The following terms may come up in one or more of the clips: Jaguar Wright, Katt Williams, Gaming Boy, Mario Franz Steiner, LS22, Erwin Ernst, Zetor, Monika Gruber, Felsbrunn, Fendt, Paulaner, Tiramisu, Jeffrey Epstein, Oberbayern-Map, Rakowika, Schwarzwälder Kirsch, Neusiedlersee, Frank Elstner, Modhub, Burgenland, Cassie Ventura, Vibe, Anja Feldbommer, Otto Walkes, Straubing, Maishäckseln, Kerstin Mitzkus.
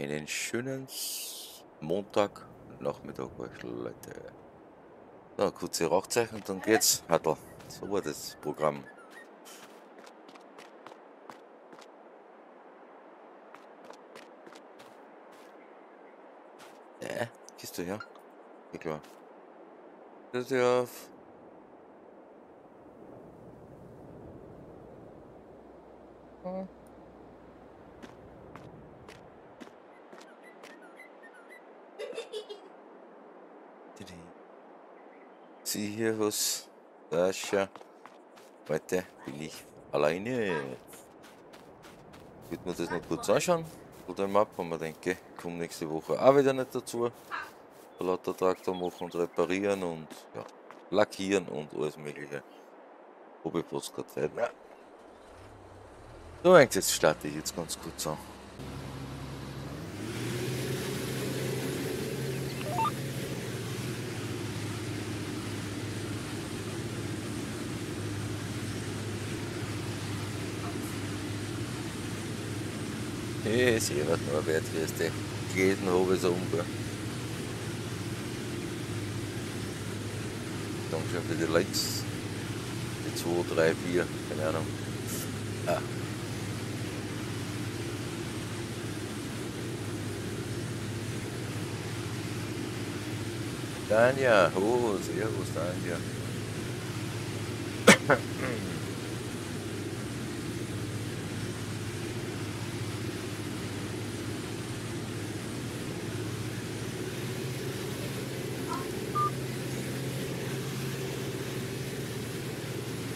Einen schönen Montagnachmittag, Leute. So, kurze Rauchzeichen und dann geht's. Hattel. So war das Programm. Gehst du her? Ja klar. Gehst du auf. Mhm. Sieh hier was. Sascha. Heute bin ich alleine. Wird man das noch kurz anschauen? Oder im Map, wenn man denke, komm nächste Woche auch wieder nicht dazu. Lauter Traktor machen und reparieren und ja, lackieren und alles mögliche. Hobbypost gerade Zeit. Ja. So, jetzt starte ich jetzt ganz kurz an. Ich sehe was Norbert, wie es der jeden habe so umgeht. Dankeschön für die Likes. Die 2, 3, 4, keine Ahnung. Ah. Danja, oh, servus Danja.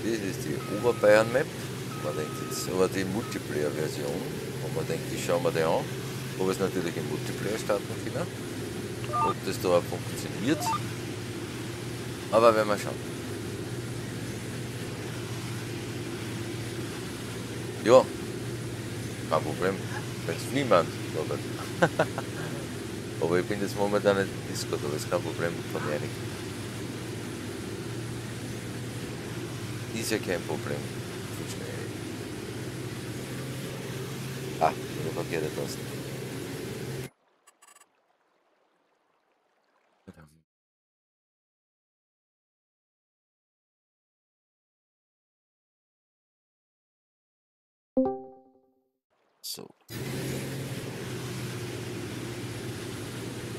Das ist die Oberbayern-Map, aber die Multiplayer-Version. Und man denkt, ich schaue mir die an, ob es natürlich im Multiplayer starten kann, ob das da auch funktioniert. Aber wenn wir schauen. Ja, kein Problem, wenn es niemand arbeitet. Aber ich bin jetzt momentan nicht im Discord, aber es ist kein Problem, kann ich nicht. Ist ja kein Problem. Zu schnell. Ah, ich habe verkehrt das. So.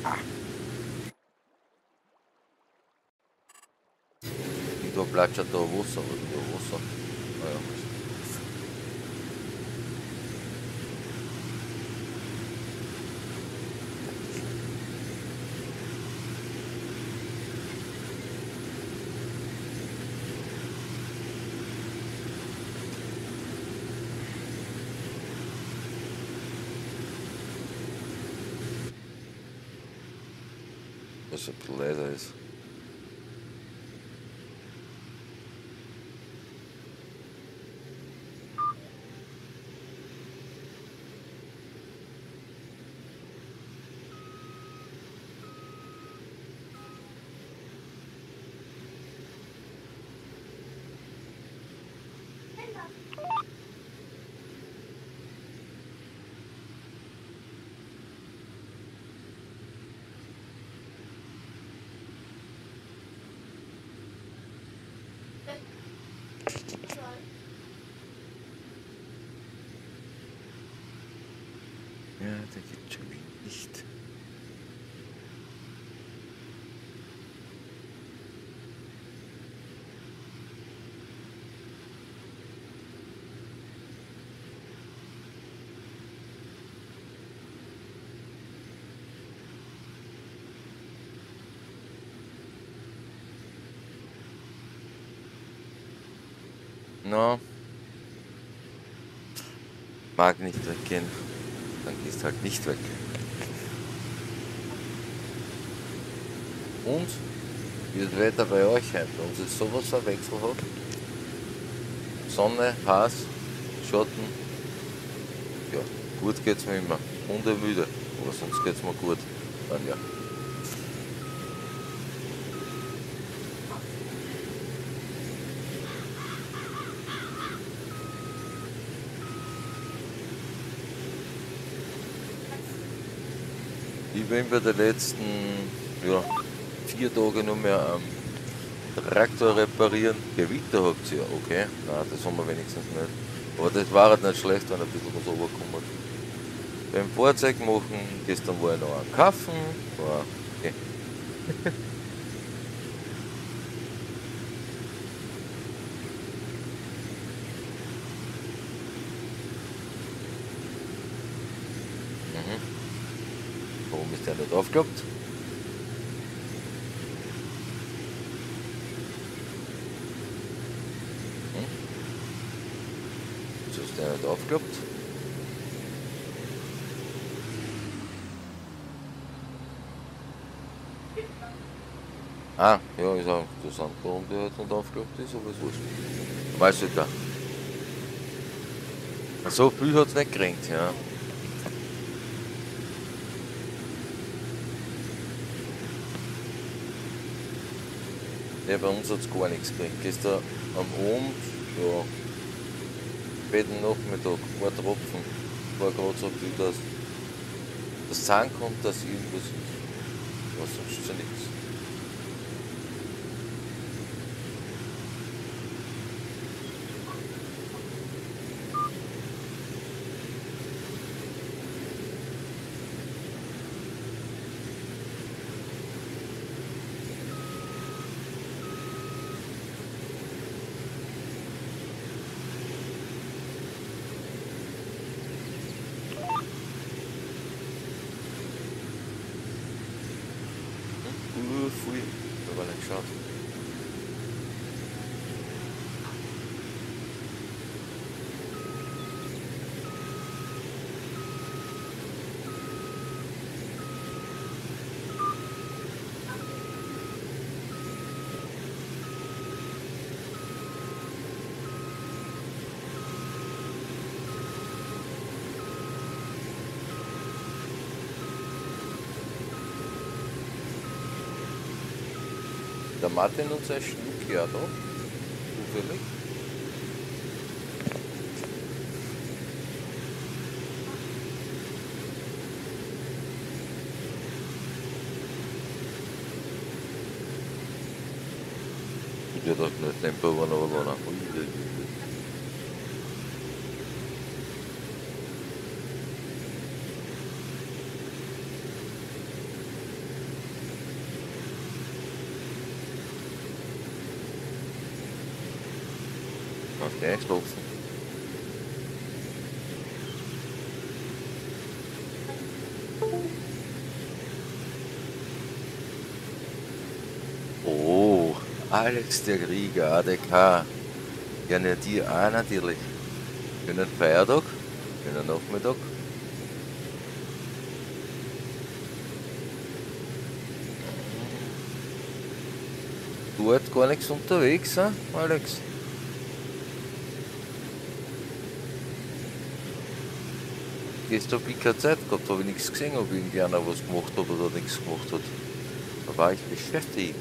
Ah. Da plätschert da Wasser, oder da Wasser. Ah, ja. Was ein bisschen leiser ist. Ja, der geht schon nicht. No. Mag nicht weggehen. Dann gehst halt nicht weg. Und wie das Wetter bei euch heute. Bei uns ist sowas ein Wechsel hat. Sonne, Hass, Schatten. Ja, gut geht's mir immer. Hundemüde. Aber sonst geht's mir gut. Dann ja. Ich bin bei den letzten 4 Tage nur mehr am Traktor reparieren. Gewitter habt ihr, okay. Nein, das haben wir wenigstens nicht. Aber das war halt nicht schlecht, wenn ein bisschen was runterkommt. Beim Fahrzeug machen, gestern war ich noch am Kaffen. War okay. Warum ist der nicht aufgeklappt? Wieso ist der nicht aufgeklappt? Ah, ja, ich sage, das sind warum der jetzt nicht aufgeklappt ist, aber es wurscht. Weiß ich da. So viel hat es nicht gekränkt, ja. Ja, bei uns hat es gar nichts gekriegt. Gestern am Abend, ja, späten Nachmittag, war Tropfen. War gerade so viel, dass das Zahn kommt, dass irgendwas ist. Was sonst schon nichts. Der Martin und sein Schnuck, ja doch, zufällig. Ich hätte auch nicht Tempo waren, aber war noch gut. Einstopfen. Oh, Alex der Krieger, ADK. Ja, nicht die auch natürlich. Für einen Feiertag, für einen Nachmittag. Du hast gar nichts unterwegs, hein, Alex? Gestern habe ich keine Zeit gehabt, habe ich nichts gesehen, ob irgendeiner was gemacht hat oder nichts gemacht hat. Da war ich beschäftigt.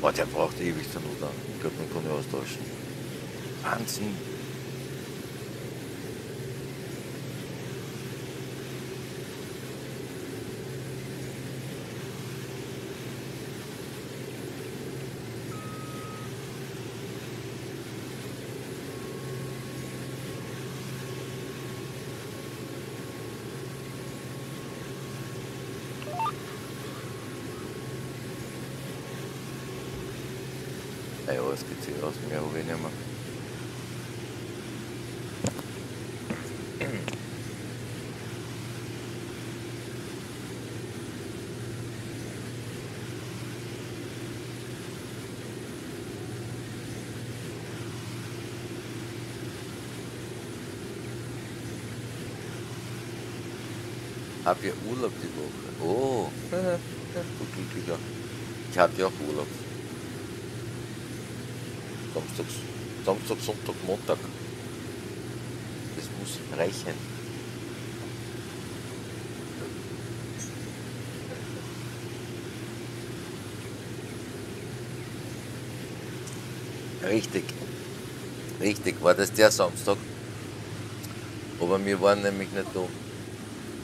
Boah, der braucht ewig dann, oder? Ich glaube, man kann ihn austauschen. Wahnsinn! Das geht sich aus, mehr oder weniger. Habt ihr Urlaub die Woche? Oh, ich hab ja auch Urlaub. Samstag, Sonntag, Montag. Das muss reichen. Richtig. Richtig, war das der Samstag. Aber wir waren nämlich nicht da.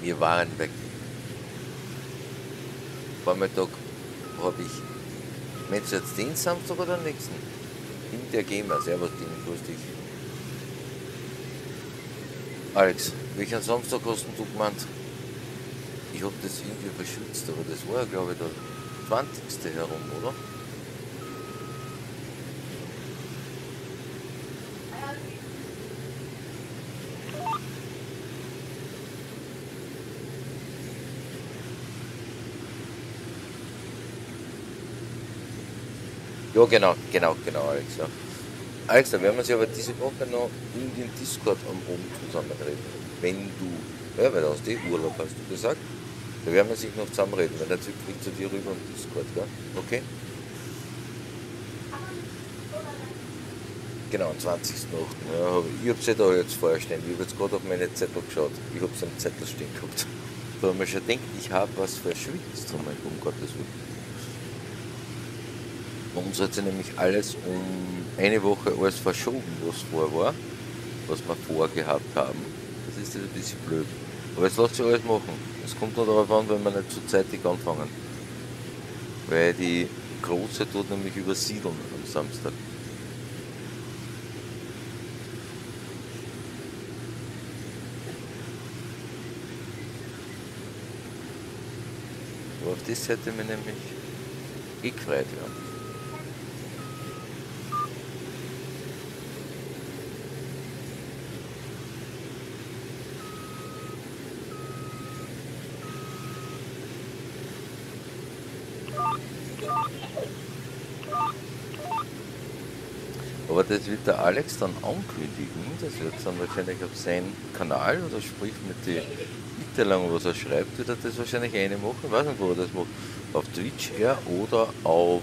Wir waren weg. Vormittag habe ich. Meinst du jetzt den Samstag oder den nächsten? In der GEMA. Servus, Ding, grüß dich. Alex, welchen Samstag hast du gemeint? Ich habe das irgendwie verschützt, aber das war ja, glaube ich, der 20. herum, oder? Ja, genau, Alex. Ja. Alex, da werden wir uns aber diese Woche noch in den Discord am Abend zusammenreden. Wenn du, ja, weil du hast eh Urlaub, hast du gesagt, da werden wir sich noch zusammenreden, weil der Typ fliegt zu dir rüber im Discord, gell? Okay? Genau, am 20.8. Ja, ich hab's ja da jetzt vorher stehen, ich habe jetzt gerade auf meine Zettel geschaut, ich hab's am Zettel stehen gehabt. Da habe ich mir schon gedacht, ich habe was verschwitzt, um Gottes Willen. Bei uns hat sich nämlich alles um eine Woche alles verschoben, was vor war, was wir vorgehabt haben. Das ist jetzt ein bisschen blöd. Aber jetzt lasst sich alles machen. Es kommt nur darauf an, wenn wir nicht zu zeitig anfangen. Weil die Große tut nämlich übersiedeln am Samstag. Aber auf das hätte ich mich nämlich gefreut. Ja. Aber das wird der Alex dann ankündigen, das wird dann wahrscheinlich auf seinen Kanal oder sprich mit den Mitteilungen, was er schreibt, wird er das wahrscheinlich eine machen, ich weiß nicht, wo er das macht, auf Twitch eher oder auf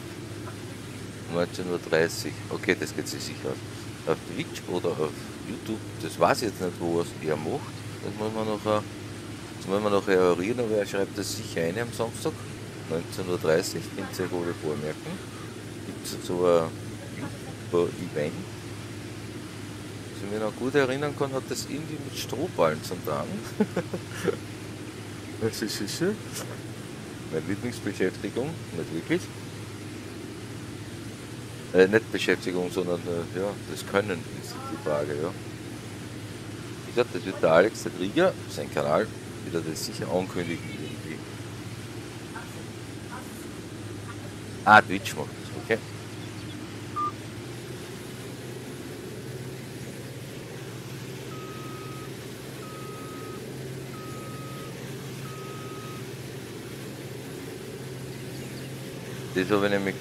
19.30 Uhr, okay, das geht sich sicher aus, auf Twitch oder auf YouTube, das weiß ich jetzt nicht, wo er es eher macht, das muss man noch eruieren, aber er schreibt das sicher eine am Samstag, 19.30 Uhr, könnt ihr euch wohl vormerken, gibt es so ein Event. Wenn ich mich noch gut erinnern kann, hat das irgendwie mit Strohballen zu tun. Das ist sicher. Meine Lieblingsbeschäftigung, nicht wirklich. Nicht Beschäftigung, sondern ja, das Können ist die Frage. Ja. Ich glaube, das wird der Alex der Krieger, sein Kanal, wieder das sicher ankündigen irgendwie. Ah, Twitch macht das, okay. Das habe ich nämlich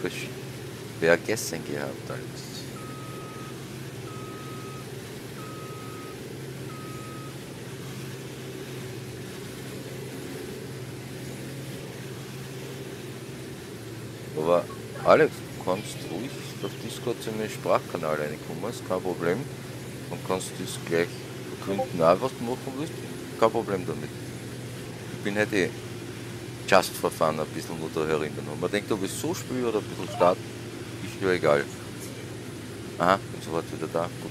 vergessen gehabt, Alex. Aber Alex, du kannst ruhig auf Discord zu meinem Sprachkanal reinkommen, ist kein Problem. Und kannst das gleich verkünden, auch was du machen willst, kein Problem damit. Ich bin halt eh just for fun ein bisschen nur da erinnern. Und man denkt, ob ich so spiele oder ein bisschen start, ist ja egal. Aha, bin sofort wieder da, gut.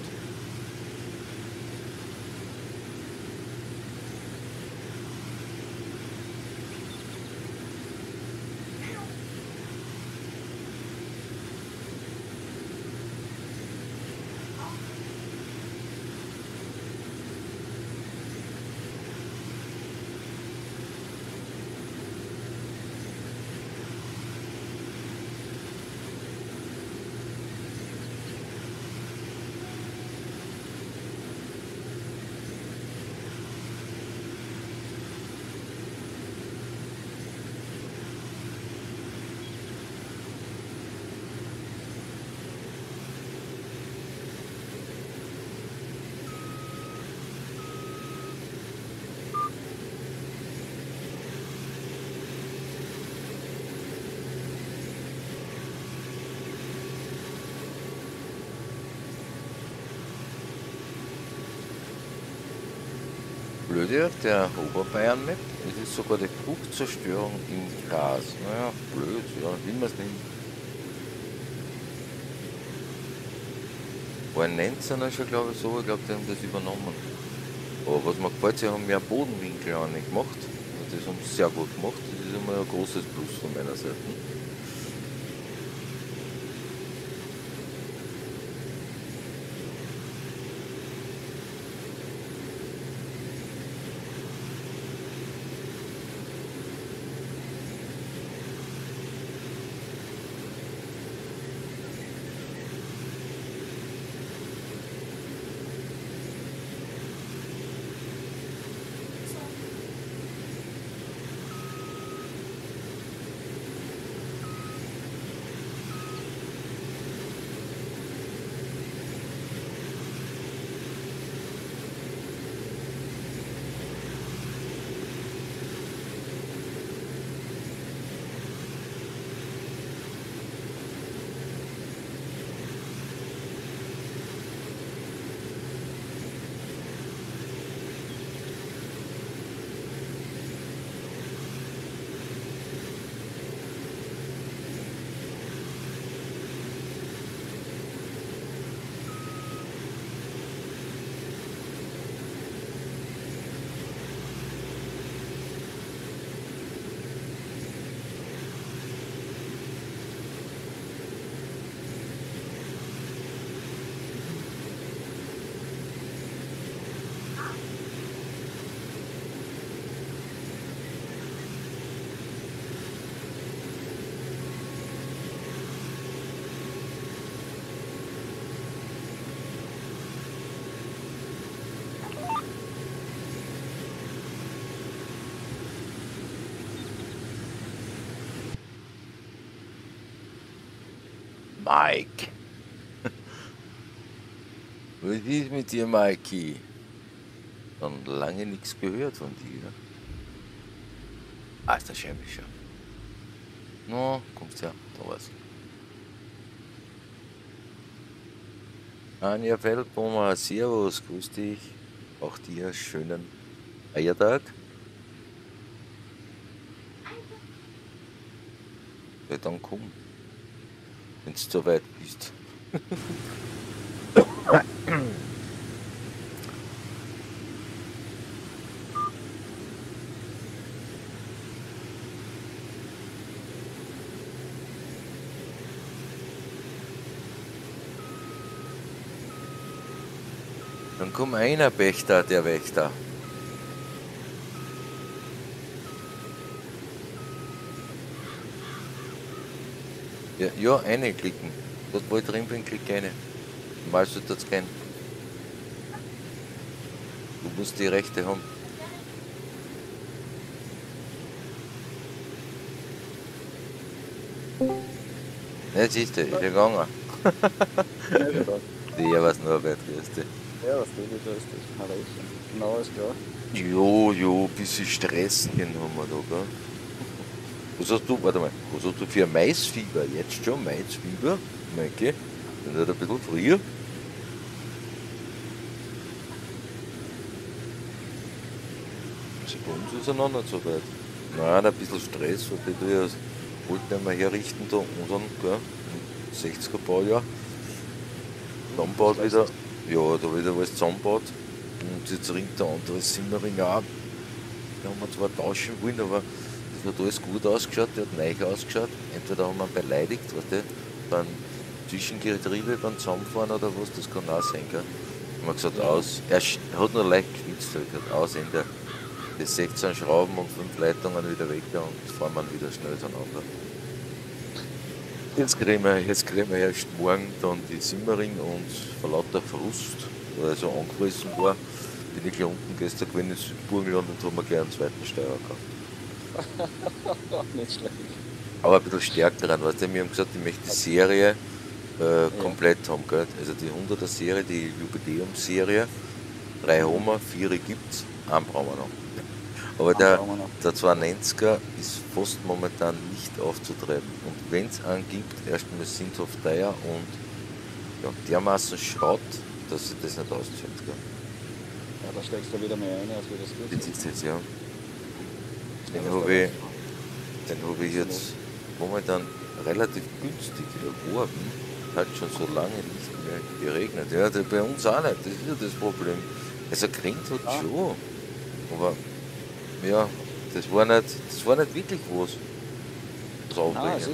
Blöd, der Oberbayern-Map, das ist sogar die Fruchtzerstörung im Gras. Naja, blöd, ja, will man es nicht. Waren Lenzer schon, glaube ich, so. Ich glaube, die haben das übernommen. Aber was mir gefällt, sie haben mehr Bodenwinkel gemacht. Das haben sie sehr gut gemacht. Das ist immer ein großes Plus von meiner Seite. Mike. Was ist mit dir, Mikey? Schon lange nichts gehört von dir. Ah, ist der Schämischer. No, kommst her, da war's. Anja Feldbommer, servus, grüß dich. Auch dir schönen Feiertag. Ja, dann komm. Wenn du so weit bist. Dann kommt einer Pächter, der Wächter. Ja, ja, eine klicken. Dort wo ich drin bin, klick eine. Normal sollte das gehen. Du musst die Rechte haben. Ja, siehst du, ist ja gegangen. Ja, was Norbert, grüß dich. Ja, was du bist, grüß dich. Hallo. Genau, ist klar. Jo, jo, ein bisschen Stressen haben wir da, gell? Was hast du, warte mal, was hast du für Maisfieber? Jetzt schon Maisfieber? Danke. Dann wird ein bisschen früher. Sie kommen auseinander so weit. Nein, ein bisschen Stress, was du ja wollten einmal herrichten, da unseren, gell? 60er-Baujahr. Dann baut wieder, ja, da wieder alles zusammenbaut. Und jetzt ringt der andere Simmering ab. Da haben wir zwar tauschen wollen, aber. Das hat alles gut ausgeschaut, der hat neu ausgeschaut. Entweder haben wir ihn beleidigt, weißt du, beim Zwischengetriebe, beim Zusammenfahren oder was, das kann auch sein, gell? Haben wir gesagt, aus, er hat nur leicht geschwitzt, er hat aus, Ende. Die 16 Schrauben und 5 Leitungen wieder weg da und fahren wir wieder schnell zueinander. Jetzt kriegen wir erst morgen dann die Simmering und vor lauter Frust, weil er so angefressen war, bin ich hier unten gestern gewesen ins Burgenland und haben wir gleich einen zweiten Steuer gehabt. Nicht schlecht. Aber ein bisschen stärker dran, weißt du, wir haben gesagt, ich möchte die Serie komplett haben, gell? Also die 100er Serie, die Jubiläumsserie, 3 Homer, 4 gibt's, einen brauchen wir noch. Aber der 92er ist fast momentan nicht aufzutreiben. Und wenn es einen gibt, erstmal sinnhaft teuer und ja, dermaßen Schrott, dass sich das nicht auszieht, gell? Ja, da steckst du wieder mehr ein, als wir das gut sind. Das ist jetzt, ja. Den habe ich jetzt momentan relativ günstig erworben. hat schon so lange nicht mehr geregnet. Ja, bei uns auch nicht, das ist ja das Problem. Also gerinnt hat schon, aber ja, das war nicht wirklich was Trauriges.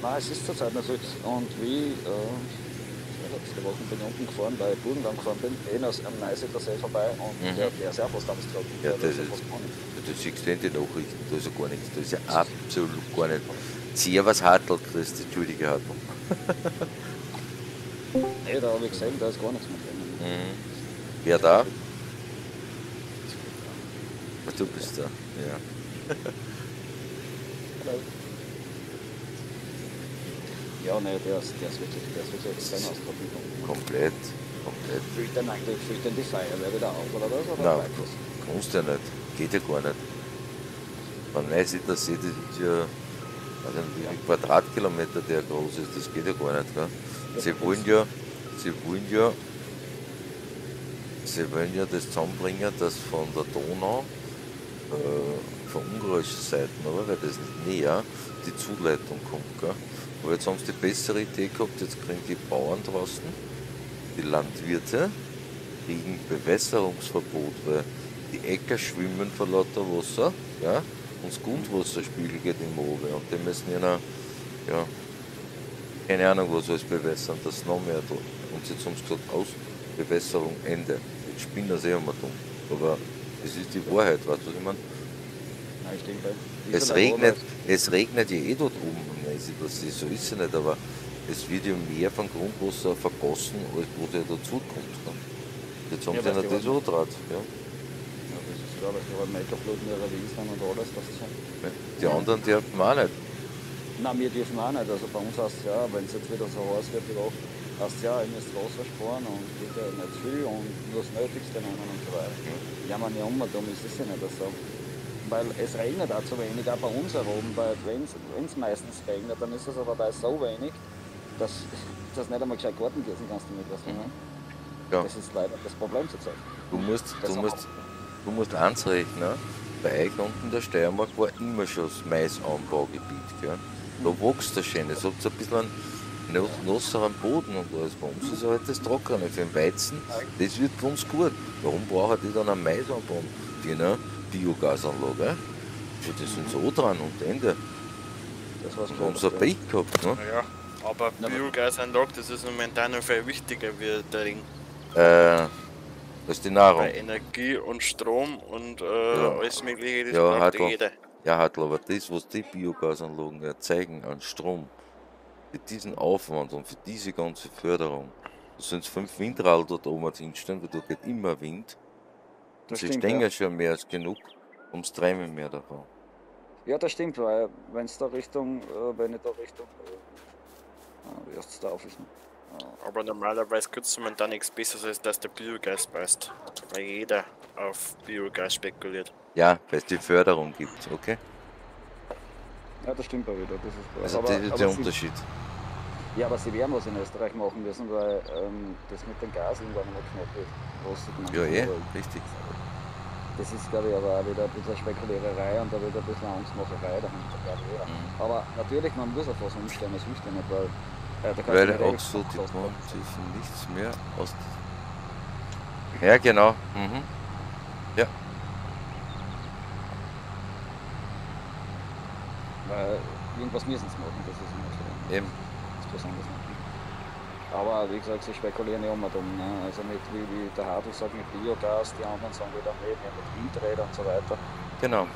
Nein, es ist zurzeit nicht so. Und wie, ich habe letzte Woche bin unten gefahren, weil ich Burgenland gefahren bin, am Neusiedlersee vorbei und der ist ja fast abgestrahlt. Ja, du siehst ja in den Nachrichten, da ist ja gar nichts, da ist ja absolut gar nichts. Sehr was hartelt, das ist die schuldige Hartung. Ey, da habe ich gesehen, da ist gar nichts mehr drin. Wer da? Ach, du bist da, ja. Hallo. Ja, nein, der ist wirklich extrem ausprobiert. Komplett. Füllt denn die Feuerwehr wieder auf, oder was? Oder nein, kannst du ja nicht. Geht ja gar nicht. Man weiß nicht, dass das ist ja, also ein Quadratkilometer, der groß ist, das geht ja gar nicht. Gell? Sie wollen ja das zusammenbringen, dass von der Donau, von ungarischer Seite, aber weil das nicht näher, die Zuleitung kommt. Gell? Aber jetzt haben sie die bessere Idee gehabt, jetzt kriegen die Bauern draußen, die Landwirte, kriegen Bewässerungsverbot, weil die Äcker schwimmen vor lauter Wasser, ja, und das Grundwasserspiegel geht im Oben und die müssen ja, keine Ahnung was alles bewässern, dass es noch mehr tut. Und jetzt haben sie gesagt, Ausbewässerung, Ende. Jetzt spinnen das eh immer dumm. Aber es ist die Wahrheit, weißt du, was ich meine? Nein, ich denke, es regnet ja eh dort oben. So ist es nicht, aber es wird ja mehr von Grundwasser vergossen, als wo der dazukommt. Jetzt haben sie ja das so draht. Ja. Ja, das ist klar, weil die Meterfluten ihre Wiesen und alles, das ist ja. Die anderen dürfen auch nicht. Nein, wir dürfen auch nicht. Also bei uns heißt es ja, wenn es jetzt wieder so heiß wird, heißt es ja, ihr müsst Wasser sparen und bitte nicht viel und nur das Nötigste nehmen und so weiter. Ja, man ja immer, darum ist es ja nicht so. Weil es regnet auch zu wenig, auch bei uns herum, weil wenn es meistens regnet, dann ist es aber bei so wenig, dass nicht einmal gescheit Garten gießen kannst du mit was. Ja. Das ist leider das Problem zurzeit. Du musst eins rechnen, bei euch unten in der Steiermark war immer schon das Maisanbaugebiet. Gell? Da wächst das schön, es hat so ein bisschen einen nasseren Boden und alles. Bei uns ist halt das Trockene für den Weizen, das wird bei uns gut. Warum brauchen die dann einen Maisanbau? Genau. Biogasanlage, wo die sind so dran und Ende. Das war's, wir haben so ein Pech gehabt. Ne? Ja, aber Biogasanlage, das ist momentan noch viel wichtiger wie der Ring. Das ist die Nahrung. Bei Energie und Strom und alles Mögliche, das braucht jeder. Ja, Hartl, aber das, was die Biogasanlagen erzeugen an Strom, für diesen Aufwand und für diese ganze Förderung, da sind 5 Windrad dort oben hinstehen, weil da geht immer Wind. Das ist ja schon mehr als genug, ums Treiben mehr davon. Ja, das stimmt, weil wenn ich da Richtung. Wie heißt es da auf? Aber normalerweise könnte man da nichts Besseres, als dass der Biogas passt. Weil jeder auf Biogas spekuliert. Ja, weil es die Förderung gibt, okay? Ja, das stimmt auch wieder. Das ist also das ist der Unterschied. Ja, aber sie werden was in Österreich machen müssen, weil das mit den Gasen irgendwann mal knapp wird. Ja, richtig. Das ist, glaube ich, aber auch wieder ein bisschen Spekuliererei und da wird ein bisschen Angstmacherei dahinter, glaube ich. Aber natürlich, man muss auf was umstellen, das hilft ja nicht, weil da kann man auch so die Branchen nichts mehr aus. Ja, genau. Ja. Weil irgendwas müssen sie machen, das ist immer klar. Eben. Aber wie gesagt, sie spekulieren ja immer drum. Ne? Also mit, wie der Hartl sagt, mit Biogas, die anderen sagen wieder mit Windrädern und so weiter. Genau.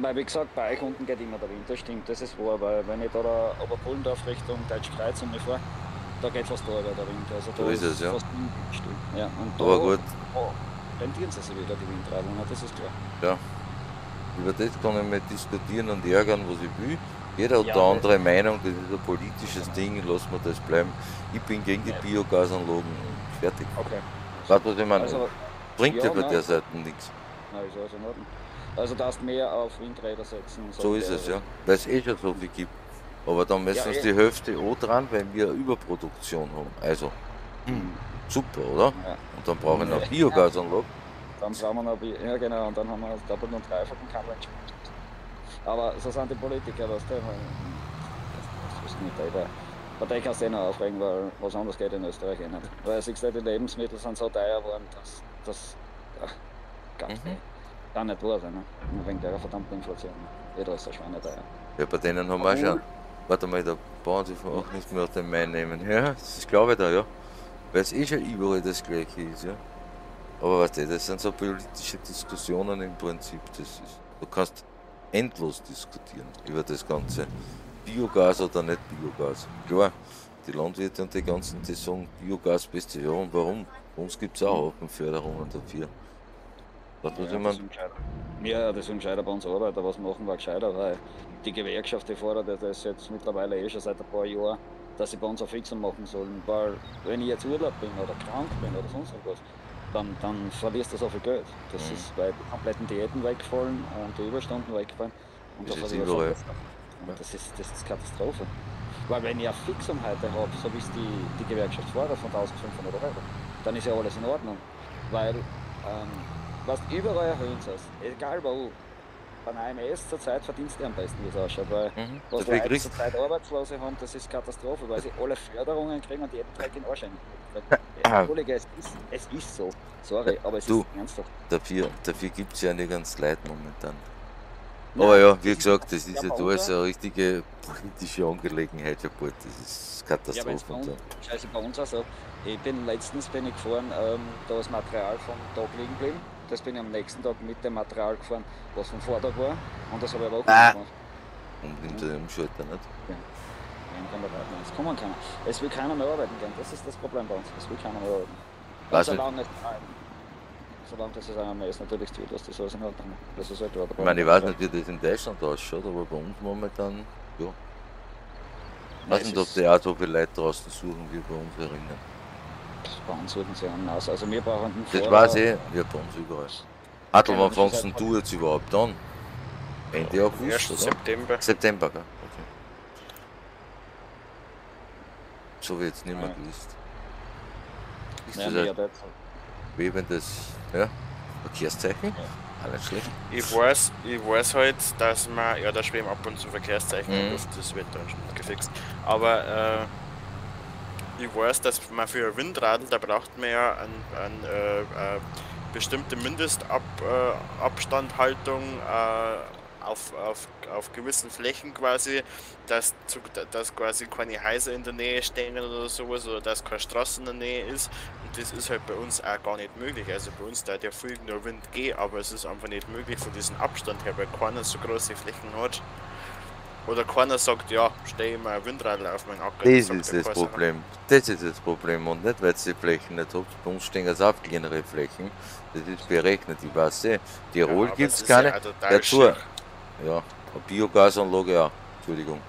Weil wie gesagt, bei euch unten geht immer der Winter, stimmt, das ist wahr, weil wenn ich da Oberpullendorf Richtung Deutsch-Kreuz und mir fahre, da geht fast da der Winter. Also da ist es ja. Fast ja und da, aber gut. Rentieren sie sich wieder die Windräder, ne? Das ist klar. Ja. Über das kann ich mich diskutieren und ärgern, was ich will. Jeder hat eine andere Meinung, das ist ein politisches Ding, lassen wir das bleiben. Ich bin gegen die Biogasanlagen und fertig. Okay. Gerade was ich meine, also, bringt ja bei der Seite nichts. Nein, ist alles in Ordnung. Also darfst mehr auf Windräder setzen. So ist es, ja. Weil es eh schon so viel gibt. Aber dann müssen wir die Hälfte auch dran, weil wir eine Überproduktion haben. Also, super, oder? Ja. Und dann brauchen wir noch Biogasanlagen. Dann brauchen wir noch Biogasanlagen, ja genau, und dann haben wir das doppelt und dreifach und kann man entscheiden. Aber so sind die Politiker, was der. Das ist nicht, da kannst du eh noch aufregen, weil was anderes geht in Österreich eh nicht. Weil es ist, die Lebensmittel sind so teuer geworden, dass das gar nicht, gar nicht wurde. Ne? Wegen der verdammten Inflation. Jeder ist der Schweine teuer. Ja, bei denen haben wir schon. Warte mal, da bauen sie von auch nicht mehr den Main nehmen. Ja, das ist glaube ich da, ja. Weil es eh schon überall das Gleiche ist, ja. Aber weißt du, das sind so politische Diskussionen im Prinzip. Das ist, du kannst endlos diskutieren über das Ganze. Biogas oder nicht Biogas. Klar, die Landwirte und die ganzen, die sagen Biogas beste ja und warum? Bei uns gibt es auch Haufen-Förderungen dafür. Das ja, das ja, das sind gescheiter bei uns Arbeiter, was machen wir gescheiter, weil die Gewerkschaft, die fordert das jetzt mittlerweile eh schon seit ein paar Jahren, dass sie bei uns eine Fixung machen sollen, weil wenn ich jetzt Urlaub bin oder krank bin oder sonst irgendwas, dann verlierst du so viel Geld. Das ist bei kompletten Diäten weggefallen und die Überstunden weggefallen. Und das ist überall. Und das ist Katastrophe. Weil wenn ich eine Fixung heute habe, so wie es die Gewerkschaft fordert von 1.500 €, dann ist ja alles in Ordnung. Weil was überall erhöhen sollst, egal wo. Bei AMS zurzeit verdienst du am besten, wie es ausschaut, weil was die Leute zurzeit Arbeitslose haben, das ist Katastrophe, weil sie alle Förderungen kriegen und jeden Tag in Arsch rein. Kollege, es ist so. Sorry, aber es ist ernsthaft. Dafür gibt es ja nicht ganz Leid momentan. Nein, aber ja, wie gesagt, das ist ja da alles eine richtige politische Angelegenheit, ja gut, das ist Katastrophe. Ja, scheiße, bei uns auch so. Ich bin letztens gefahren, da ist Material vom Tag liegen geblieben. Das bin ich am nächsten Tag mit dem Material gefahren, was vom Vortag war, und das habe ich aber auch gemacht. Und hinter dem Schalter nicht? Ja, das kann man keiner. Es will keiner mehr arbeiten gehen, das ist das Problem bei uns. Es will keiner mehr arbeiten. Und solange nicht arbeiten. Solange das ist einer mehr ist, natürlich tut, dass das alles in Ordnung ist. Ich meine, ich weiß nicht, wie das in Deutschland ausschaut, aber bei uns momentan, ja. Ich weiß nicht, ob die auch so viele Leute draußen suchen, wie bei uns erinnern. Bei uns suchen sie anders. Also wir brauchen einen Vorder. Das weiß ich, wir bei uns überall. Adel, wann fängst denn du jetzt überhaupt an? Ende ja, August, 1. oder? September. September, gell? Okay. So wie jetzt nicht mehr gewusst. Ist das ein webendes Verkehrszeichen? Ja. Alles schlecht. Ich weiß halt, dass man, ja da schweben ab und zu Verkehrszeichen auf das Wetter schon gefixt. Aber ich weiß, dass man für Windradeln, da braucht man ja eine bestimmte Mindestabstandhaltung auf gewissen Flächen quasi, dass quasi keine Häuser in der Nähe stehen oder sowas, oder dass keine Straße in der Nähe ist. Und das ist halt bei uns auch gar nicht möglich. Also bei uns da der viel nur Wind geht, aber es ist einfach nicht möglich von diesem Abstand her, weil keiner so große Flächen hat. Oder keiner sagt, ja, stell ich mal ein Windradl auf meinen Acker. Das ist das Problem. Das ist das Problem. Und nicht, weil ihr die Flächen nicht habt. Bei uns stehen ganz auf kleinere Flächen. Das ist berechnet. Ich weiß nicht. Tirol gibt es keine. Ja, eine Biogasanlage auch. Entschuldigung.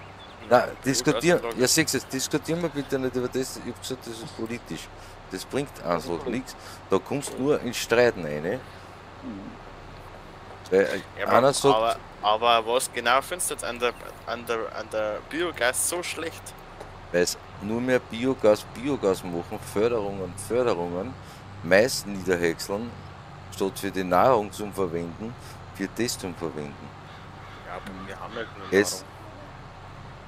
Nein, diskutieren. Ja, siehst du, diskutieren wir bitte nicht über das. Ich habe gesagt, das ist politisch. Das bringt einfach nichts. Da kommst du nur in Streiten rein. Ja, einer sagt, aber was genau findest du jetzt an der Biogas so schlecht? Weil es nur mehr Biogas machen, Förderungen, Mais niederhäckseln, statt für die Nahrung zum Verwenden, für das zum Verwenden. Ja, aber wir haben halt nur Nahrung.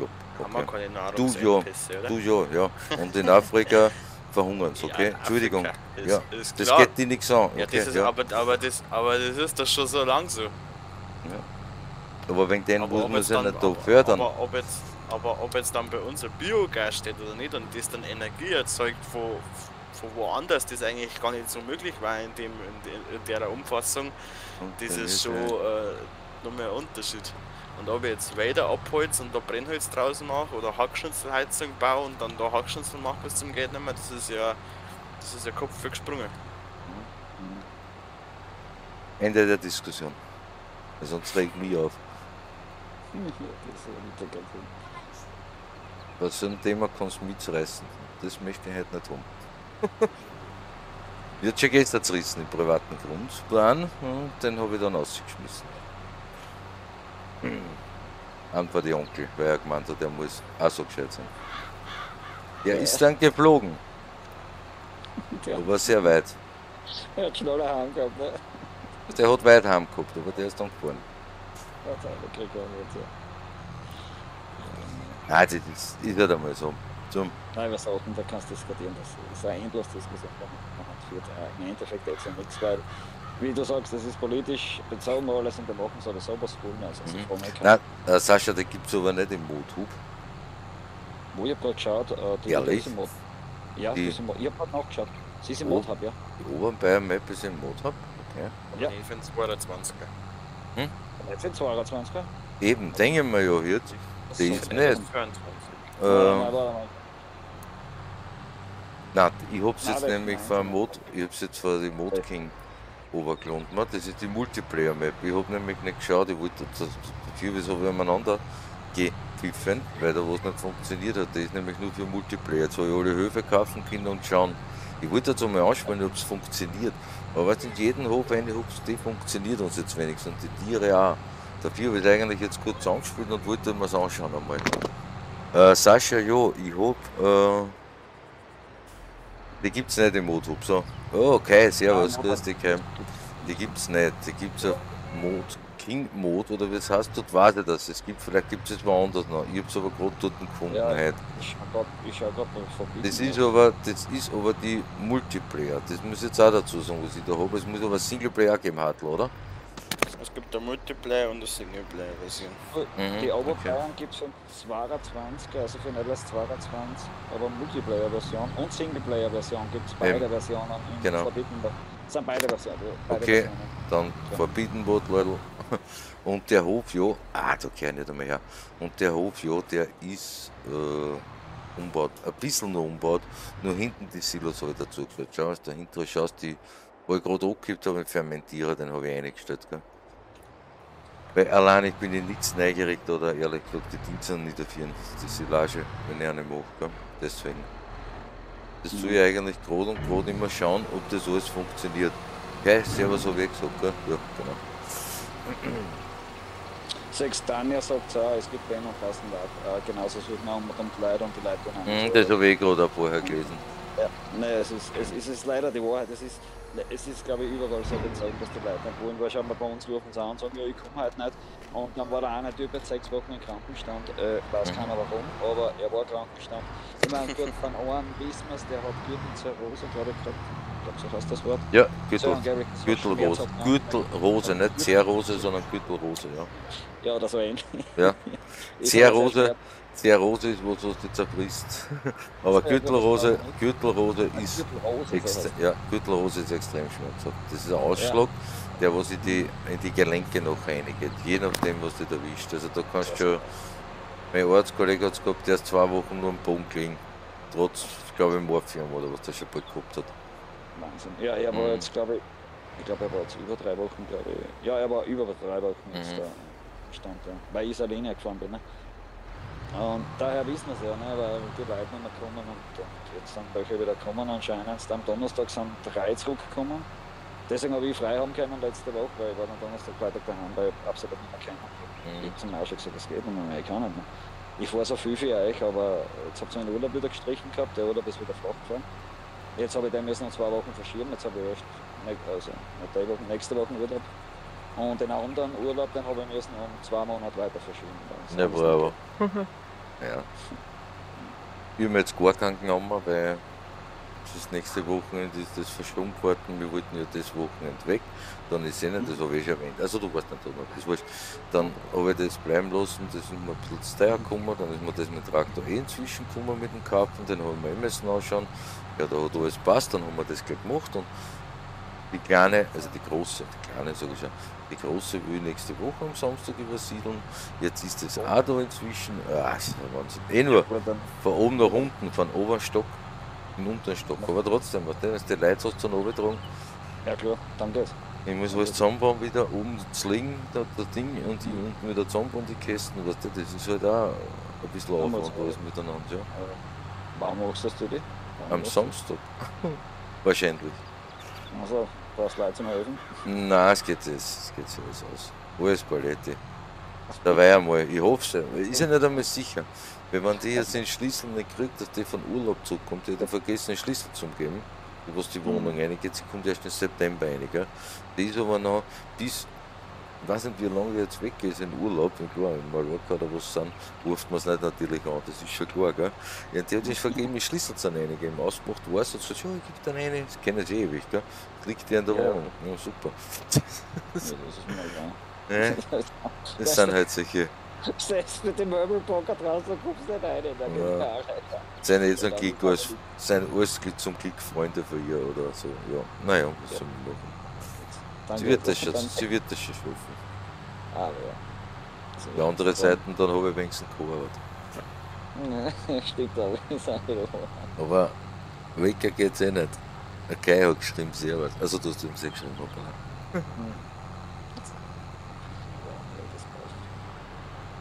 Ja, okay. Haben wir keine Nahrungsengpässe, oder? Du ja. Und in Afrika verhungern, okay? Ja, Entschuldigung. Ja, ist das geht dir nichts an. Okay, ja, das ist, ja. Aber das ist doch schon so lang so. Ja. Aber wegen denen muss man es ja nicht da fördern. Aber ob jetzt dann bei uns ein Biogas steht oder nicht und das dann Energie erzeugt von woanders, das ist eigentlich gar nicht so möglich, weil in der Umfassung das ist schon nochmal ein Unterschied. Und ob ich jetzt Wälder abholze und da Brennholz draußen mache oder Hackschnitzelheizung baue und dann da Hackschnitzel mache bis zum Geld nicht mehr, das ist ja Kopf gesprungen. Ende der Diskussion. Sonst regt mich auf. Bei so einem Thema kannst du mitreißen. Das möchte ich heute nicht haben. Wird schon gestern zerrissen im privaten Grundplan und den habe ich dann ausgeschmissen. Einfach die Onkel, weil er gemeint hat, der muss auch so gescheit sein. Er ist dann geflogen. Aber sehr weit. Er hat schneller Hand gehabt, ne? Der hat weit heim gehabt, aber der ist dann gefahren. Nein, das ist halt einmal so. Zum nein, was auch nicht, da kannst du diskutieren. Das ist eine endlose Diskussion, die man führt. Im Endeffekt jetzt ja nichts, weil, wie du sagst, das ist politisch bezogen, alles in der Woche soll das sowas holen. Also, nein, Sascha, das gibt es aber nicht im Modhub. Wo ich habe gerade geschaut, die ist im Modhub. Ja, die ist im Modhub. Ich habe gerade nachgeschaut. Sie ist im Modhub, ja. Die Oberbayern-Map ist im Modhub. Okay. Ja. Ich finde 22er. Hm? Ich finde 22er. Eben, denken wir ja hier. Die ist nicht. Nein, ich hab's jetzt nämlich von Mod, ich hab's jetzt von dem Mod King obergelohnt. Das ist die Multiplayer-Map. Ich hab nämlich nicht geschaut, ich wollte das Kürbis habe ich umeinander gepfiffen, weil da was nicht funktioniert hat. Das ist nämlich nur für Multiplayer. Jetzt habe ich alle Höfe kaufen können und schauen. Ich wollte jetzt einmal anschauen, ob es funktioniert. Aber was in jedem Hof eine Hubs, die funktioniert uns jetzt wenigstens. Und die Tiere auch. Dafür habe ich eigentlich jetzt kurz angespielt und wollte mir es anschauen einmal. Sascha, ja, ich hab. Die gibt's nicht im Modhub, so. Oh, okay, servus, grüß dich. Die gibt's nicht. Die gibt's auf Mod King Mod oder wie es heißt, dort weiß ich das. Es gibt, vielleicht gibt es woanders noch. Ich hab's aber gerade dort gefunden. Ja, heute. Ich schau grad mal vorbei. Das ist aber die Multiplayer. Das muss ich jetzt auch dazu sagen, was ich da habe. Es muss aber Singleplayer geben, Hartl, oder? Es gibt eine Multiplayer- und eine Singleplayer-Version. Die Oberbayern gibt es von 22, also für nicht erst 22, aber Multiplayer-Version und Singleplayer-Version gibt es beide Versionen. Genau. Verbietenbar. Das sind beide Versionen. Okay, dann verbietenbar, Leute. Und der Hof, ja, da geh ich nicht einmal her. Und der Hof, ja, der ist umbaut, ein bisschen noch umbaut, nur hinten die Silos habe ich dazu gehört. Schau, dahinter schaust die. Wo ich gerade angekippt habe, einen Fermentierer, den habe ich eingestellt. Gell? Weil allein ich bin in nichts neugierig oder ehrlich gesagt, die Dienste nicht dafür, die Silage, wenn ich eine mache. Gell? Deswegen. Das soll ich eigentlich gerade und gerade immer schauen, ob das alles funktioniert. Okay, servus habe ich gesagt. Gell? Ja, genau. Sextania sagt es auch, es gibt Ben und Fassen genauso sucht man mit dem Kleid und die Leute. Das habe ich gerade vorher gelesen. Ja, nein, es ist leider die Wahrheit. Es ist, glaube ich, überall so gezeigt, dass die Leute nicht wollen. Weil schauen wir bei uns, rufen sie an und sagen, ja, ich komme heute nicht. Und dann war da einer Typ jetzt 6 Wochen im Krankenstand, weiß keiner warum, aber er war Krankenstand. Ich meine, gut, von einem wissen wir es, der hat Gürtelrose, glaube ich, gesagt. Ich glaube, so heißt das Wort. Ja, Gürtelrose. Gürtelrose, nicht Zerrose, sondern Gürtelrose, ja. Ja, das war ähnlich. Ja, Zerrose ist was, was du zerfrisst. Aber Gürtelrose ist extrem schmerzhaft. Das ist ein Ausschlag, der was in die Gelenke noch reingeht. Je nachdem, was dich erwischt. Also da kannst du schon. Mein Arztkollege hat es gehabt, der ist 2 Wochen nur am Boden gelegen. Trotz, glaube ich, Morphium oder was der schon bald gehabt hat. Wahnsinn. Ja, er war jetzt, glaube ich. Ich glaube, er war jetzt über 3 Wochen, glaube ich. Ja, er war über 3 Wochen jetzt da stand, ja. Weil ich alleine gefahren bin, ne? Und daher wissen wir es ja, ne? Weil die Leute nicht mehr kommen und jetzt sind welche wieder gekommen anscheinend. Am Donnerstag sind 3 zurückgekommen. Deswegen habe ich frei haben können letzte Woche, weil ich war am Donnerstag, Freitag daheim, weil ich absolut nicht mehr kann. Ich habe zum Arsch gesagt, das geht nicht mehr, ich kann nicht mehr. Ich fahre so viel für euch, aber jetzt habt ihr einen Urlaub wieder gestrichen gehabt, der Urlaub ist wieder flach gefahren. Jetzt habe ich den müssen noch 2 Wochen verschieben, jetzt habe ich erst nächste Woche Urlaub. Und den anderen Urlaub, den habe ich müssen um 2 Monate weiter verschieben. Also ja, bravo. Ja. Ich habe mir jetzt gar keinen genommen, weil das nächste Wochenende ist das verschoben worden. Wir wollten ja das Wochenende weg. Dann ist es nicht, das habe ich schon erwähnt. Also du warst nicht da noch, das war's. Dann habe ich das bleiben lassen, das ist mir ein bisschen zu teuer gekommen. Dann ist mir das mit dem Traktor inzwischen gekommen mit dem Karpfen. Den haben wir müssen anschauen. Ja, da hat alles passt, dann haben wir das gleich gemacht. Und die kleine, also die kleine sage ich schon, die große will nächste Woche am Samstag übersiedeln. Jetzt ist das auch da inzwischen. Das ist Wahnsinn. Nur von oben nach unten, von Oberstock in den Unterstock. Aber trotzdem, wenn du die Leute hast zu oben tragen. Ja klar, dann geht's. Ich muss alles zusammenbauen wieder, oben zu liegen, das Ding, und die unten wieder zusammenbauen, die Kästen. Weißt du, das ist halt auch ein bisschen Aufwand alles miteinander. Ja. Warum machst du die? Am Samstag. Wahrscheinlich. Also, brauchst du Leute zum Helfen? Nein, es geht so aus. Alles Paletti. Da war ich einmal, ich hoffe es. Ist ja nicht einmal sicher. Wenn man die jetzt den Schlüssel nicht kriegt, dass die von Urlaub zurückkommt, die hat vergessen, den Schlüssel zu geben, was die Wohnung reingeht, sie kommt erst im September rein. Die ist aber noch bis Ich weiß nicht, wie lange ich jetzt weggehe, ist in Urlaub, wenn klar, in Mallorca oder was sind, ruft man es nicht natürlich an, das ist schon klar, gell? Ja, die hat sich vergeben, die Schlüssel zu einem gegeben, ausgemacht, weiß und sagt, ja, ich gebe dann eine, das kennen sie ewig, gell? Liegt die an der Wohnung, ja super. Ja, das ist mir egal. Ja. Das sind halt solche. Setzt mit dem Möbelblocker draußen und guckst nicht rein, da geht ja keine Arbeit. Seine Eltern sind alles zum Glück Freunde von ihr oder so, ja. Naja, was soll man machen? Sie wird das schon schaffen. Ah, ja. Auf der anderen Seite, dann habe ich wenigstens gearbeitet. Nein, stimmt allerdings auch wieder. Aber Wecker geht es eh nicht. Der Kai hat gestimmt, sie arbeitet. Also, du hast ihm sehr geschrieben, Papa.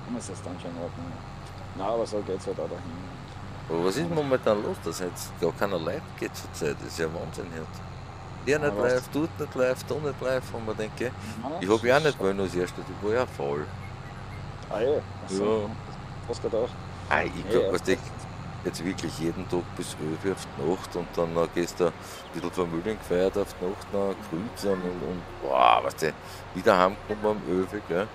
Ich muss das dann schon ordnen. Nein, aber so geht es halt auch dahin. Aber was ist momentan los, dass jetzt gar keiner live geht zur Zeit? Das ist ja Wahnsinn hier. Der nicht live, tut nicht live, da nicht live, und man denkt, ich habe ja auch nicht wollen als erstes, ich war ja faul. Ah ja, also, hast du gedacht? Nein, ich glaube, was ich jetzt wirklich jeden Tag bis 11 Uhr auf die Nacht und dann gehst du ein bisschen Familien gefeiert auf die Nacht, dann grüßt und boah, weißt du, wieder heimgekommen am 11 Uhr, gell?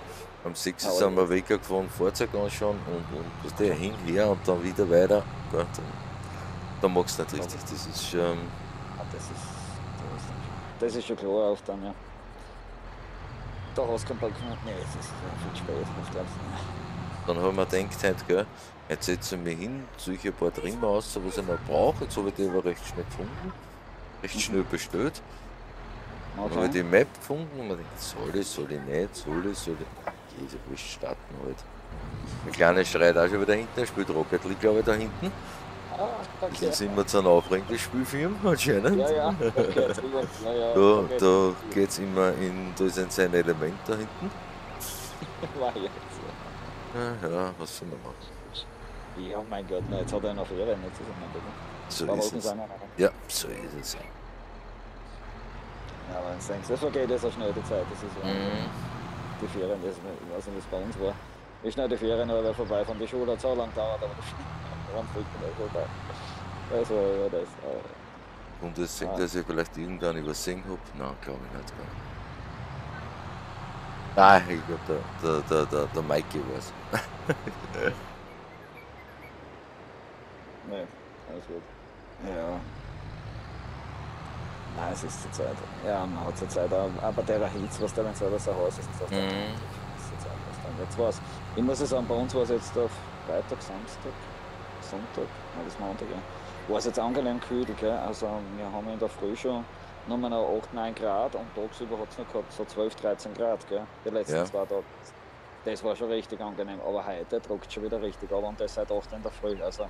Am 6 Uhr sind wir weggefahren, Fahrzeug anschauen und weißt du, hin, her und dann wieder weiter, gell? Dann magst du nicht richtig, das ist schon. Das ist schon klar auf dann, ja. Da hast du keinen Balkon. Nein, das ist viel spät. Dann haben wir gedacht, heute, gell, jetzt setze ich mich hin, ziehe ich ein paar Trimmer aus, was ich noch brauche. Jetzt habe ich die aber recht schnell gefunden, recht schnell bestellt. Okay. Dann habe ich die Map gefunden und mir gedacht, soll ich nicht. Ach, diese Wurst starten halt. Der Kleine schreit auch schon wieder hinten, er spielt Rocket League, glaube ich, da hinten. Das sind wir zu einem aufregenden Spielfilm anscheinend. Ja, okay, da geht's immer in, da ist sein Element da hinten. War jetzt. Ja, was soll man machen? Ja, mein Gott, na, jetzt hat er noch Ehre, jetzt ist er mein Gott. So ist es. Ja, so ist es. Ja, aber ich denke, das vergeht ja so schnell die Zeit, das ist ja die Ferien, ich weiß nicht, was bei uns war. Wie schnell die Ferien war vorbei, von der Schule hat es auch lang gedauert, aber also, ja, das. Und das denkt, dass ich vielleicht irgendwann übersehen habe? Nein, glaube ich nicht. Nein, ich glaube, der Maike war es. Nein, alles gut. Ja. Nein, es ist zur Zeit. Ja, man hat zur Zeit auch. Aber der Hitz, was da wenn selber so Haus ist, das heißt, jetzt war es. Ich muss sagen, bei uns war es jetzt auf Freitag, Sonntag, nein, das Montag, ja. War es jetzt angenehm kühl, gell? Also wir haben in der Früh schon nochmal noch 8, 9 Grad und tagsüber hat es noch gehabt, so 12, 13 Grad, gell? Die letzten 2 Tage. Das war schon richtig angenehm, aber heute druckt schon wieder richtig ab und das seit 8 in der Früh. Also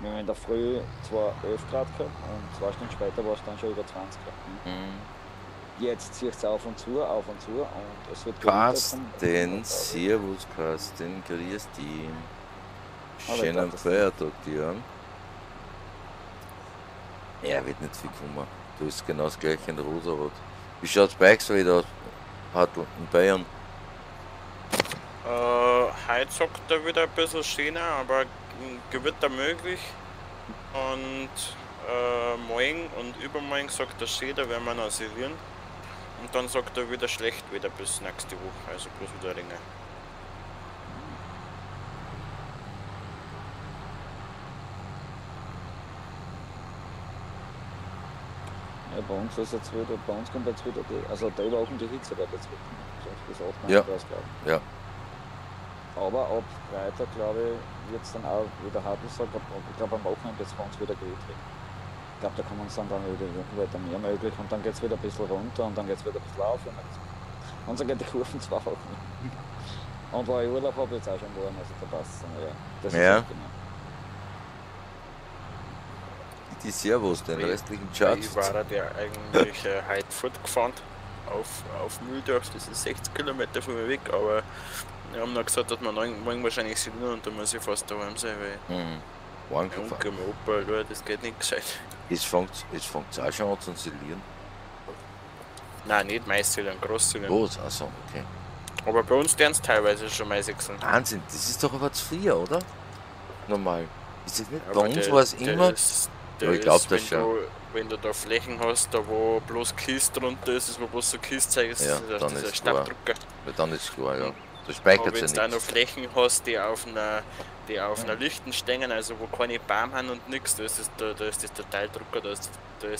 wir haben in der Früh zwar 11 Grad gehabt und 2 Stunden später war es dann schon über 20 Grad. Jetzt zieht es auf und zu und es wird Carsten, servus Carsten, grüß dich. Schönen Feiertag, Dion. Ja, wird nicht viel kommen. Du bist genau das gleiche in der Rosa-Rot. Wie schaut es bei euch so wieder aus, Hartl, in Bayern? Heute sagt er wieder ein bisschen Schiene, aber Gewitter möglich. Und morgen und übermorgen sagt er Schnee, da werden wir noch isolieren. Und dann sagt er wieder schlecht wieder bis nächste Woche, also bloß wieder Ringe. Ja, bei uns ist jetzt wieder, bei uns kommt jetzt wieder die, also drei Wochen die Hitze wird jetzt wieder, bis 8, 9 Grad, glaube ich. Ja. Aber ab Freitag, glaube ich, wird es dann auch wieder hart, ich glaube am Wochenende wird es bei uns wieder gewitterig. Ich glaube, da kommen uns dann wieder weiter mehr möglich und dann geht es wieder ein bisschen runter und dann geht es wieder ein bisschen auf. Und dann geht die Kurven 2 Wochen. Und wo ich Urlaub habe, jetzt auch schon geworden, also da passt es dann, ja. Das ist echt genau. Die Servos, den restlichen Chart. Ich war da der eigentlich heute fortgefahren auf Mühldorf, das ist 60 Kilometer von mir weg, aber wir haben noch gesagt, dass wir morgen wahrscheinlich sind und da muss ich fast daheim sein, weil Onkel, mein Opa, das geht nicht gescheit. Jetzt fängt es auch schon an zu isolieren. Nein, nicht Maishäckseln, Großzählen. Groß, also okay. Aber bei uns werden es teilweise schon Maishäckseln. Wahnsinn, das ist doch aber zu früh, oder? Normal. Ist das nicht? Bei uns war es immer. Ja, ich glaube das schon. Wenn du da Flächen hast, da wo bloß Kiste drunter ist, wo bloß so Kiste zeigt, ja, dann ist Stabdrucker. Ja, dann ist klar, ja. Du speicherst ja nichts. Wenn du da noch Flächen hast, die auf einer Lichten stehen, also wo keine Bäume haben und nichts, da ist das Dataldrucker, da ist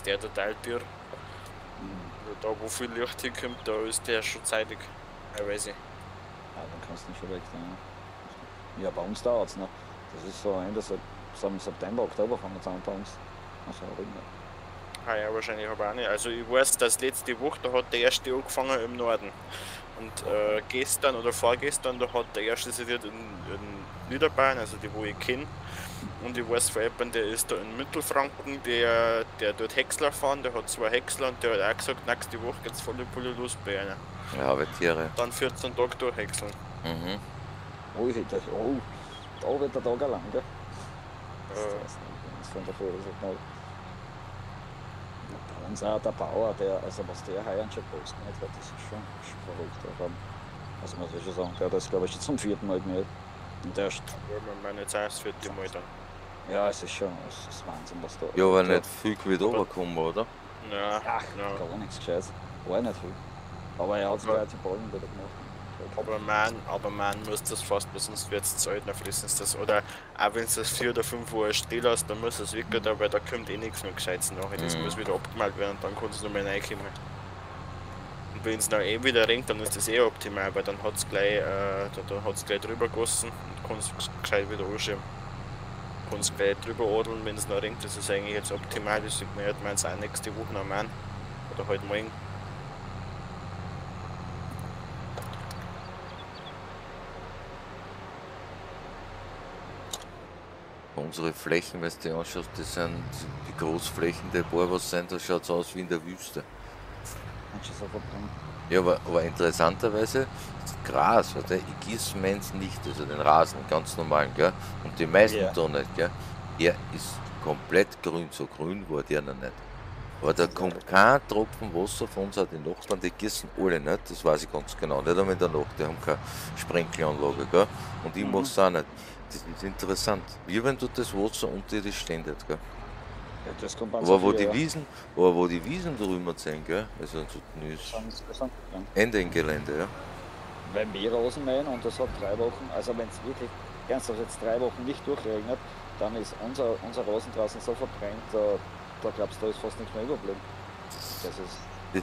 der Dateiltier. Da wo viel Licht hinkommt, da ist der schon zeitig. Weiß ich. Ja, dann kannst du nicht schon weg sein. Ja, bei uns dauert es noch. Das ist so Ende September, Oktober fangen wir an bei uns. Also, ah ja, wahrscheinlich aber auch nicht. Also ich weiß, dass letzte Woche, da hat der erste angefangen im Norden. Und gestern oder vorgestern, da hat der erste studiert in Niederbayern, also die wo ich kenne. Und ich weiß von jemandem, der ist da in Mittelfranken, der dort Häcksler fahren, der hat zwei Häcksler und der hat auch gesagt, nächste Woche geht's volle Pulle los bei einer. Ja, bei Tiere. Dann 14 Tage durchhäckseln. Mhm. Oh, da wird der Tag lang, gell? Das ist von der Früh, das ist neu. Bei uns auch der Bauer, also was der heuer schon posten hat, das ist schon verrückt. Also man soll schon sagen, der hat das glaube ich jetzt zum 4. Mal gemeldet. Und der ist. Ja, man meint jetzt erst das 4. Mal dann. Ja, es ist schon, es ist Wahnsinn, was da. Ja, aber nicht viel wieder rübergekommen, oder? Nein. Ach, gar nichts Gescheites. War nicht viel. Aber er hat es ja zu Ballen wieder gemacht. Aber man muss das fast, sonst wird es zu alt, dann fressen sie das. Oder auch wenn es das 4 oder 5 Uhr still hast, dann muss es wirklich da, weil da kommt eh nichts mehr Gescheites nachher. Das muss wieder abgemalt werden und dann kannst du nochmal reinkommen. Und wenn es dann eh wieder regnet, dann ist das eh optimal, weil dann hat es gleich, gleich drüber gegossen und kannst es gescheit wieder anschieben. Kannst gleich drüber adeln, wenn es noch regnet, das ist eigentlich jetzt optimal. Das sieht man jetzt auch nächste Woche noch mal. Oder halt morgen. Unsere Flächen, wenn du die anschaust, das sind die Großflächen, die Bohrwasser sind, da schaut es aus wie in der Wüste. Ja, aber interessanterweise, das Gras, oder? Ich gieße meins nicht, also den Rasen, ganz normalen, gell? Und die meisten da nicht, gell? Er ist komplett grün, so grün war der noch nicht. Aber da kommt kein Tropfen Wasser von uns, auch die Nachbarn, die gießen alle nicht, das weiß ich ganz genau, nicht einmal in der Nacht, die haben keine Sprenkelanlage, gell? Und ich mach's auch nicht. Das ist interessant, wie wenn du das Wasser unter dir ständet, gell? Ja, das kommt aber wo die Wiesen, aber wo die Wiesen drüber sind, gell? Also so ist Ende im Gelände, ja. Weil wir Rosen mähen und das hat 3 Wochen, also wenn es wirklich ernsthaft jetzt 3 Wochen nicht durchregnet, dann ist unser Rosen draußen so verbrennt, da glaubst du, da ist fast nichts mehr überblieben. Das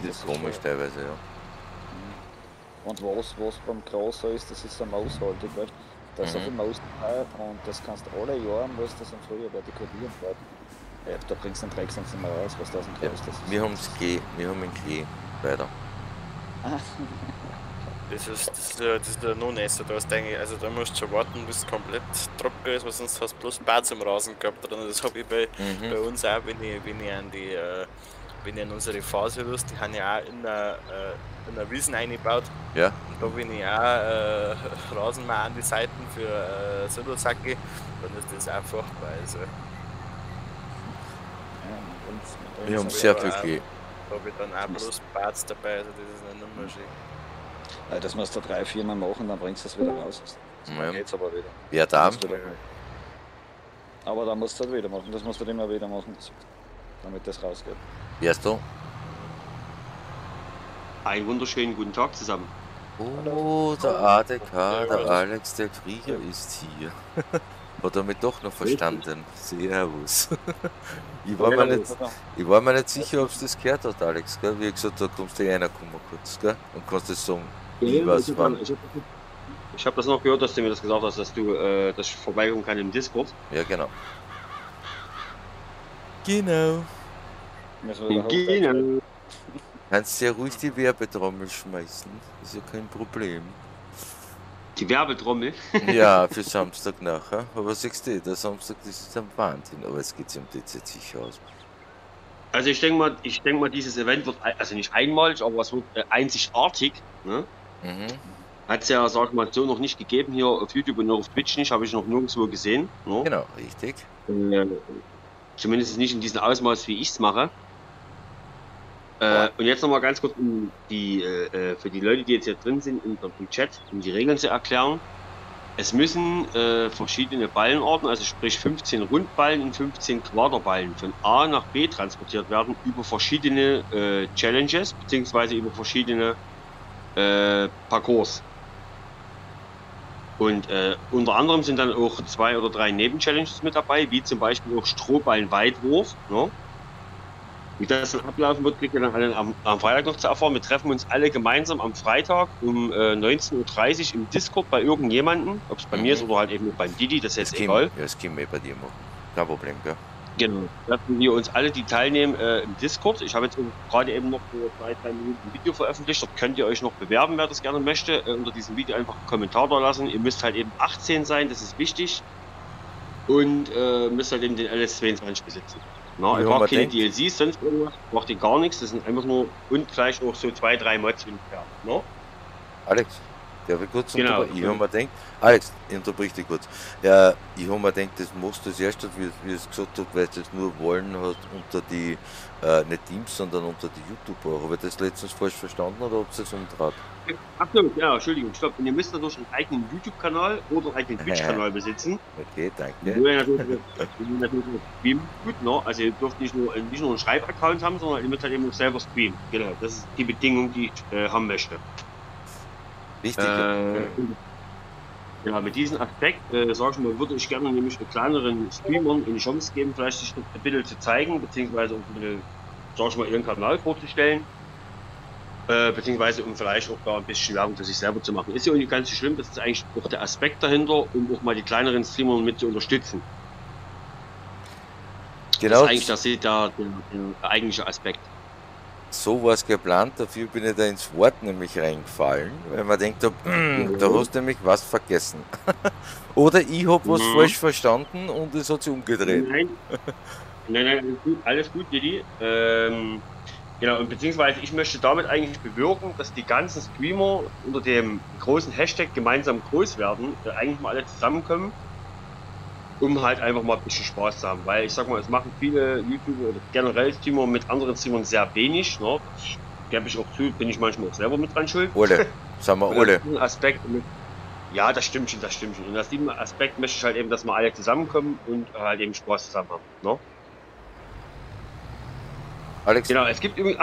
ist komisch schwer. Teilweise, ja. Und was beim Großer ist, das ist ein Maushaltig, weißt? Da ist so viel Maus dabei und das kannst du alle Jahre, musst das im Frühjahr vertikalieren. Da bringst du den Dreck sonst nicht mehr raus, was da aus dem Kreis ist. Wir haben es Klee, wir haben den Klee weiter. Das ist der Non-Esser, also da musst du schon warten, bis es komplett trocken ist, weil sonst hast du bloß Bad zum Rasen gehabt. Das habe ich bei uns auch, wenn ich an unsere Phase lust, die haben ja auch in der Wiesen eingebaut. Ja. Und da bin ich auch Rasen mal an die Seiten für Sudelsacke, dann ist das auch furchtbar. Also. Wir haben sehr viel Klee. Da habe ich dann auch bloß Barts dabei, also das ist nicht mehr schön. Ja, das musst du 3-4 Mal machen, dann bringst du es wieder raus. Dann geht's aber wieder. Ja, da. Aber dann musst du es wieder machen, das musst du immer wieder machen, damit das rausgeht. Erst du? Einen wunderschönen guten Tag zusammen. Oh, der ADK, der Alex der Krieger ist hier. Hat er mich doch noch verstanden. Servus. Ich war mir nicht sicher, ob es das gehört hat, Alex. Gell? Wie gesagt, da kommst du reinkommen kurz, gell? Und kannst das sagen. Ich habe das noch gehört, dass du mir das gesagt hast, dass du das vorbeikommen kannst im Discord. Ja, genau. Genau. Genau. Kannst ja ruhig die Werbetrommel schmeißen, ist ja kein Problem. Die Werbetrommel? Ja, für Samstag nachher. Aber siehst du, der Samstag, das ist ein Wahnsinn, aber es geht im DZ sicher aus. Also ich denke mal, dieses Event wird, also nicht einmalig, aber es wird einzigartig. Ne? Hat es ja, sag ich mal, so noch nicht gegeben hier auf YouTube und auch auf Twitch nicht, habe ich noch nirgendwo gesehen. Ne? Genau, richtig. Zumindest nicht in diesem Ausmaß, wie ich es mache. Und jetzt nochmal ganz kurz, um für die Leute, die jetzt hier drin sind, im Chat, um die Regeln zu erklären. Es müssen verschiedene Ballenarten, also sprich 15 Rundballen und 15 Quaderballen von A nach B transportiert werden über verschiedene Challenges bzw. über verschiedene Parcours. Und unter anderem sind dann auch 2 oder 3 Nebenchallenges mit dabei, wie zum Beispiel auch Strohballen-Weitwurf. Ne? Wie das dann ablaufen wird, kriegt ihr dann halt am Freitag noch zu erfahren. Wir treffen uns alle gemeinsam am Freitag um 19:30 Uhr im Discord bei irgendjemandem. Ob es bei mir ist oder halt eben beim Didi, das ist jetzt egal. Ja, das können wir bei dir machen. Kein Problem, gell? Genau. Treffen wir uns alle, die teilnehmen, im Discord. Ich habe jetzt gerade eben noch vor 2, 3 Minuten ein Video veröffentlicht. Dort könnt ihr euch noch bewerben, wer das gerne möchte. Unter diesem Video einfach einen Kommentar da lassen. Ihr müsst halt eben 18 sein, das ist wichtig. Und müsst halt eben den LS22 besitzen. Na, ich brauche keine DLCs, sonst irgendwas, braucht ihr gar nichts, das sind einfach nur und gleich auch so 2, 3 Mods hinterher. No? Alex, der will kurz genau. Ich habe mir gedacht, Alex, unterbrich dich kurz. Ja, ich habe mir gedacht, das musst du zuerst, wie es gesagt habe, weil du das nur wollen hast unter die, nicht Teams, sondern unter die YouTuber. Habe ich das letztens falsch verstanden oder ob es das umtrat? Ach so, ja, Entschuldigung, stopp. Und ihr müsst natürlich einen eigenen YouTube-Kanal oder einen eigenen Twitch-Kanal besitzen. Okay, danke. Also ihr dürft nicht nur einen Schreib-Account haben, sondern ihr müsst halt eben auch selber streamen. Genau, das ist die Bedingung, die ich haben möchte. Richtig. Ja, mit diesem Aspekt, sag ich mal, würde ich gerne nämlich kleineren Streamern eine Chance geben, vielleicht sich ein bisschen zu zeigen, beziehungsweise um sag ich mal, ihren Kanal vorzustellen. Beziehungsweise um vielleicht auch da ein bisschen Werbung für sich selber zu machen. Ist ja auch nicht ganz so schlimm, das ist eigentlich auch der Aspekt dahinter, um auch mal die kleineren Streamer mit zu unterstützen. Genau. Das ist eigentlich der eigentliche Aspekt. So war es geplant, dafür bin ich da ins Wort nämlich reingefallen, weil man denkt, da hast du nämlich was vergessen. Oder ich habe was falsch verstanden und es hat sich umgedreht. Nein, nein, alles gut, Didi. Genau, und beziehungsweise ich möchte damit eigentlich bewirken, dass die ganzen Streamer unter dem großen Hashtag gemeinsam groß werden, eigentlich mal alle zusammenkommen, um halt einfach mal ein bisschen Spaß zu haben. Weil ich sag mal, es machen viele YouTuber oder generell Streamer mit anderen Streamern sehr wenig. Ne? Gebe ich auch zu, bin ich manchmal auch selber mit dran schuld. Ole, sagen wir Ole. Ja, das stimmt schon, das stimmt schon. Und aus diesem Aspekt möchte ich halt eben, dass wir alle zusammenkommen und halt eben Spaß zusammen haben. Ne? Alex. Genau, es gibt übrigens,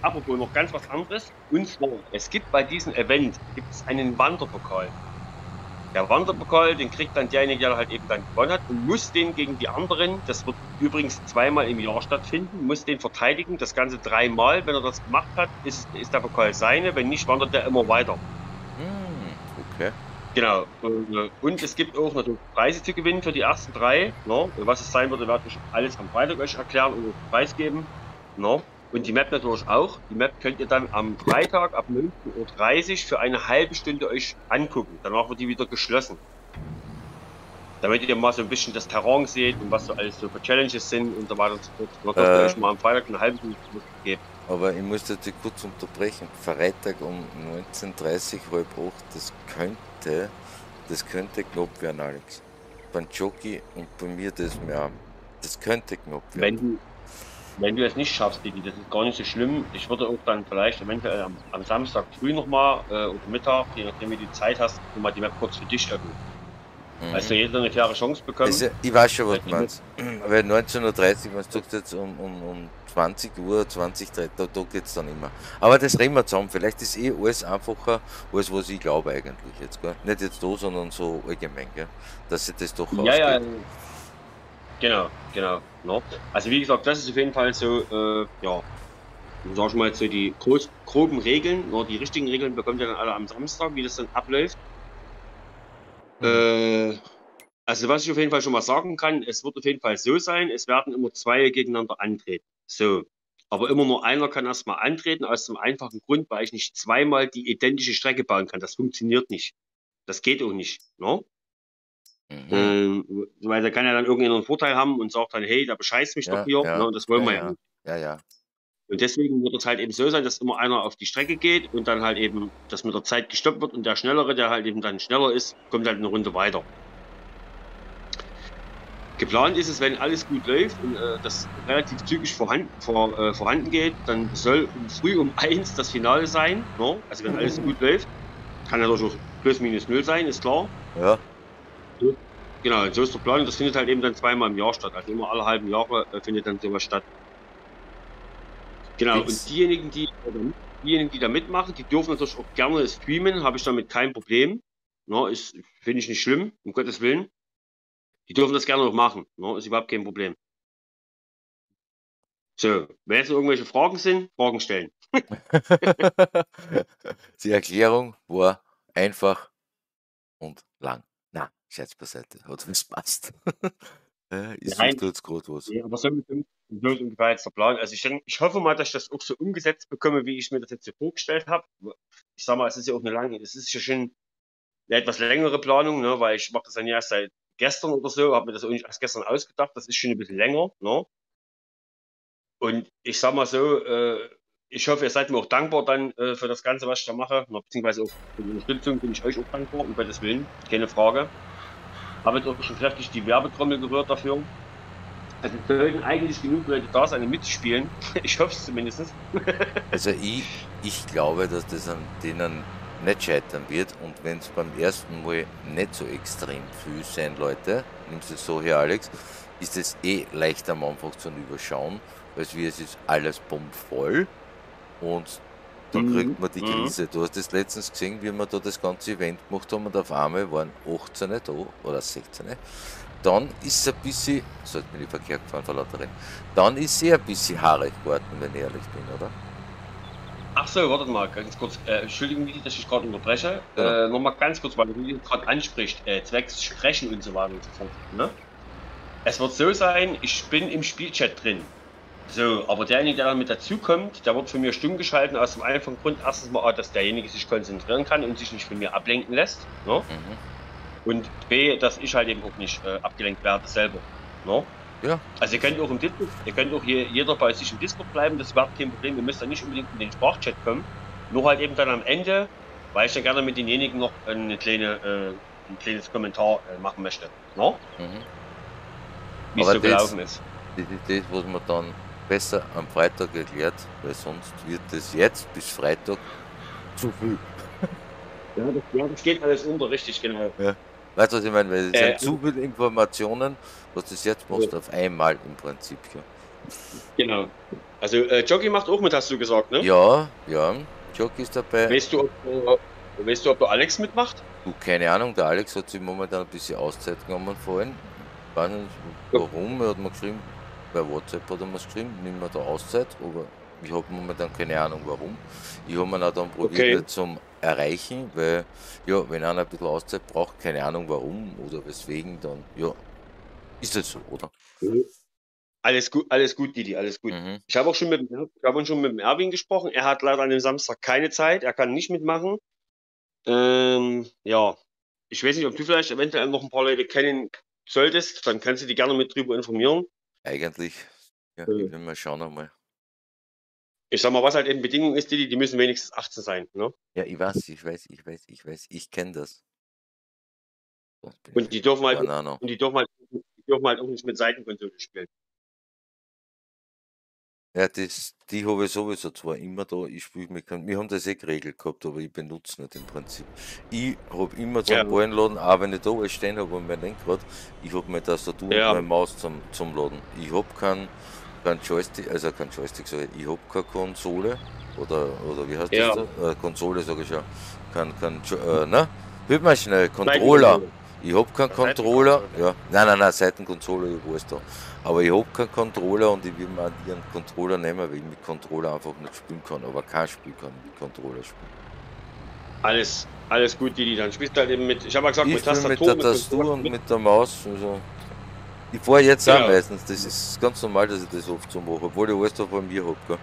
apropos noch ganz was anderes, und zwar, es gibt bei diesem Event, gibt es einen Wanderpokal. Der Wanderpokal, den kriegt dann derjenige, der halt eben dann gewonnen hat und muss den gegen die anderen, das wird übrigens 2-mal im Jahr stattfinden, muss den verteidigen, das Ganze 3-mal, wenn er das gemacht hat, ist der Pokal seine, wenn nicht, wandert er immer weiter. Okay. Genau, und es gibt auch natürlich Preise zu gewinnen für die ersten 3, ne? Was es sein würde, werde ich alles am Freitag euch erklären und preisgeben. No? Und die Map natürlich auch. Die Map könnt ihr dann am Freitag ab 19:30 Uhr für eine halbe Stunde euch angucken. Danach wird die wieder geschlossen. Damit ihr mal so ein bisschen das Terrain seht und was so alles so für Challenges sind und so weiter und so fort. Da könnt ihr euch mal am Freitag eine halbe Stunde geben. Aber ich muss jetzt kurz unterbrechen. Freitag um 19:30 Uhr, halb 8, das könnte knapp werden, Alex. Beim Jockey und bei mir das mehr. Das könnte knapp werden. Wenn du es nicht schaffst, Digi, das ist gar nicht so schlimm. Ich würde auch dann vielleicht eventuell am Samstag früh nochmal oder Mittag, je nachdem wie du Zeit hast, nochmal die Map kurz für dich öffnen. Also jeder eine faire Chance bekommen. Also, ich weiß schon, was du meinst. Weil 19:30 Uhr, man sagt jetzt um 20 Uhr, 20:30 Uhr, da geht es dann immer. Aber das reden wir zusammen. Vielleicht ist alles einfacher, als was ich glaube eigentlich jetzt. Gell? Nicht jetzt da, sondern so allgemein, gell? Dass sich das doch ausgeht. Ja, genau. No? Also wie gesagt, das ist auf jeden Fall so, ja, sag ich mal jetzt so die groben Regeln, no? Die richtigen Regeln bekommt ihr dann alle am Samstag, wie das dann abläuft. Also was ich auf jeden Fall schon mal sagen kann, es wird auf jeden Fall so sein, es werden immer 2 gegeneinander antreten. So, aber immer nur einer kann erstmal antreten, aus dem einfachen Grund, weil ich nicht 2-mal die identische Strecke bauen kann. Das funktioniert nicht. Das geht auch nicht, no? Weil da kann ja dann irgendeinen Vorteil haben und sagt dann, hey, da bescheißt mich doch hier, ne, und das wollen wir ja nicht. Ja. Und deswegen wird es halt eben so sein, dass immer einer auf die Strecke geht und dann halt eben, dass mit der Zeit gestoppt wird und der Schnellere, der halt eben dann schneller ist, kommt halt eine Runde weiter. Geplant ist es, wenn alles gut läuft und das relativ zügig vorhanden geht, dann soll früh um 1 das Finale sein, ne? Also wenn alles gut läuft, kann natürlich auch plus minus 0 sein, ist klar. Ja. Genau, so ist der Plan. Das findet halt eben dann zweimal im Jahr statt. Also immer alle halben Jahre findet dann sowas statt. Genau, und diejenigen, die da mitmachen, die dürfen natürlich auch gerne streamen, habe ich damit kein Problem. No, finde ich nicht schlimm, um Gottes Willen. Die dürfen das gerne noch machen, no, ist überhaupt kein Problem. So, wenn jetzt noch irgendwelche Fragen sind, Fragen stellen. Die Erklärung war einfach und lang. Na, Scherz beiseite, hat es passt. Ist jetzt gerade was. Ja, aber so ungefähr jetzt der Plan. Also ich hoffe mal, dass ich das auch so umgesetzt bekomme, wie ich mir das jetzt hier vorgestellt habe. Ich sag mal, es ist ja auch schon eine etwas längere Planung, ne? Weil ich mache das dann ja erst seit gestern oder so, habe mir das auch nicht erst gestern ausgedacht, das ist schon ein bisschen länger. Ne? Und ich sag mal so, ich hoffe, ihr seid mir auch dankbar dann für das Ganze, was ich da mache, beziehungsweise auch für die Unterstützung bin ich euch auch dankbar, um Gottes Willen, keine Frage. Habe jetzt auch schon kräftig die Werbetrommel gehört dafür. Also sollten eigentlich genug Leute da sein, die mitspielen. Ich hoffe es zumindest. Also ich glaube, dass das an denen nicht scheitern wird. Und wenn es beim ersten Mal nicht so extrem viel sein, Leute, nimmst du es so her, Alex, ist es eh leichter am Anfang zu überschauen, als wie es ist alles bombvoll und da kriegt man die Krise. Du hast das letztens gesehen, wie wir da das ganze Event gemacht haben und auf einmal waren 18 da oder 16. Dann ist es ein bisschen, so hat mir die Verkehr gefahren vor lauter Rennen, dann ist es ein bisschen haarig geworden, wenn ich ehrlich bin, oder? Ach so, wartet mal, ganz kurz, entschuldigen Sie, dass ich gerade unterbreche, ja. Nochmal ganz kurz, weil du gerade ansprichst, zwecks Sprechen und so weiter und so fort, ne? Es wird so sein, ich bin im Spielchat drin. So, aber derjenige, der dann mit dazukommt, der wird von mir stumm geschalten, aus dem einfachen Grund, erstens mal A, dass derjenige sich konzentrieren kann und sich nicht von mir ablenken lässt, ne? Und B, dass ich halt eben auch nicht abgelenkt werde selber, ne? Ja. Also ihr könnt auch im Discord, ihr könnt auch jeder bei sich im Discord bleiben, das ist überhaupt kein Problem, ihr müsst dann nicht unbedingt in den Sprachchat kommen, nur halt eben dann am Ende, weil ich dann gerne mit denjenigen noch ein kleines Kommentar machen möchte, ne? Wie es so gelaufen ist. Das ist das, was man dann besser am Freitag erklärt, weil sonst wird es jetzt bis Freitag zu viel. Ja, das geht alles unter, richtig, genau. Ja. Weißt du, was ich meine? Weil es sind zu viele Informationen, was du jetzt machst, ja, auf einmal im Prinzip. Ja. Genau. Also, Jockey macht auch mit, hast du gesagt, ne? Ja, ja. Jockey ist dabei. Weißt du, ob der Alex mitmacht? Du, keine Ahnung, der Alex hat sich momentan ein bisschen Auszeit genommen vorhin. Ich weiß nicht, warum, er hat mir geschrieben, bei WhatsApp hat er mir geschrieben, nimm mir da Auszeit, aber ich habe momentan keine Ahnung warum. Ich habe mir auch dann probiert, nicht zum Erreichen, weil, ja, wenn einer ein bisschen Auszeit braucht, keine Ahnung warum oder weswegen, dann, ja, ist das so, oder? Alles gut, Didi, alles gut. Ich habe auch schon mit dem Erwin gesprochen, er hat leider an dem Samstag keine Zeit, er kann nicht mitmachen. Ja, ich weiß nicht, ob du vielleicht eventuell noch ein paar Leute kennen solltest, dann kannst du die gerne mit drüber informieren. Eigentlich, ja, wenn wir schauen einmal. Ich sag mal, was halt eben Bedingung ist, die müssen wenigstens 18 sein, ne? Ja, ich weiß, ich kenne das. Und die dürfen halt auch nicht mit Seitenkonsole spielen. Ja, die habe ich sowieso zwar immer da, ich spiele mit keinem. Wir haben das eh geregelt gehabt, aber ich benutze nicht im Prinzip. Ich habe immer zum Ballenladen, auch wenn ich da alles stehen habe und mein Lenkrad, ich habe meine Tastatur und meine Maus zum Laden. Ich habe kein Joystick, also kein Joystick, sage ich habe keine Konsole, oder wie heißt das da? Konsole sage ich ja. Na, hört mal schnell, Controller. Ich habe keinen Controller, ja, nein, Seitencontroller, ich weiß da. Aber ich habe keinen Controller und ich will mir einen Controller nehmen, weil ich mit Controller einfach nicht spielen kann, aber kein Spiel kann mit Controller spielen. Alles gut, Didi, dann spielst du halt eben mit, ich habe ja gesagt, mit Tastatur. Mit der Tastatur und mit der Maus, also. Ich fahre jetzt auch meistens, das ist ganz normal, dass ich das oft so mache, obwohl ich alles da bei mir habe,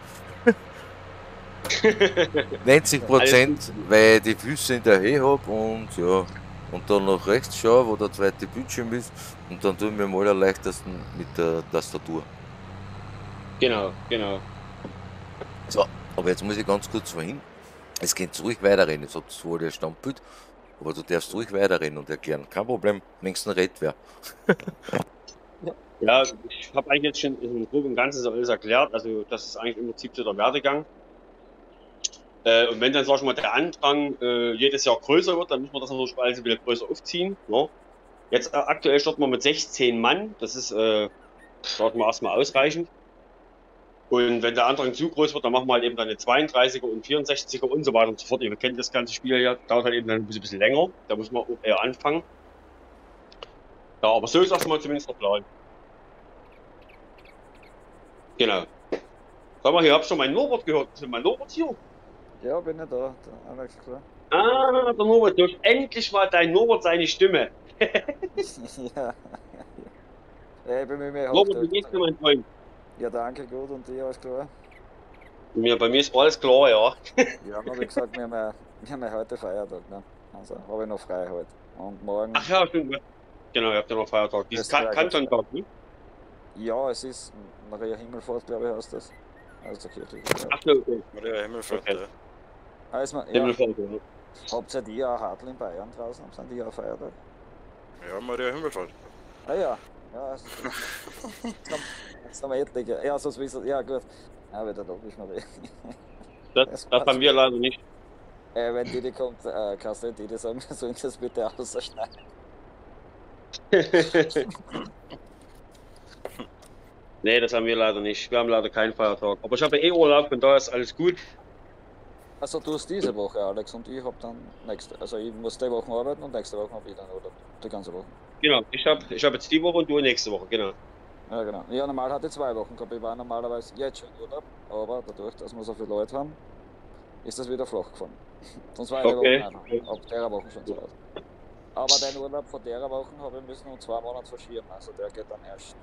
gell. 90%, weil ich die Füße in der Höhe habe und ja. Und dann nach rechts schauen, wo der zweite Bildschirm ist, und dann tun wir mal am leichtesten mit der Tastatur. Genau. So, aber jetzt muss ich ganz kurz mal hin. Es geht ruhig weiterreden. Jetzt hat es wohl der Stammbild, aber du darfst ruhig weiterreden und erklären. Kein Problem, wenigstens redet wer. Ja, ich habe eigentlich jetzt schon im Groben und Ganzen alles erklärt. Also, das ist eigentlich im Prinzip so der Werdegang. Und wenn dann, sag ich mal, der Andrang jedes Jahr größer wird, dann müssen wir das natürlich also wieder größer aufziehen. Ja. Jetzt aktuell starten wir mit 16 Mann, das ist, starten wir erstmal ausreichend. Und wenn der Andrang zu groß wird, dann machen wir halt eben dann eine 32er und 64er und so weiter und so fort. Ihr kennt das ganze Spiel ja, dauert halt eben dann ein bisschen länger, da muss man eher anfangen. Ja, aber so ist erstmal zumindest der Plan. Genau. Sag mal, hier habt ihr schon meinen Norbert gehört. Ist denn mein Norbert hier? Ja, bin ja da, der Alex, klar. Ah, der Norbert, du hast endlich mal dein Norbert seine Stimme. Ja. Ich bin mit mir auch Norbert, wie geht's dir, mein Freund? Ja, danke, gut, und dir, alles klar? Ja, bei mir ist alles klar, ja. Ja, habe ich gesagt, wir haben heute Feiertag, ne? Also, habe ich noch frei heute. Und morgen... Ach ja, stimmt. Genau, ihr habt ja noch Feiertag. Dieses Kantontag, ne? Ja, es ist Maria Himmelfahrt, glaube ich, heißt das. Also, okay. Ach so, okay. Maria Himmelfahrt, okay. Ja. Also, ja. Himmelfahrt, ja. Habt ihr ja auch Hartl in Bayern draußen? Haben sie ja auch Feiertag? Ja, Maria Himmelfahrt. Ah ja, ja, ist jetzt haben wir etliche. Ja, sonst wisst ihr, ja gut. Ja, wieder logisch, Maria. Das haben wir leider nicht. Wenn Didi kommt, kannst du Didi sagen, sollen sie das bitte ausschneiden. Ne, das haben wir leider nicht. Wir haben leider keinen Feiertag. Aber ich habe eh Urlaub und da ist alles gut. Also du hast diese Woche, Alex, und ich habe dann nächste. Also ich muss die Woche arbeiten und nächste Woche habe ich dann Urlaub. Die ganze Woche. Genau, ich hab jetzt die Woche und du nächste Woche, genau. Ja, genau. Ja, normal hatte ich 2 Wochen gehabt. Ich war normalerweise jetzt schon Urlaub, aber dadurch, dass wir so viele Leute haben, ist das wieder flach gefahren. Sonst war ich okay. Ab der Woche schon so weit. Aber den Urlaub von der Woche habe ich müssen um 2 Monate verschieben, also der geht dann erst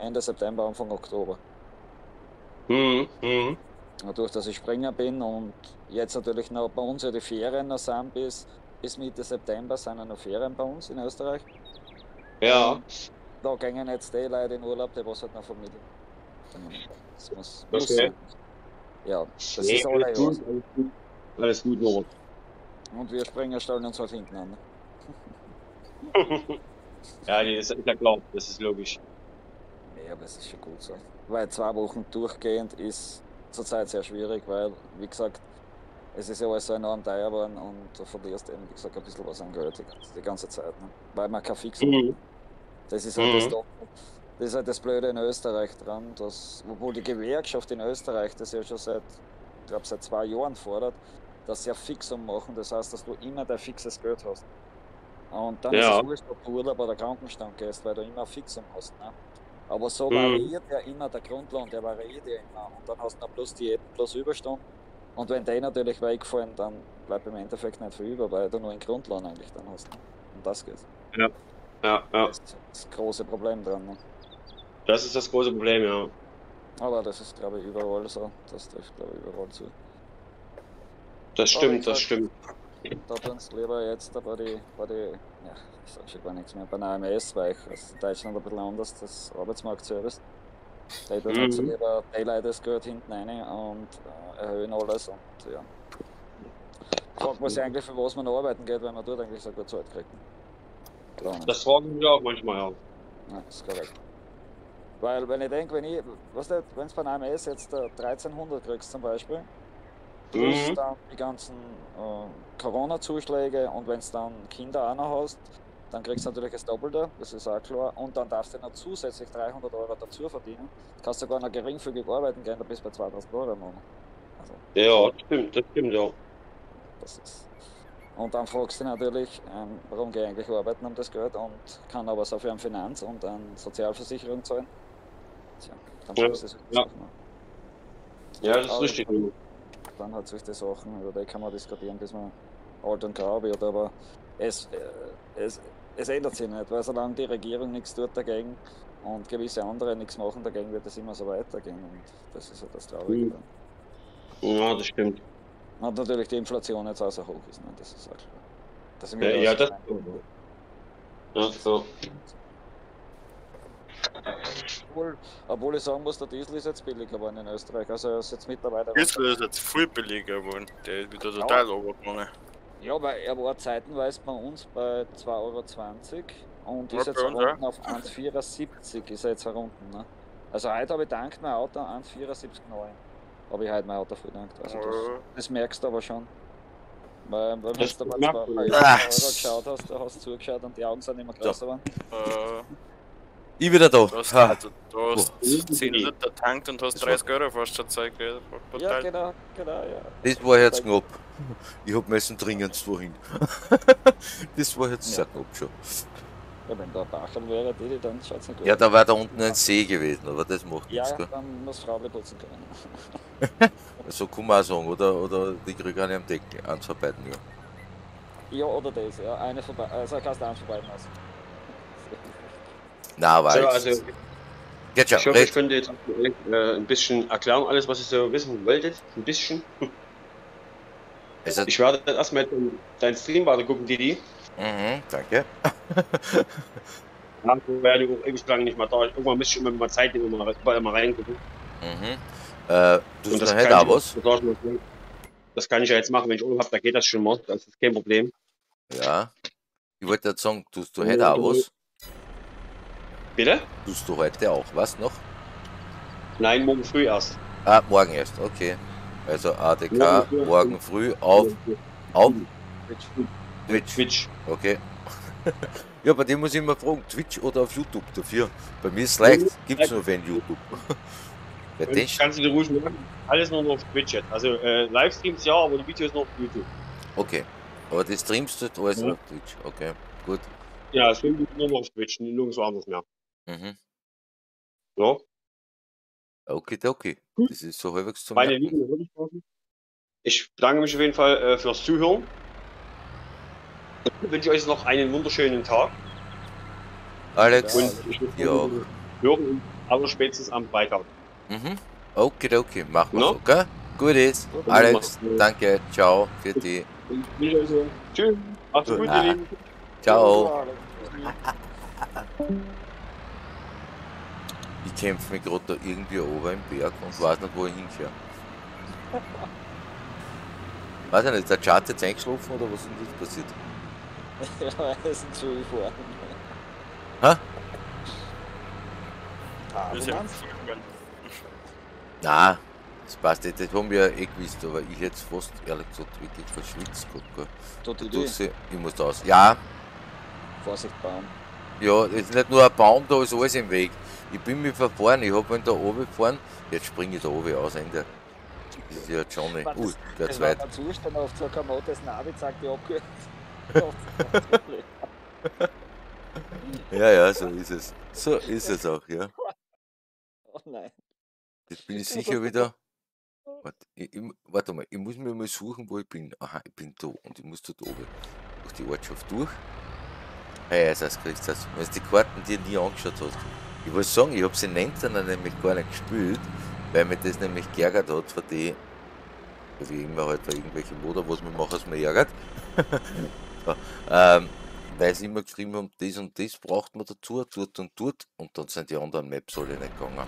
Ende September, Anfang Oktober. Mhm, mhm. Dadurch, dass ich Springer bin und jetzt natürlich noch bei uns ja die Ferien noch sind, bis Mitte September sind ja noch Ferien bei uns in Österreich. Ja. Und da gingen jetzt die Leute in Urlaub, die was halt noch vermitteln. Das muss okay. Sein. Ja, das nee, ist alles gut. Alles gut, Norbert. Und wir Springer stellen uns halt hinten an. Ja, nee, das ist ja klar, das ist logisch. Ja, aber es ist schon gut so. Weil 2 Wochen durchgehend ist zurzeit sehr schwierig, weil, wie gesagt, es ist ja alles so enorm teuer geworden und du verlierst eben, wie gesagt, ein bisschen was an Geld die ganze Zeit. Ne? Weil man keinen Fix hat. Das ist halt das Blöde in Österreich dran, dass, obwohl die Gewerkschaft in Österreich das ja schon seit, ich glaube, seit 2 Jahren fordert, dass sie ein Fixum machen, das heißt, dass du immer dein fixes Geld hast. Und dann ja. Ist es wurscht, ob du Urlaub oder Krankenstand gehst, weil du immer Fixum hast. Ne? Aber so variiert ja immer der Grundlohn, der variiert ja immer. Und dann hast du noch plus Diäten, plus Überstunden. Und wenn die natürlich wegfallen, dann bleibt im Endeffekt nicht viel über, weil du nur einen Grundlohn eigentlich dann hast. Ne? Und das geht. Ja, ja, ja. Das ist das große Problem dran. Ne? Das ist das große Problem, ja. Aber das ist, glaube ich, überall so. Das trifft, glaube ich, überall zu. Das stimmt, das stimmt. Da tun sie lieber jetzt bei die ja, ich sag schon gar nichts mehr, bei einer AMS, weil in Deutschland ein bisschen anders, das Arbeitsmarktservice. Die tun sie lieber Daylight das Geld hinten rein und erhöhen alles und ja. Fragt man sich eigentlich, für was man arbeiten geht, wenn man dort eigentlich so gut Zeit kriegt. Klar, das fragen wir auch manchmal, ja. Ja, das ist korrekt. Weil wenn ich denke, wenn du bei einer AMS jetzt 1300 kriegst zum Beispiel, plus dann die ganzen Corona-Zuschläge und wenn du dann Kinder auch noch hast, dann kriegst du natürlich das Doppelte, das ist auch klar. Und dann darfst du noch zusätzlich 300 Euro dazu verdienen. Du kannst sogar noch geringfügig arbeiten gehen, da bist du bei 2000 Euro im Monat. Also, ja, das stimmt ja. Das ist. Und dann fragst du natürlich, warum gehe ich eigentlich arbeiten um das Geld und kann aber so für eine Finanz- und eine Sozialversicherung zahlen. Tja, dann ja, das ja. Ja, das ist richtig. Dann hat sich die Sachen, über die kann man diskutieren, bis man alt und grau wird, aber es ändert sich nicht, weil solange die Regierung nichts tut dagegen und gewisse andere nichts machen dagegen, wird es immer so weitergehen und das ist ja das Traurige dann. Ja, das stimmt. Und natürlich die Inflation jetzt auch so hoch ist, ne? Das ist auch klar. Das ist ja, das ja, so. Obwohl ich sagen muss, der Diesel ist jetzt billiger geworden in Österreich, also er ist jetzt mittlerweile... Der Diesel ist jetzt viel billiger geworden, der ist wieder total runtergegangen. Ja, weil er war zeitenweise bei uns bei 2,20 Euro und ist jetzt runter auf 1,74 ist er jetzt herunter. Ne? Also heute habe ich dank meinem Auto 1,74,9 Euro. Habe ich heute mal davon gedacht. Also das merkst du aber schon. Weil wenn du da mal 2 Euro geschaut hast, da hast du zugeschaut und die Augen sind immer größer geworden. Ich wieder da. Du hast, du hast 10 Liter tankt und hast 30 Euro fast schon Zeit. Ja, genau, ja. Das war jetzt knapp. Ich hab messen dringend vorhin. Das war jetzt sehr knapp schon. Ja, wenn da ein Bachel wäre, dann schaut's nicht gut. Ja, da war da unten ein See gewesen, aber das macht nichts. Ja, dann muss Frau putzen können. So kann man auch sagen, oder die kriegen auch nicht am Deckel anzuarbeiten, ja. Ja, oder das, ja. Eine vorbei, also kannst du eins vorbei lassen. Na, weiß. So, also, ich hoffe, ich könnte jetzt ein bisschen erklären, alles, was ich so wissen wollte. Ein bisschen. Ich werde dann erstmal deinen Stream weiter gucken, Didi. Mhm, danke. Ich werde ewig lange nicht mal da. Irgendwann müsste ich immer mal Zeit nehmen, immer reingucken. Mhm. Du hast halt auch was? Das kann ich ja jetzt machen, wenn ich Urlaub habe, da geht das schon mal. Das ist kein Problem. Ja. Ich wollte jetzt sagen, tust du halt auch was? Bitte? Tust du heute auch was noch? Nein, morgen früh erst. Ah, morgen erst, okay. Also ADK, morgen früh auf Twitch. Okay. Ja, bei dem muss ich immer fragen, Twitch oder auf YouTube dafür. Bei mir ist es leicht, gibt es nur wenn YouTube. Das kannst du ruhig machen, alles nur noch auf Twitch jetzt. Also Livestreams ja, aber die Videos noch auf YouTube. Okay, aber die streamst du alles auf Twitch, okay, gut. Ja, es wird nur noch auf Twitch, nirgendwo anders mehr. Mhm. Ja. Okay. Gut. Das ist so halbwegs zum Lieben. Ich bedanke mich auf jeden Fall fürs Zuhören. Ich wünsche euch noch einen wunderschönen Tag. Alex, und ich würde hören, aber spätestens am Freitag. Mhm. Okay, machen wir so, gell? Gut ist. Alex, danke, ciao, für die. Tschüss, macht's gut, ihr Lieben. Ciao. Ich kämpfe mich gerade da irgendwie oben im Berg und weiß nicht, wo ich hinfahre. Weiß ich nicht, ist der Chart jetzt eingeschlafen oder was ist denn das passiert? Ja, das sind zu viel vor. Hä? Nein, das passt nicht, das haben wir ja eh gewusst, aber ich hätte es fast ehrlich gesagt wirklich verschwitzt gerade. Ich muss da raus. Ja. Vorsicht, Baum. Ja, es ist nicht nur ein Baum, da ist alles im Weg. Ich bin mir verfahren, ich habe ihn da oben gefahren, jetzt springe ich da oben aus, Ende. Das ist ja Johnny. Der zweite. Das war ein Zustand auf so einer Motte, das Navi zeigt die abgehört. Ja, so ist es. So ist es auch, ja. Oh nein. Jetzt bin ich sicher wieder. Warte mal, ich muss mir mal suchen, wo ich bin. Aha, ich bin da und ich muss dort oben durch die Ortschaft durch. Hey, Jesus Christus, wenn du die Karten dir nie angeschaut hast. Ich wollte sagen, ich habe sie dann nämlich gar nicht gespielt, weil mir das nämlich geärgert hat, von die, wie immer halt bei irgendwelchen Modhub, was man macht, was man ärgert. So, weil sie immer geschrieben haben, das und das braucht man dazu, dort und dort, und dann sind die anderen Maps alle nicht gegangen.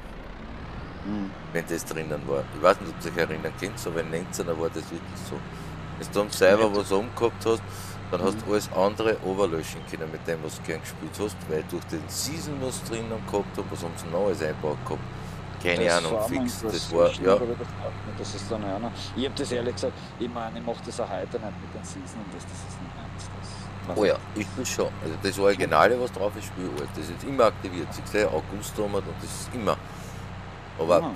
Wenn das drinnen war. Ich weiß nicht, ob du dich erinnern kannst, aber in Nenzern war das wirklich so. Wenn du am Cyber was angehabt hast, dann hast du alles andere overlöschen können mit dem, was du gern gespielt hast, weil durch den Season was drinnen gehabt habe, was sonst noch alles eingebaut gehabt. Keine Ahnung, fix, das war, ja. Das ist dann einer. Ich habe das ehrlich gesagt, ich meine, ich mache das auch heute nicht mit den Season und das ist nicht ernst. Oh ja, ich bin schon. Also das Originale, was drauf ist, spiele ich alles. Das ist immer aktiviert. Ich sehe August damals und das ist immer. Aber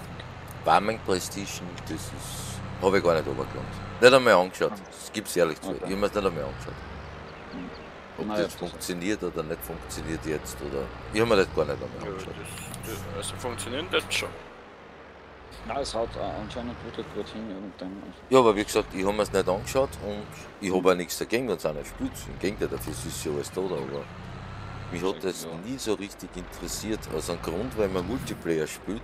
Warming Prestige, das ist. Habe ich gar nicht runtergelangt. Nicht einmal angeschaut. Das gibt es ehrlich zu. Ich habe mir das nicht einmal angeschaut. Ob das funktioniert oder nicht funktioniert jetzt. Oder ich habe mir das gar nicht einmal angeschaut. Also funktioniert das schon. Nein, es haut anscheinend wirklich gut hin. Ja, aber wie gesagt, ich habe mir das nicht angeschaut und ich habe auch nichts dagegen, wenn es einer spielt. Im Gegenteil, dafür ist ja alles da. Aber mich hat das nie so richtig interessiert. Also ein Grund, weil man Multiplayer spielt.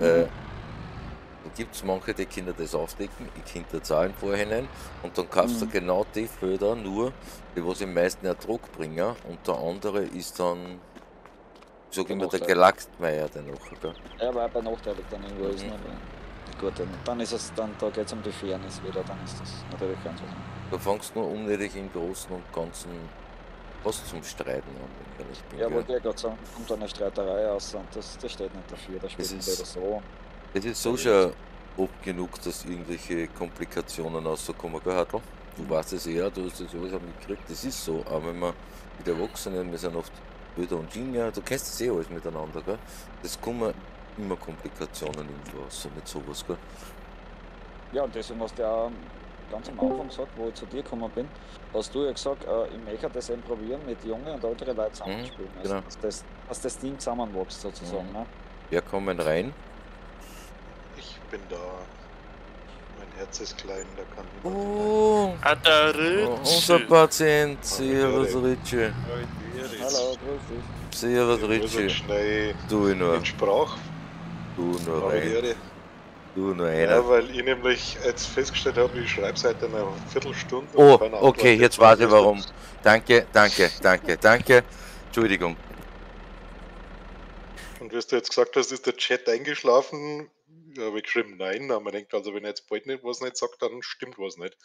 Da gibt es manche, die Kinder das aufdecken, die Kinder zahlen vorhinein und dann kaufst du genau die Felder nur, die was im meisten Ertrag bringen und der andere ist dann, sag ich mal, der Gelaktmeier der noch. Ja, war aber nachteilig dann irgendwo ist. Gut, dann ist es, dann da geht es um die Fairness wieder, dann ist das natürlich ganz anders. Da fängst du nur unnötig im Großen und Ganzen was zum Streiten an, wenn ich ehrlich bin. Ja, wollte ich gerade sagen, kommt eine Streiterei aus und das steht nicht dafür, da spielt man wieder so. Das ist so schon oft genug, dass irgendwelche Komplikationen rauskommen. Gell, Hartl? Du weißt es ja, du hast das alles auch mitgekriegt, das ist so. Aber wenn wir mit Erwachsenen, wir sind oft Brüder und Jünger, du kennst das eh alles miteinander. Gell? Das kommen immer Komplikationen irgendwo raus, mit sowas. Gell? Ja, und deswegen hast du ja ganz am Anfang gesagt, wo ich zu dir gekommen bin, hast du ja gesagt, ich möchte das eben probieren, mit jungen und älteren Leuten zusammenspielen. Also, genau. Dass das Team zusammenwächst sozusagen. Mhm. Ne? Wir kommen rein. Ich bin da. Mein Herz ist klein, da kann niemand. Oh, unser Patient. Servus Ritsche. Hallo, grüß dich. Servus Ritsche. Du nur. In Sprach. Du nur rein. Du, nur einer. Ja, weil ich nämlich jetzt festgestellt habe, ich schreibe seit einer Viertelstunde. Oh, okay, jetzt weiß ich warum. Danke. Entschuldigung. Und wie du jetzt gesagt hast, ist der Chat eingeschlafen? Da habe ich geschrieben, nein. Aber man denkt, also wenn er jetzt bald nicht was nicht sagt, dann stimmt was nicht.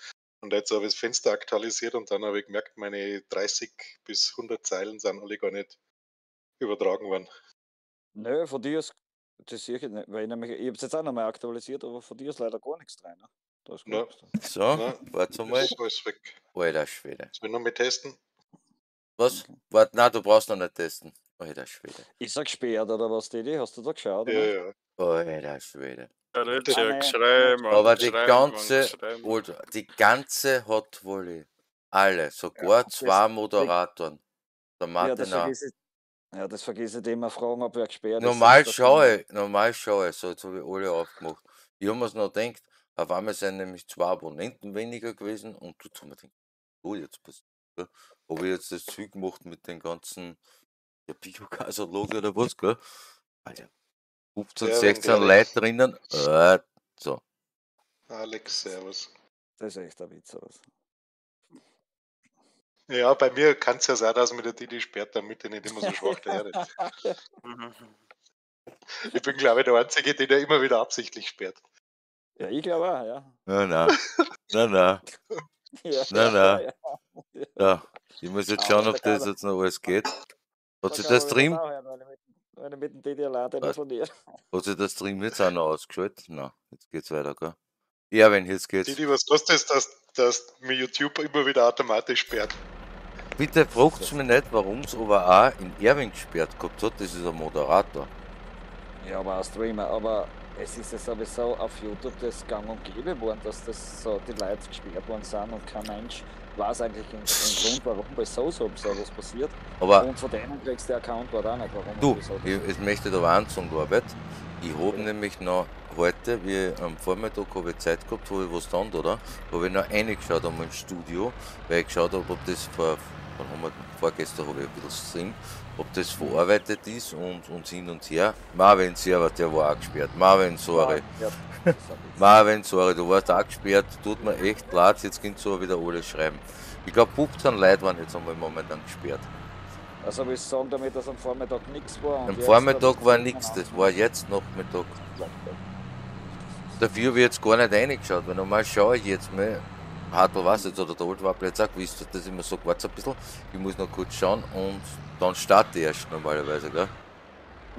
Und jetzt habe ich das Fenster aktualisiert und dann habe ich gemerkt, meine 30 bis 100 Zeilen sind alle gar nicht übertragen worden. Nö, von dir ist. Das sehe ich nicht, weil ich habe es jetzt auch nochmal aktualisiert, aber von dir ist leider gar nichts rein. Ne? Da ist gar nichts. So, warte mal. Ist alles weg. Alter Schwede. Jetzt will ich noch mal testen. Was? Okay. Warte, nein, du brauchst noch nicht testen. Alter Schwede. Ich sag gesperrt oder was, Didi? Hast du da geschaut? Ja, ja. Alter Schwede. Aber die ganze Hot Volley. Alle, sogar ja, zwei Moderatoren. Der Martin auch. Ja, das vergesse ich immer, fragen, ob er gesperrt ist. Normal schaue ich, so jetzt habe ich alle aufgemacht. Ich habe mir noch gedacht, auf einmal sind nämlich zwei Abonnenten weniger gewesen und jetzt haben wir gedacht, oh, jetzt passiert. Gell? Habe ich jetzt das Zeug gemacht mit den ganzen Biokatalog oder was, gell? Alter, 15, ja, 16 Leute drinnen. So. Alex, servus. Das ist echt ein Witz, was. Ja, bei mir kann es ja sein, dass mir der Didi sperrt, damit ich nicht immer so schwach daher rede. Ich bin, glaube ich, der Einzige, den er immer wieder absichtlich sperrt. Ja, ich glaube auch, ja. Nein. Ich muss jetzt schauen, ob das jetzt noch alles geht. Hat sich der Stream... Wenn ich mit dem Didi alleine nicht von dir. Hat sich der Stream jetzt auch noch ausgeschaltet? Nein, jetzt geht's weiter, gell? Ja, wenn jetzt geht's. Didi, was kostet es, dass mir YouTube immer wieder automatisch sperrt? Bitte fragt es mir nicht, warum es aber auch in Erwin gesperrt gehabt hat, das ist ein Moderator. Ja, aber ein Streamer, aber es ist ja sowieso auf YouTube das gang und gäbe worden, dass das so die Leute gesperrt worden sind und kein Mensch weiß eigentlich den Grund, warum bei so was passiert. Aber und von denen kriegst du den Account war auch nicht, warum. Du, ich möchte da eins und Arbeit. Ich habe nämlich noch heute, wie am Vormittag habe ich Zeit gehabt, habe ich was getan, oder? Habe ich noch reingeschaut an mein Studio, weil ich geschaut habe, ob das vorgestern habe ich ein bisschen Stream, ob das verarbeitet ist und hin und her. Marvin, Server, der war auch gesperrt. Marvin, sorry. Ja. Marvin, sorry, du warst auch gesperrt, tut mir echt leid, jetzt könnt ihr aber wieder alles schreiben. Ich glaube, 15 Leute waren jetzt einmal momentan gesperrt. Also will ich sagen damit, dass am Vormittag nichts war? Am Vormittag war nichts, das war jetzt Nachmittag. Dafür habe ich jetzt gar nicht reingeschaut, weil normal schaue ich jetzt mal, Hartl weiß jetzt, oder der Old war plötzlich auch, wisst ihr, dass ich mir so kurz ein bisschen, ich muss noch kurz schauen und dann starte ich erst normalerweise, gell?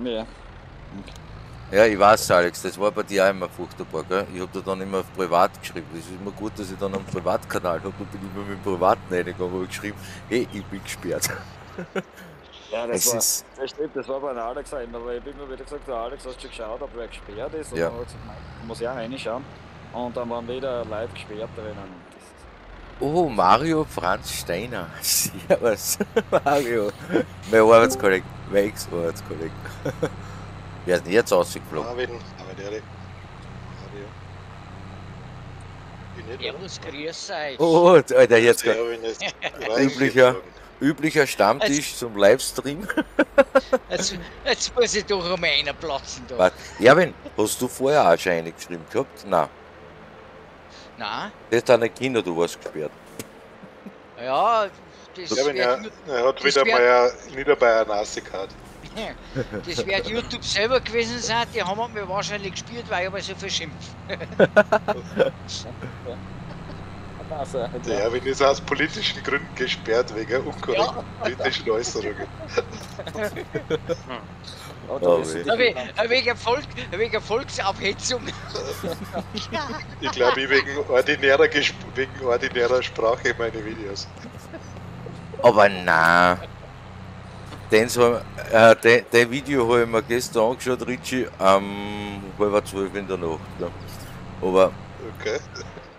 Ja. Okay. Ja, ich weiß, Alex, das war bei dir auch immer furchtbar, gell? Ich habe da dann immer auf Privat geschrieben. Das ist immer gut, dass ich dann einen Privatkanal habe, da bin ich immer mit dem Privaten reingegangen und geschrieben, hey, ich bin gesperrt. Ja, das war bei Alex auch immer, weil ich bin mir wieder gesagt, der Alex, hast du geschaut, ob er gesperrt ist? Und ja. Dann hat gesagt, man muss ja reinschauen. Und dann waren wieder live gesperrt drinnen. Oh, Mario Franz Steiner. Servus, Mario. Mein Arbeitskollege, mein Ex-Arbeitskollege. Wer ist denn jetzt ausgeflogen? Marvin, aber der. Servus, grüß euch. Oh, Alter, jetzt üblicher. Üblicher Stammtisch jetzt, zum Livestream. jetzt muss ich doch um einen platzen. Da. Erwin, hast du vorher auch schon reingeschrieben gehabt? Nein. Nein. Das ist deine Kinder, du warst gesperrt. Ja, das Erwin, er hat wieder mal eine Niederbayer-Nase-Karte. Das wird YouTube selber gewesen sein, die haben mir wahrscheinlich gespielt, weil ich aber so viel schimpfe. Wasser. Also. Ja, wenn ist aus politischen Gründen gesperrt, wegen unkorrekten politischen Äußerungen. Wegen Volksabhetzung. Ich glaube, ich wegen ordinärer Sprache in meine Videos. Aber nein. Den Video habe ich mir gestern angeschaut, Richie, halb 12 in der Nacht, glaube ich. Aber okay.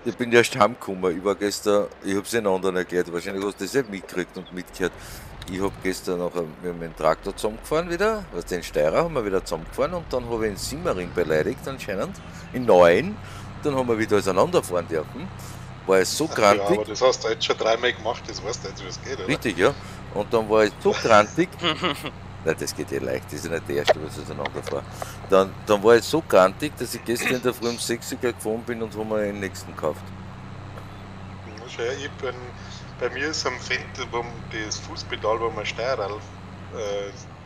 Ich bin erst heimgekommen. Ich war gestern, ich habe es den anderen erklärt, wahrscheinlich hast du das nicht mitgekriegt und mitgehört. Ich habe gestern nachher mit meinem Traktor zusammengefahren wieder, was den Steirer haben wir wieder zusammengefahren und dann habe ich einen Simmering beleidigt anscheinend, in Neuen, dann haben wir wieder auseinanderfahren dürfen. War ich so krantig. Ja, aber das hast du jetzt schon dreimal gemacht, das weißt du jetzt, wie es geht, oder? Richtig, ja. Und dann war ich so krantig, nein, das geht eh leicht, das ist nicht der erste, was auseinanderfahren. Dann war ich so krantig, dass ich gestern in der Früh um 6 Uhr gefahren bin und habe mir den nächsten gekauft. Ja, schau, ich bin... Bei mir ist am Fendt das Fußpedal, wo man Steuerrad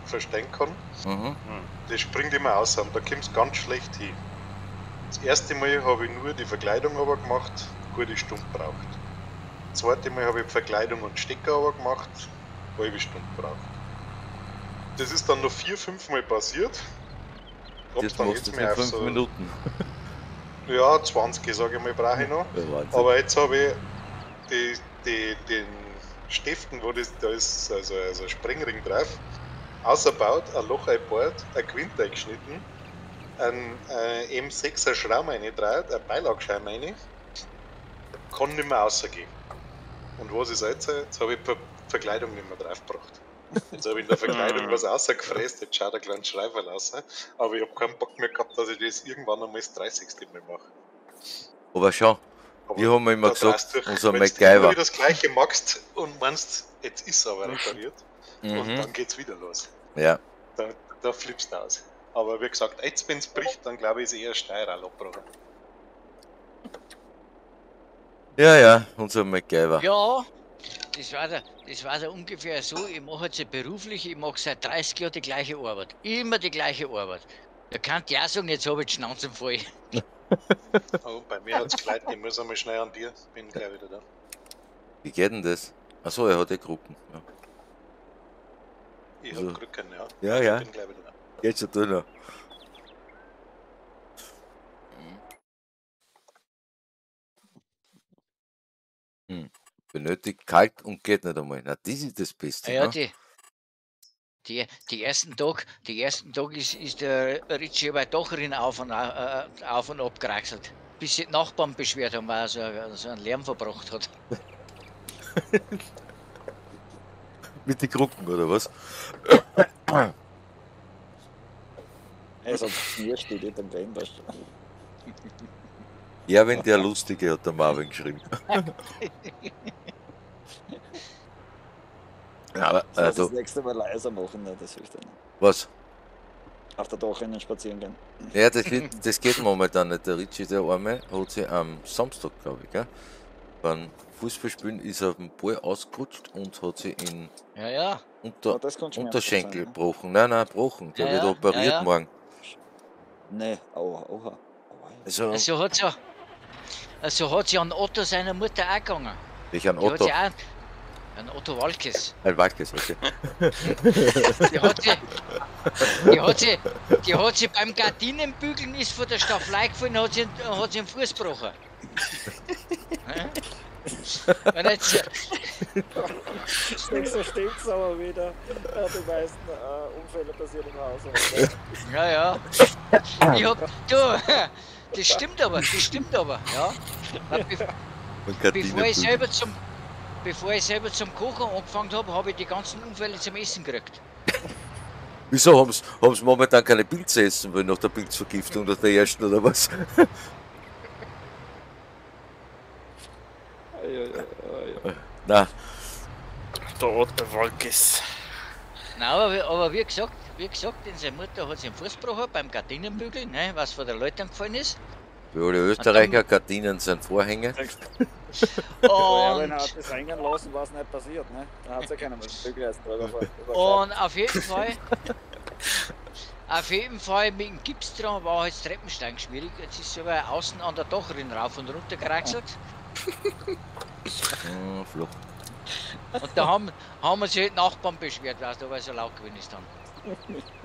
verstellen kann. Mhm. Das springt immer aus und da kommt es ganz schlecht hin. Das erste Mal habe ich nur die Verkleidung gemacht, eine gute Stunde braucht. Das zweite Mal habe ich Verkleidung und Stecker gemacht, eine halbe Stunde braucht. Das ist dann noch 4-5 Mal passiert. Jetzt dann jetzt mehr 5 so Minuten. Ja, 20 sage ich mal, brauche ich noch. Aber jetzt habe ich den Stiften, wo das, da ist also ein Sprengring drauf, ausgebaut, ein Loch eingebaut, ein Quint eingeschnitten, ein M6er Schraum reingetraut, ein Beilagscheiben rein, kann nicht mehr rausgehen. Und was ist jetzt? Jetzt habe ich Verkleidung nicht mehr draufgebracht. Jetzt habe ich in der Verkleidung was rausgefräst, jetzt schaut ein kleines Schreiferl raus, aber ich habe keinen Bock mehr gehabt, dass ich das irgendwann einmal das 30. Mal mache. Aber schon. Wir haben immer gesagt, unser MacGyver. Wenn du das Gleiche machst und meinst, jetzt ist es aber repariert, und dann geht's wieder los. Ja. Da flippst du aus. Aber wie gesagt, jetzt, wenn es bricht, dann glaube ich, ist eher Steirerl abbrochen. Ja, unser MacGyver. Ja, das war da ungefähr so. Ich mache jetzt beruflich, ich mache seit 30 Jahren die gleiche Arbeit. Immer die gleiche Arbeit. Da kann ich auch sagen, jetzt habe ich die Schnauze voll. Oh, bei mir hat es geleitet, ich muss einmal schnell an dir, bin gleich wieder da. Wie geht denn das? Achso, er hat ja Gruppen. Ja. Ich hab Krücken, ja. Ja. Ich bin gleich wieder da. Geht schon dünner. Benötigt kalt und geht nicht einmal. Na, das ist das Beste. Ja, ne? Die ersten Tag ist der Ritschie aber doch auf und ab geraxelt. Bis die Nachbarn beschwert haben, weil er so einen Lärm verbracht hat. Mit den Krücken oder was? Also hier steht nicht am Wenders. Ja, wenn der Lustige hat der Marvin geschrieben. Ja, aber, also, das nächste Mal leiser machen, ne? Das hilft dann. Was? Auf der Dachrinne spazieren gehen. Ja, das geht momentan nicht. Der Ritchie, der Arme, hat sich am Samstag, glaube ich, gell? Beim Fußballspielen ist er auf dem Ball ausgerutscht und hat sich in Unterschenkel gebrochen. Nein, gebrochen. Der wird operiert morgen. Nee, oha. Also hat es ja an Otto seiner Mutter auch gegangen. Ich an Otto? Ein Otto Walkes. Ein Walkes, okay. Die hat sie beim Gardinenbügeln ist von der Staffelei gefallen und hat sie einen Fuß gebrochen. Das nächste stimmt's aber wieder. Die meisten Unfälle passieren im Haus. Ja. Das stimmt aber. Ja. Bevor ich selber zum Kochen angefangen habe, habe ich die ganzen Unfälle zum Essen gekriegt. Wieso haben sie momentan keine Pilze essen wollen nach der Pilzvergiftung nach der ersten oder was? Ja. Nein. Der Otto Walkes. Nein, aber wie gesagt, seine Mutter hat sich einen Fuß gebrochen beim Gardinenbügeln, ne, was von den Leuten gefallen ist. Für alle Österreicher, Gardinen sind Vorhänge. Ja, wenn er hat das reingehen lassen, war es nicht passiert, ne? Da hat es ja keiner mehr Bügeleis drüber. Und auf jeden Fall mit dem Gips dran war halt das Treppenstein schwierig. Jetzt ist es aber außen an der Dachrinne rauf und runter geraxelt. Fluch. Und da haben sich die Nachbarn beschwert, weißt du, weil so laut gewesen ist dann.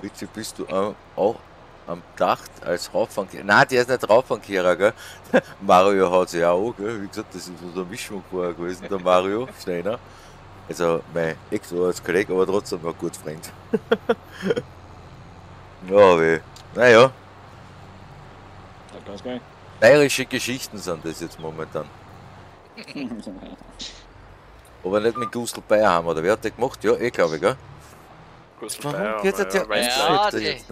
Bitte, bist du auch am Dach als Raubfangkehrer? Nein, der ist nicht Raubfangkehrer, gell? Mario hat sich auch, gell? Wie gesagt, das ist so eine Mischung vorher gewesen, der Mario Steiner. Also mein Ex-Arbeitskollege, aber trotzdem ein guter Freund. Ja, weh. Naja. Bayerische Geschichten sind das jetzt momentan. Aber nicht mit Gustl Bayer haben, oder? Wer hat das gemacht? Ja, eh, glaube ich, gell? Gustl Bayer. Ja, die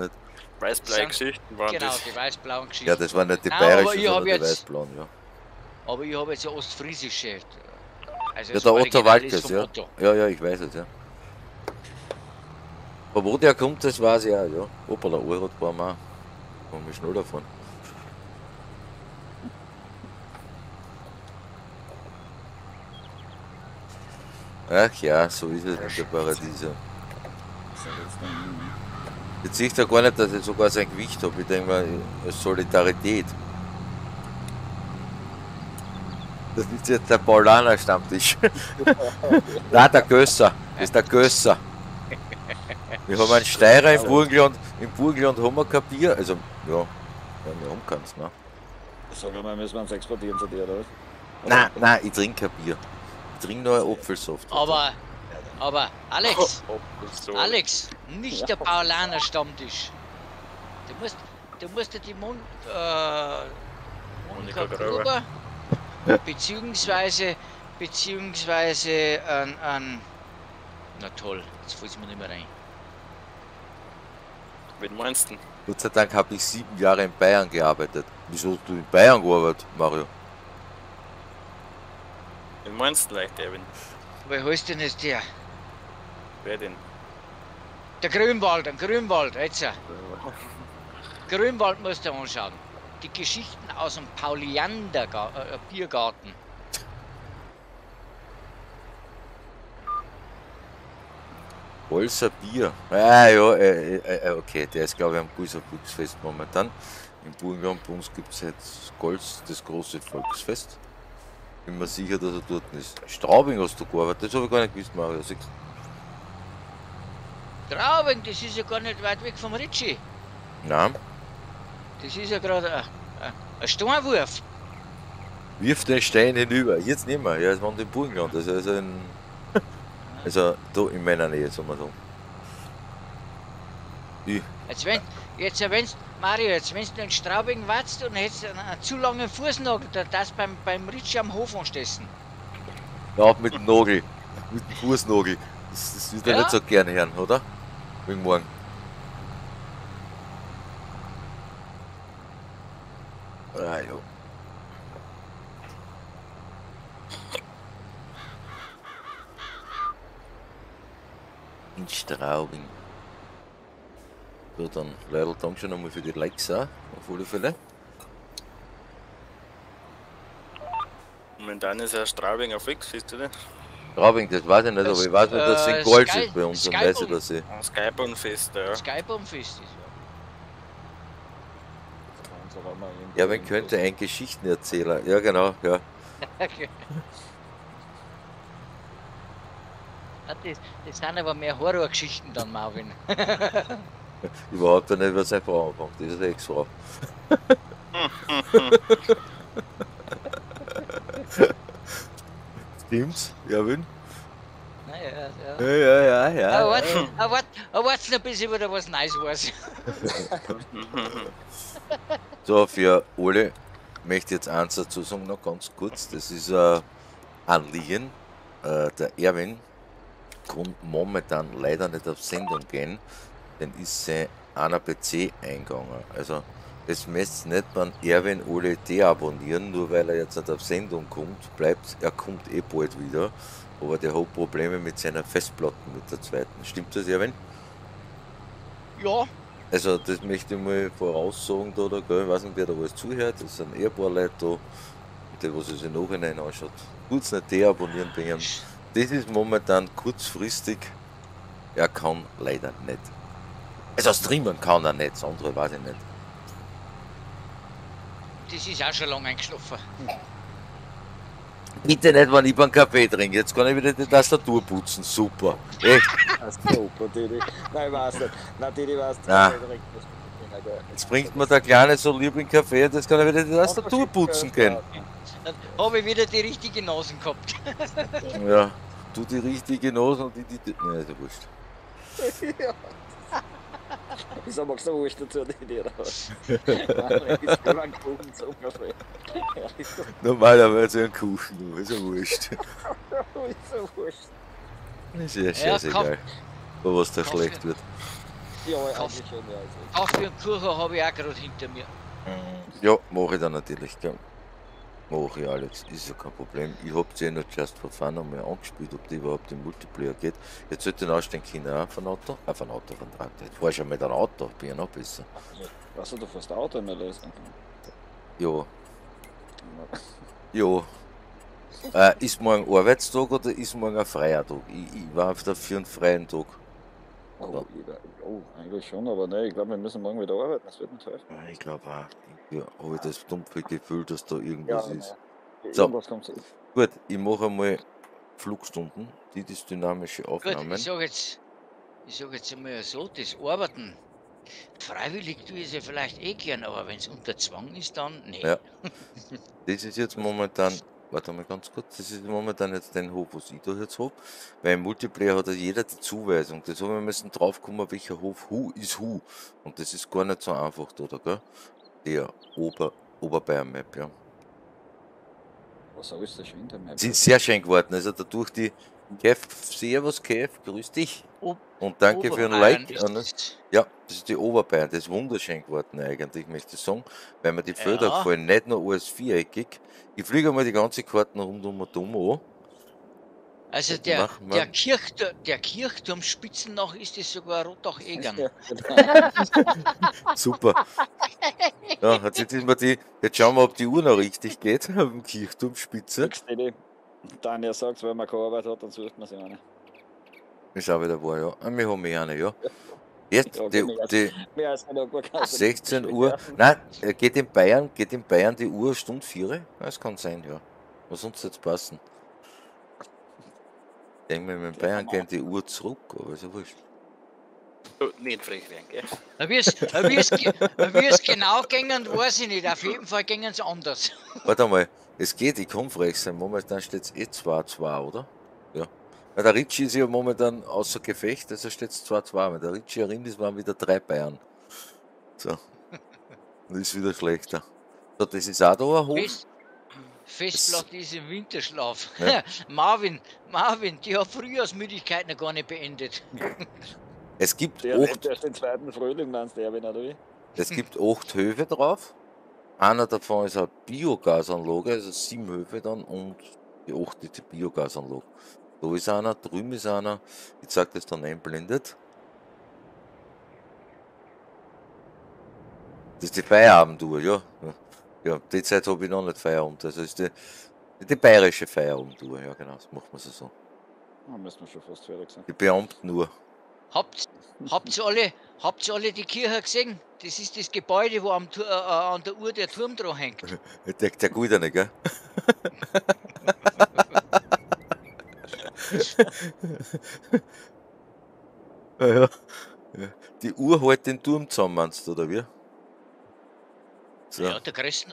weiß-blauen Geschichten waren das. Genau, die weiß-blauen Geschichten. Ja, das waren nicht die bayerischen, sondern die weiß-blauen, ja. Aber ich habe jetzt eine ostfriesische. Also ja, der Otto Walkes, ja. Otto. Ja, ja, ich weiß es, ja. Aber wo der kommt, das weiß ich auch, ja. Opa, der Urrat war mal. Komm ich schnell davon. Ach ja, so ist es mit der Paradiese. Jetzt sehe ich da gar nicht, dass ich sogar sein Gewicht habe. Ich denke mal, Solidarität. Das ist jetzt der Paulaner Stammtisch. Nein, der Gößer. Das ist der Gößer. Wir haben einen Steirer im Burgenland. Im Burgenland haben wir kein Bier. Also, ja, wir haben keins, ne? Sagen wir mal, müssen wir uns exportieren zu dir, oder was? Nein, nein, ich trinke kein Bier. Ich trinke nur Apfelsaft. Aber, Alex, Alex, nicht der Paulaner Stammtisch. Du musst ja die Monika Gruber, beziehungsweise an. Na toll, jetzt fällt es mir nicht mehr rein. Wen meinst du? Gott sei Dank habe ich 7 Jahre in Bayern gearbeitet. Wieso hast du in Bayern gearbeitet, Mario? Wen meinst du leicht, Erwin? Wer heißt denn jetzt der? Wer denn? Der Grünwald, ein Grünwald, jetzt ja. Grünwald musst du anschauen. Die Geschichten aus dem Pauliander Biergarten. Holzer Bier. Ah ja, okay, der ist glaube ich am Gößer Volksfest momentan. In Burgenland bei uns gibt es jetzt Golz, das große Volksfest. Bin mir sicher, dass er dort ist. Straubing hast du gearbeitet, das habe ich gar nicht gewusst, Mario. Straubing, das ist ja gar nicht weit weg vom Ritschi. Nein. Das ist ja gerade ein Steinwurf. Wirf den Stein hinüber. Jetzt nicht mehr, ja, es war in Burgenland. Das ist ein. Also, da in meiner Nähe, soll man sagen. Jetzt, Mario, wenn du in Straubing wartest und hättest einen zu langen Fußnagel, dann darfst du beim Ritsch am Hof anstessen. Ja, mit dem Nagel, mit dem Fußnagel. Das wird ja nicht so gern hören, oder? Wie morgen. Ah, ja. In Straubing. So, dann leider danke schon einmal für die Likes auch, auf alle Fälle. Momentan ist ja Straubing auf X, siehst du das? Straubing, das weiß ich nicht, aber ich weiß nicht, dass es in Golz ist bei uns, dann weiß ich das. Skyborn-Fest, ja. Skyborn-Fest ist ja. Ja, man könnte ein Geschichtenerzähler, ja genau, ja. Das sind aber mehr Horrorgeschichten dann, Marvin. Überhaupt nicht, was seine Frau anfängt. Das ist eine Ex-Frau. Stimmt's, Erwin? Naja, ja. Ja. Erwart's noch, bis ich wieder was Neues weiß. So, für alle möchte ich jetzt eins dazu sagen, noch ganz kurz. Das ist ein Anliegen. Der Erwin kann momentan leider nicht auf Sendung gehen, denn ist sein einer PC eingegangen. Also es müsst nicht man Erwin alle deabonnieren, nur weil er jetzt nicht auf Sendung kommt, bleibt, er kommt eh bald wieder, aber der hat Probleme mit seiner Festplatte, mit der zweiten. Stimmt das, Erwin? Ja. Also das möchte ich mal voraussagen da, gell? Ich weiß nicht, wer da alles zuhört, das sind eh ein paar Leute da, die, was es im Nachhinein anschaut. Kurz nicht deabonnieren bei ihm. Das ist momentan kurzfristig, er kann leider nicht. Also streamen kann er nicht, das andere weiß ich nicht. Das ist auch schon lange eingeschlafen. Bitte nicht, wenn ich einen Kaffee trinke. Jetzt kann ich wieder die Tastatur putzen. Super. Echt? Super, Didi. Nein, ich weiß nicht. Nein, Didi weiß nicht. Jetzt bringt mir der Kleine so lieb einen Kaffee und jetzt kann ich wieder die Tastatur putzen können. Dann habe ich wieder die richtige Nase gehabt. Ja, du die richtige Nase und die... Nein, ist ja wurscht. Ja. Wieso magst du wurscht dazu nicht, oder was? Nein, ich habe einen Kuchen zum Kaffee. Normalerweise einen Kuchen, ist ja wurscht. Wieso wurscht? Ist ja scheißegal, wo was da schlecht wird. Ja, eigentlich schon, ja. Kaffee und Kuchen habe ich auch gerade hinter mir. Ja, mache ich dann natürlich, gell. Mache ich, Alex, ist ja kein Problem. Ich habe sie ja noch Just for Fun einmal angespielt, ob die überhaupt im Multiplayer geht. Jetzt sollte ich ausstehen können, auch von Auto. Ah, von Auto, von Traktor. Jetzt war ich schon mit einem Auto, bin ja noch besser. Weißt du, du fährst Auto in der Lösung? Ja. Ja. Ist morgen Arbeitstag oder ist morgen ein freier Tag? Ich war für einen freien Tag. Oh, eigentlich schon, aber ne, ich glaube, wir müssen morgen wieder arbeiten, das wird nicht helfen. Ich glaube auch. Ja, habe ich das dumpfe Gefühl, dass da irgendwas ist. So, gut, ich mache einmal Flugstunden, die dynamische Aufnahmen. Gut, ich sag jetzt einmal so, das Arbeiten, freiwillig tue ich es ja vielleicht eh gern, aber wenn es unter Zwang ist, dann ne. Ja. Das ist jetzt momentan... Warte mal ganz kurz, das ist momentan jetzt den Hof, was ich da jetzt habe, weil im Multiplayer hat ja jeder die Zuweisung, das haben wir müssen draufkommen, welcher Hof Hu ist Hu, und das ist gar nicht so einfach da, gell? Der Oberbayern-Map, ja. Was auch ist das schön, der Map? Sind sehr schön geworden, also dadurch die Kev, servus Kev, grüß dich und danke für ein Like. Ja, das ist die Oberbayern, das ist wunderschön geworden eigentlich, möchte ich sagen, weil mir die Felder gefallen, nicht nur alles viereckig. Ich fliege einmal die ganze Karten rundum und an. Also der Kirchturmspitzen nach ist das sogar Rotach-Egern. Ja, genau. Super. Ja, jetzt schauen wir, ob die Uhr noch richtig geht, auf dem Kirchturmspitze. Daniel sagt, wenn man keine Arbeit hat, dann sucht man sich eine. Ist auch wieder wahr, ja. Wir haben mehr eine, ja. Jetzt, ja, die 16 Uhr. Nein, geht in Bayern die Uhr Stunde 4? Das kann sein, ja. Was uns jetzt passen. Ich denke mir, in Bayern geht die Uhr zurück, aber ist ja wurscht. Nicht frech werden, gell? Wie es genau gingen, weiß ich nicht. Auf jeden Fall gingen es anders. Warte mal, es geht, ich kann frech sein. Momentan steht es eh 2-2, oder? Ja. Weil der Ricci ist ja momentan außer Gefecht, also steht es 2-2. Weil der Ricci erinnert, es waren wieder 3 Bayern. So. Das ist wieder schlechter. So, das ist auch da ein Hof. Festplatte ist im Winterschlaf. Ja. Marvin, die hat Frühjahrsmüdigkeit noch gar nicht beendet. Es gibt acht Höfe drauf. Einer davon ist eine Biogasanlage, also 7 Höfe dann und die 8. Biogasanlage. Da ist einer, drüben ist einer. Ich sag das dann einblendet. Das ist die Feierabenduhr, ja. Ja, die Zeit habe ich noch nicht Feierabend. Also ist die bayerische Feierabenduhr, ja genau, das macht man so. Da müssen wir schon fast fertig sein. Die Beamten nur. Habt ihr alle die Kirche gesehen? Das ist das Gebäude, wo an der Uhr der Turm dran hängt. Der Goldene, gell? Ja. Die Uhr hält den Turm zusammen, meinst du, oder wie? So. Ja, der Gräß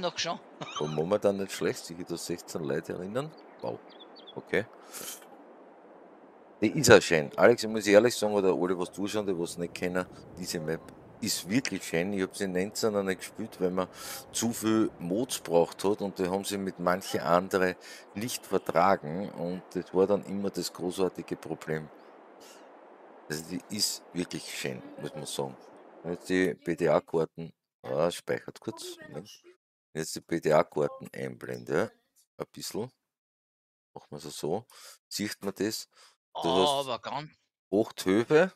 noch schon. Und momentan nicht schlecht, sich da 16 Leute erinnern. Wow, okay. Die ist auch schön. Alex, ich muss ehrlich sagen, oder alle, was du schon, die was nicht kennen, diese Map ist wirklich schön. Ich habe sie in 19 nicht gespielt, weil man zu viel Mods braucht hat und die haben sie mit manchen anderen nicht vertragen und das war dann immer das großartige Problem. Also die ist wirklich schön, muss man sagen. Jetzt die PDA-Karten, speichert kurz. Jetzt die PDA-Karten einblende, ein bisschen. Machen wir es so. Sieht man das? Du hast 8 Höfe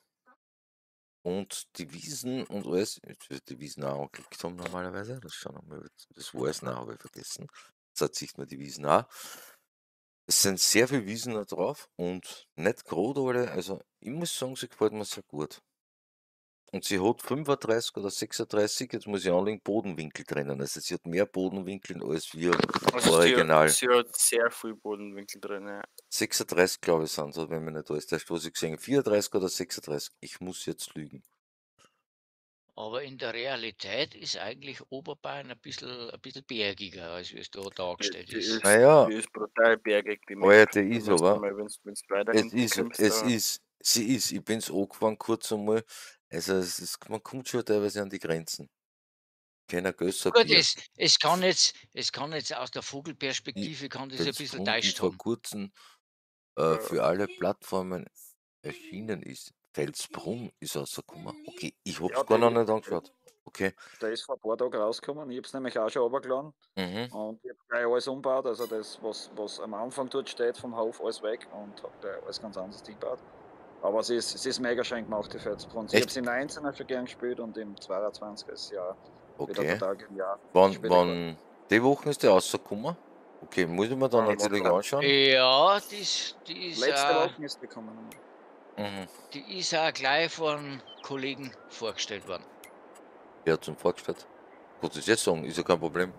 und die Wiesen und alles. Jetzt wird die Wiesen auch angeklickt haben normalerweise. Das schauen wir mal. Das war es noch, habe ich vergessen. Jetzt sieht man die Wiesen auch. Es sind sehr viele Wiesen da drauf und nicht gerade alle. Also ich muss sagen, sie gefällt mir sehr gut. Und sie hat 35 oder 36, jetzt muss ich anlegen, Bodenwinkel trennen. Also sie hat mehr Bodenwinkel als wir original. Sie hat sehr viel Bodenwinkel drin. Ja. 36 glaube ich sind so, wenn man nicht alles täuscht, was ich gesehen habe. 34 oder 36, ich muss jetzt lügen. Aber in der Realität ist eigentlich Oberbayern ein bisschen bergiger, als wie es da dargestellt ist. Naja, die ist brutal bergig. Sie ist, ich bin es angefahren kurz einmal. Also es ist, man kommt schon teilweise an die Grenzen. Keiner Gößer. Gut, es kann jetzt aus der Vogelperspektive kann das ein bisschen täuscht haben. Vor kurzem für alle Plattformen erschienen ist. Felsbrunn ist rausgekommen. Okay, ich habe es ja, gar nicht angeschaut. Okay. Der ist vor ein paar Tagen rausgekommen. Ich habe es nämlich auch schon runtergeladen. Und ich habe gleich alles umgebaut. Also das, was am Anfang dort steht, vom Hof, alles weg. Und habe gleich alles ganz anderes Ding gebaut. Aber es ist mega schön gemacht, die Felsbrunn. Ich habe sie im 19er schon gern gespielt und im 22er ist ja wieder total genial. Wann die Woche ist die rausgekommen? Okay, muss ich mir dann natürlich anschauen. Ja, die ist letzte Woche ist gekommen. Die ist auch gleich von Kollegen vorgestellt worden. Ja, zum Vorgestellt. Kannst du es jetzt sagen, ist ja kein Problem.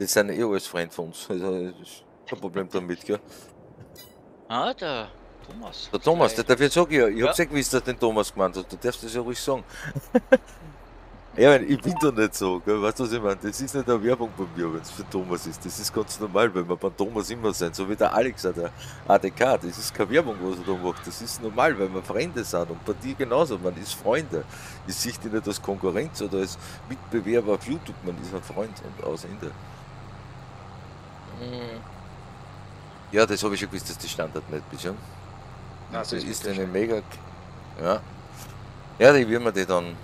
Das sind eh alles Freunde von uns. Also kein Problem damit, gell? Ah, der Thomas. Der Thomas, der darf jetzt sagen, ich hab's ja gewusst, dass den Thomas gemeint hat. Du darfst das ja ruhig sagen. Ja, ich bin da nicht so, gell? Weißt du, was ich meine? Das ist nicht eine Werbung bei mir, wenn es für Thomas ist. Das ist ganz normal, wenn wir bei Thomas immer sind. So wie der Alex an der ADK. Das ist keine Werbung, was er da macht. Das ist normal, weil wir Freunde sind. Und bei dir genauso. Man ist Freunde. Ich sehe dich nicht als Konkurrenz oder als Mitbewerber auf YouTube. Man ist ein Freund und aus Ende. Ja, das habe ich schon gewusst, dass die Standard nicht bist, ja? Das ist eine mega. Ja. Ja, die will man die dann.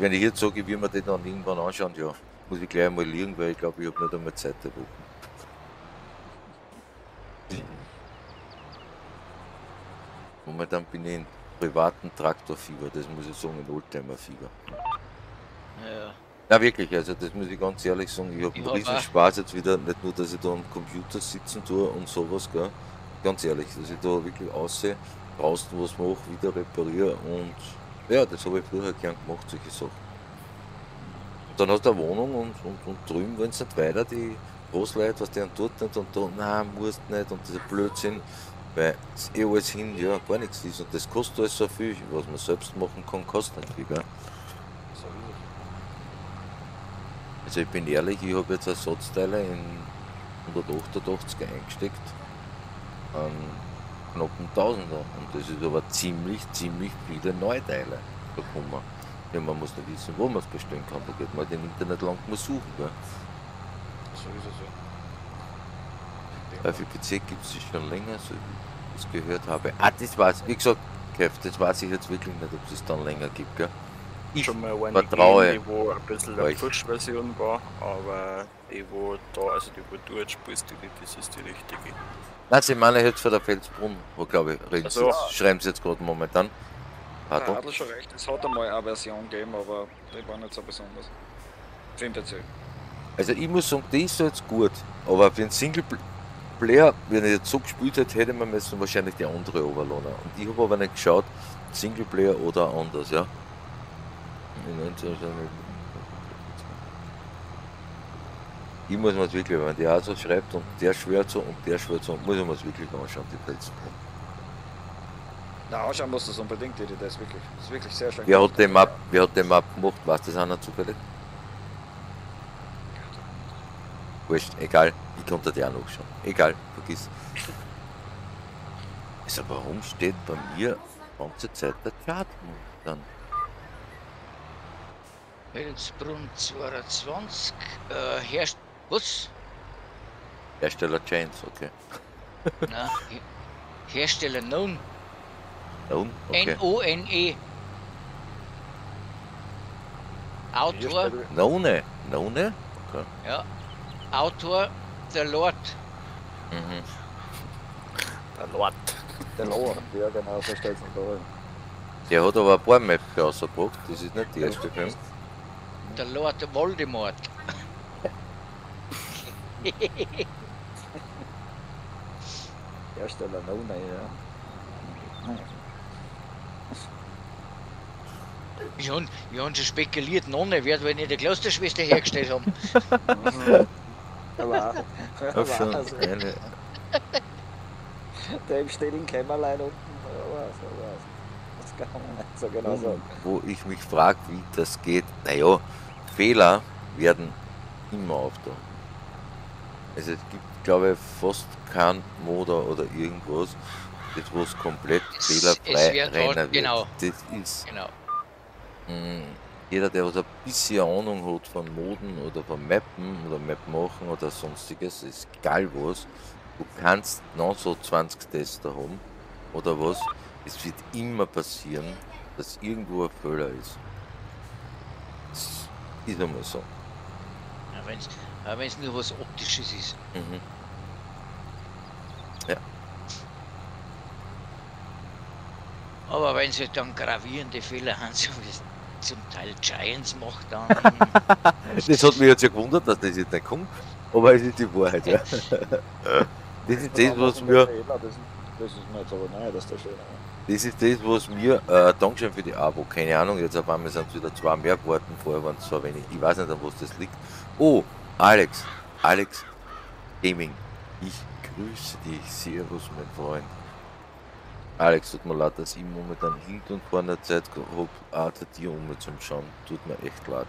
Wenn ich jetzt sage, wie man den dann irgendwann anschauen, ja, muss ich gleich einmal liegen, weil ich glaube, ich habe nicht einmal Zeit der Woche. Momentan bin ich in privaten Traktorfieber, das muss ich sagen, in Oldtimerfieber. Ja. Na wirklich, also das muss ich ganz ehrlich sagen, ich habe einen riesen Spaß jetzt wieder, nicht nur, dass ich da am Computer sitzen tue und sowas, gell? Ganz ehrlich, dass ich da wirklich aussehe, draußen was mache, wieder repariere und ja, das habe ich früher gern gemacht, solche Sachen. Und dann hast du eine Wohnung und drüben wollen sie nicht weiter, die Großleute, was die dann dort nicht und da, nein, musst nicht und diese Blödsinn, weil es eh alles hin, ja, gar nichts ist und das kostet alles so viel, was man selbst machen kann, kostet nicht viel, gell? Also ich bin ehrlich, ich habe jetzt Ersatzteile in 188er eingesteckt, knapp 1000er und das ist aber ziemlich viele Neuteile bekommen. Ja, man muss nicht wissen, wo man es bestellen kann, da geht man im Internet lang mal suchen. Gell? So ist es ja. Weil für PC gibt es schon länger, so wie ich es gehört habe. Ah, das war's, wie gesagt, Kev, das weiß ich jetzt wirklich nicht, ob es dann länger gibt. Gell? Ich vertraue. Die, wo ein bisschen eine Push-Version war, aber die, wo da, also die, wo du jetzt spielst, das ist die richtige. Nein, sie meinen jetzt von der Felsbrunn, wo glaube ich, reden also, jetzt, schreiben sie jetzt gerade momentan. Ja, hat er schon recht, es hat einmal eine Version gegeben, aber die war nicht so besonders. Findet sie. Also ich muss sagen, die ist jetzt gut, aber für einen Singleplayer, wenn ich jetzt so gespielt hätte, hätte man müssen wahrscheinlich die andere Overlader. Und ich habe aber nicht geschaut, Singleplayer oder anders, ja. Ich muss mir das wirklich, wenn der auch so schreibt und der schwört so, muss ich mir das wirklich anschauen, die Felsbrunn. Na, anschauen musst du es unbedingt, Didi, das ist wirklich sehr schön. Wer hat den Map gemacht, weiß das einer zufällig? Wurscht, egal, ich konnte dir auch noch schauen. Egal, vergiss. Also warum steht bei mir die ganze Zeit der Chart dann? Felsbrunn 22, herrscht. Was? Hersteller Chains, okay. Nein, Hersteller Known. Known? Okay. N-O-N-E. Autor. Known? Known? Okay. Ja. Autor The Lord. Mhm. Der Lord. Der Lord, ja genau, so steht es da. Der hat aber ein paar Maps rausgebracht, das ist nicht die erste Film. Der Lord Voldemort. Hersteller Nona, ja. Wir haben schon spekuliert, Nonne wird, weil nicht die Klosterschwester hergestellt haben. Also. Der steht im Kämmerlein unten. Das kann man nicht so genau sagen. Wo ich mich frage, wie das geht. Naja, Fehler werden immer auftauchen. Also es gibt, glaube ich, fast keinen Motor oder irgendwas, das was komplett fehlerfrei rennen wird. Genau. Das ist... Genau. Jeder, der was ein bisschen Ahnung hat von Moden oder von Mappen oder Map machen oder sonstiges, ist egal was, du kannst noch so 20 Tester haben oder was, es wird immer passieren, dass irgendwo ein Fehler ist. Das ist einmal so. Ja, wenn es nur was Optisches ist. Mhm. Ja. Aber wenn sie dann gravierende Fehler haben, so wie es zum Teil Giants macht, dann... Das hat mich jetzt ja gewundert, dass das jetzt nicht kommt, aber es ist die Wahrheit, ja. Das ist das, was mir... Das ist mir jetzt aber neu, dass der Fehler ist. Das ist das, was mir... Dankeschön für die Abo, keine Ahnung, jetzt auf einmal sind es wieder zwei mehr geworden, vorher waren es so wenig, ich weiß nicht, an was das liegt. Oh, Alex Gaming, ich grüße dich, servus mein Freund. Alex, tut mir leid, dass ich momentan hinten und vor einer Zeit habe, auch dir um zum Schauen. Tut mir echt leid.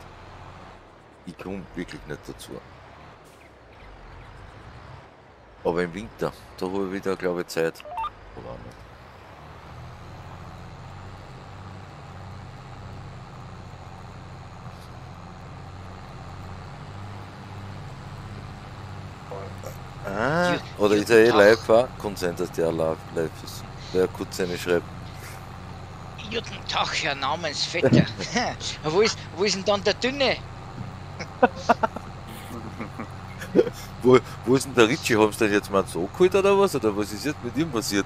Ich komme wirklich nicht dazu. Aber im Winter, da habe ich wieder, glaube ich, Zeit. Oder auch nicht. Ah, oder ist er eh live? Konsent, dass der live ist. Der Kutzene schreibt. Guten Tag, Herr Namensvetter. Wo ist denn dann der Dünne? wo ist denn der Ritchie? Haben Sie den jetzt mal so geholt oder was? Oder was ist jetzt mit ihm passiert?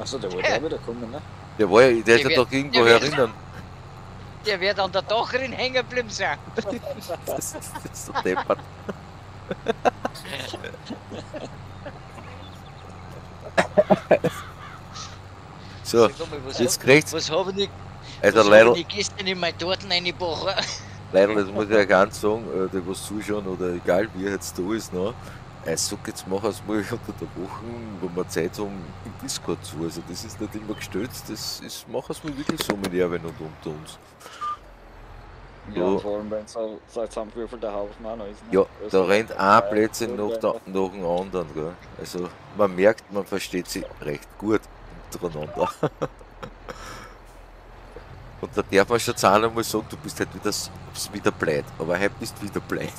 Achso, der wollte ja auch wieder kommen, ne? Der war ja, der ist ja doch irgendwo erinnern. Der wird an der Dachrin hängen geblieben sein. Das ist so deppert. So, jetzt kriegt's. Was habe ich gestern in meine Torten reingebracht? Leider, das muss ich ja ganz sagen, der was zuschauen oder egal wie jetzt da ist noch. Also jetzt machen wir es mal unter der Woche, wo wir Zeit haben, im Discord zu. Also das ist nicht immer gestützt, das ist, machen wir es mal wirklich so mit Erwin und unter uns. Ja, ja, und vor allem wenn es so ein zusammengewürfelter Haufen auch noch ist. Ne? Ja, also da rennt ein Plätzchen nach dem anderen. Gell? Also man merkt, man versteht sie recht gut untereinander. Und da darf man schon zahlen einmal sagen, du bist halt wieder blöd. Aber heute bist du wieder blöd.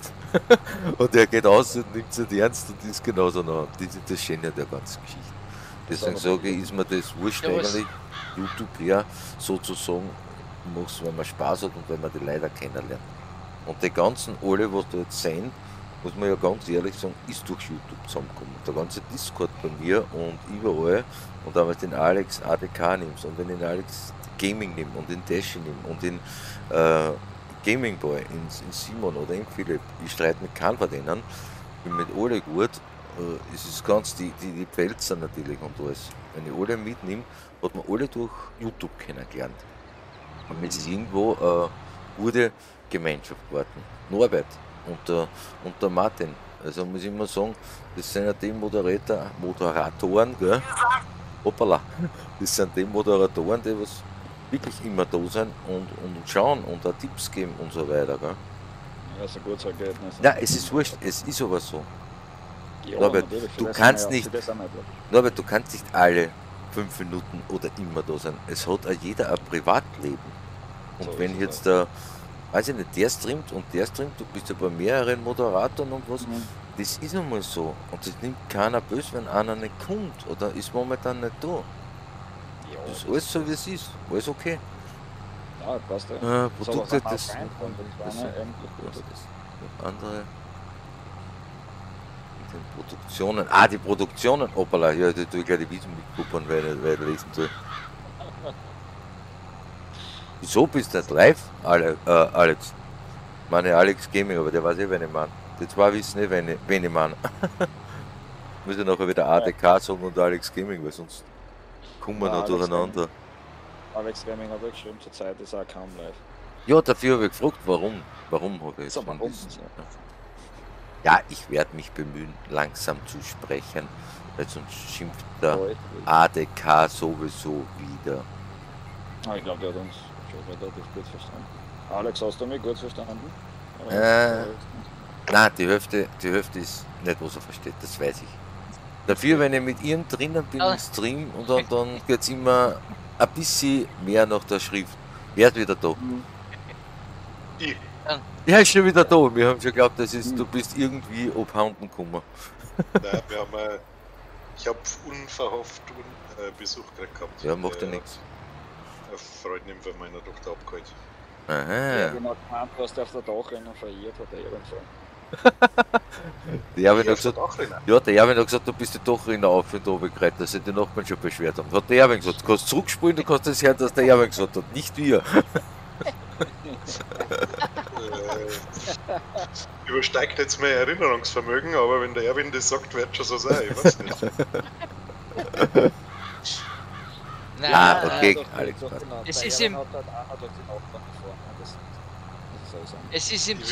Und er geht aus und nimmt es nicht ernst und ist genauso noch. Das ist das Schöne der ganzen Geschichte. Deswegen sage ich, ist mir das wurscht eigentlich. YouTube her sozusagen muss, wenn man Spaß hat und wenn man die Leute kennenlernt. Und die ganzen alle, was da jetzt sind, muss man ja ganz ehrlich sagen, ist durch YouTube zusammengekommen. Der ganze Discord bei mir und überall. Und wenn du den Alex ADK nimmst und wenn den Alex Gaming nimmt und den Dashi nimmt und den Gaming Boy, in Simon oder in Philipp, ich streite mit keinem von denen, bin mit alle gut, es ist ganz die Pfälzer natürlich und alles. Wenn ich alle mitnehme, hat man alle durch YouTube kennengelernt. Und jetzt ist irgendwo eine gute Gemeinschaft geworden. Norbert und der Martin. Also muss ich immer sagen, das sind ja die Moderatoren, gell? Hoppala. Das sind die Moderatoren, die was wirklich immer da sind und schauen und auch Tipps geben und so weiter, gell? Ja, so gut so geht nicht. Ja, es ist wurscht, es ist aber so. Ja, Norbert, du kannst nicht alle 5 Minuten oder immer da sein. Es hat auch jeder ein Privatleben. Und so wenn jetzt der, weiß ich nicht, der streamt, du bist ja bei mehreren Moderatoren und was, das ist nun mal so. Und das nimmt keiner böse, wenn einer nicht kommt oder ist momentan nicht da. Ja, das ist alles so, wie es ist. Alles okay. Ja, passt ja. Produkte, das andere. Produktionen. Ah, die Produktionen. Hoppala, ja, die tue ich gleich die Wiesen mitpuppern, weil ich lesen soll. Wieso bist du das live, Alex? Meine Alex Gaming, aber der weiß eh, wenn ich meine. Die zwei wissen eh, wenn ich meine. Muss ich nachher wieder ADK sagen und Alex Gaming, weil sonst kommen wir noch durcheinander. Alex Remminger weggeschrieben, zur Zeit ist auch kaum live. Ja, dafür habe ich gefragt, warum. Warum habe ich es so. Ja, ich werde mich bemühen, langsam zu sprechen, weil sonst schimpft der ADK sowieso wieder. Ah, ich glaube, der hat uns schon relativ gut verstanden. Alex, hast du mich gut verstanden? Nein, die Hälfte ist nicht, was er versteht, das weiß ich. Dafür, wenn ich mit ihr drinnen bin im Stream, und dann geht es immer ein bisschen mehr nach der Schrift. Wer ist wieder da? Ich. Ja, ist schon wieder da. Wir haben schon geglaubt, du bist irgendwie abhanden gekommen. Nein, wir haben, ich habe unverhofft Besuch gehabt. Ja, macht ja nichts. Eine Freundin von meiner Tochter abgeholt. Aha. Ja, ich habe gemeint, was der auf der Dachrinne verirrt hat, irgendwann. Die habe ich noch gesagt, ja, der Erwin hat gesagt, du bist die Dachrinne auf und oben gereiht, dass sie die Nachbarn schon beschwert haben. Hat der Erwin gesagt, du kannst zurückspulen, du kannst das hören, dass der Erwin gesagt hat, nicht wir. Übersteigt jetzt mein Erinnerungsvermögen, aber wenn der Erwin das sagt, wird schon so sein, ich weiß nicht. Nein, okay, Alex. Es ist im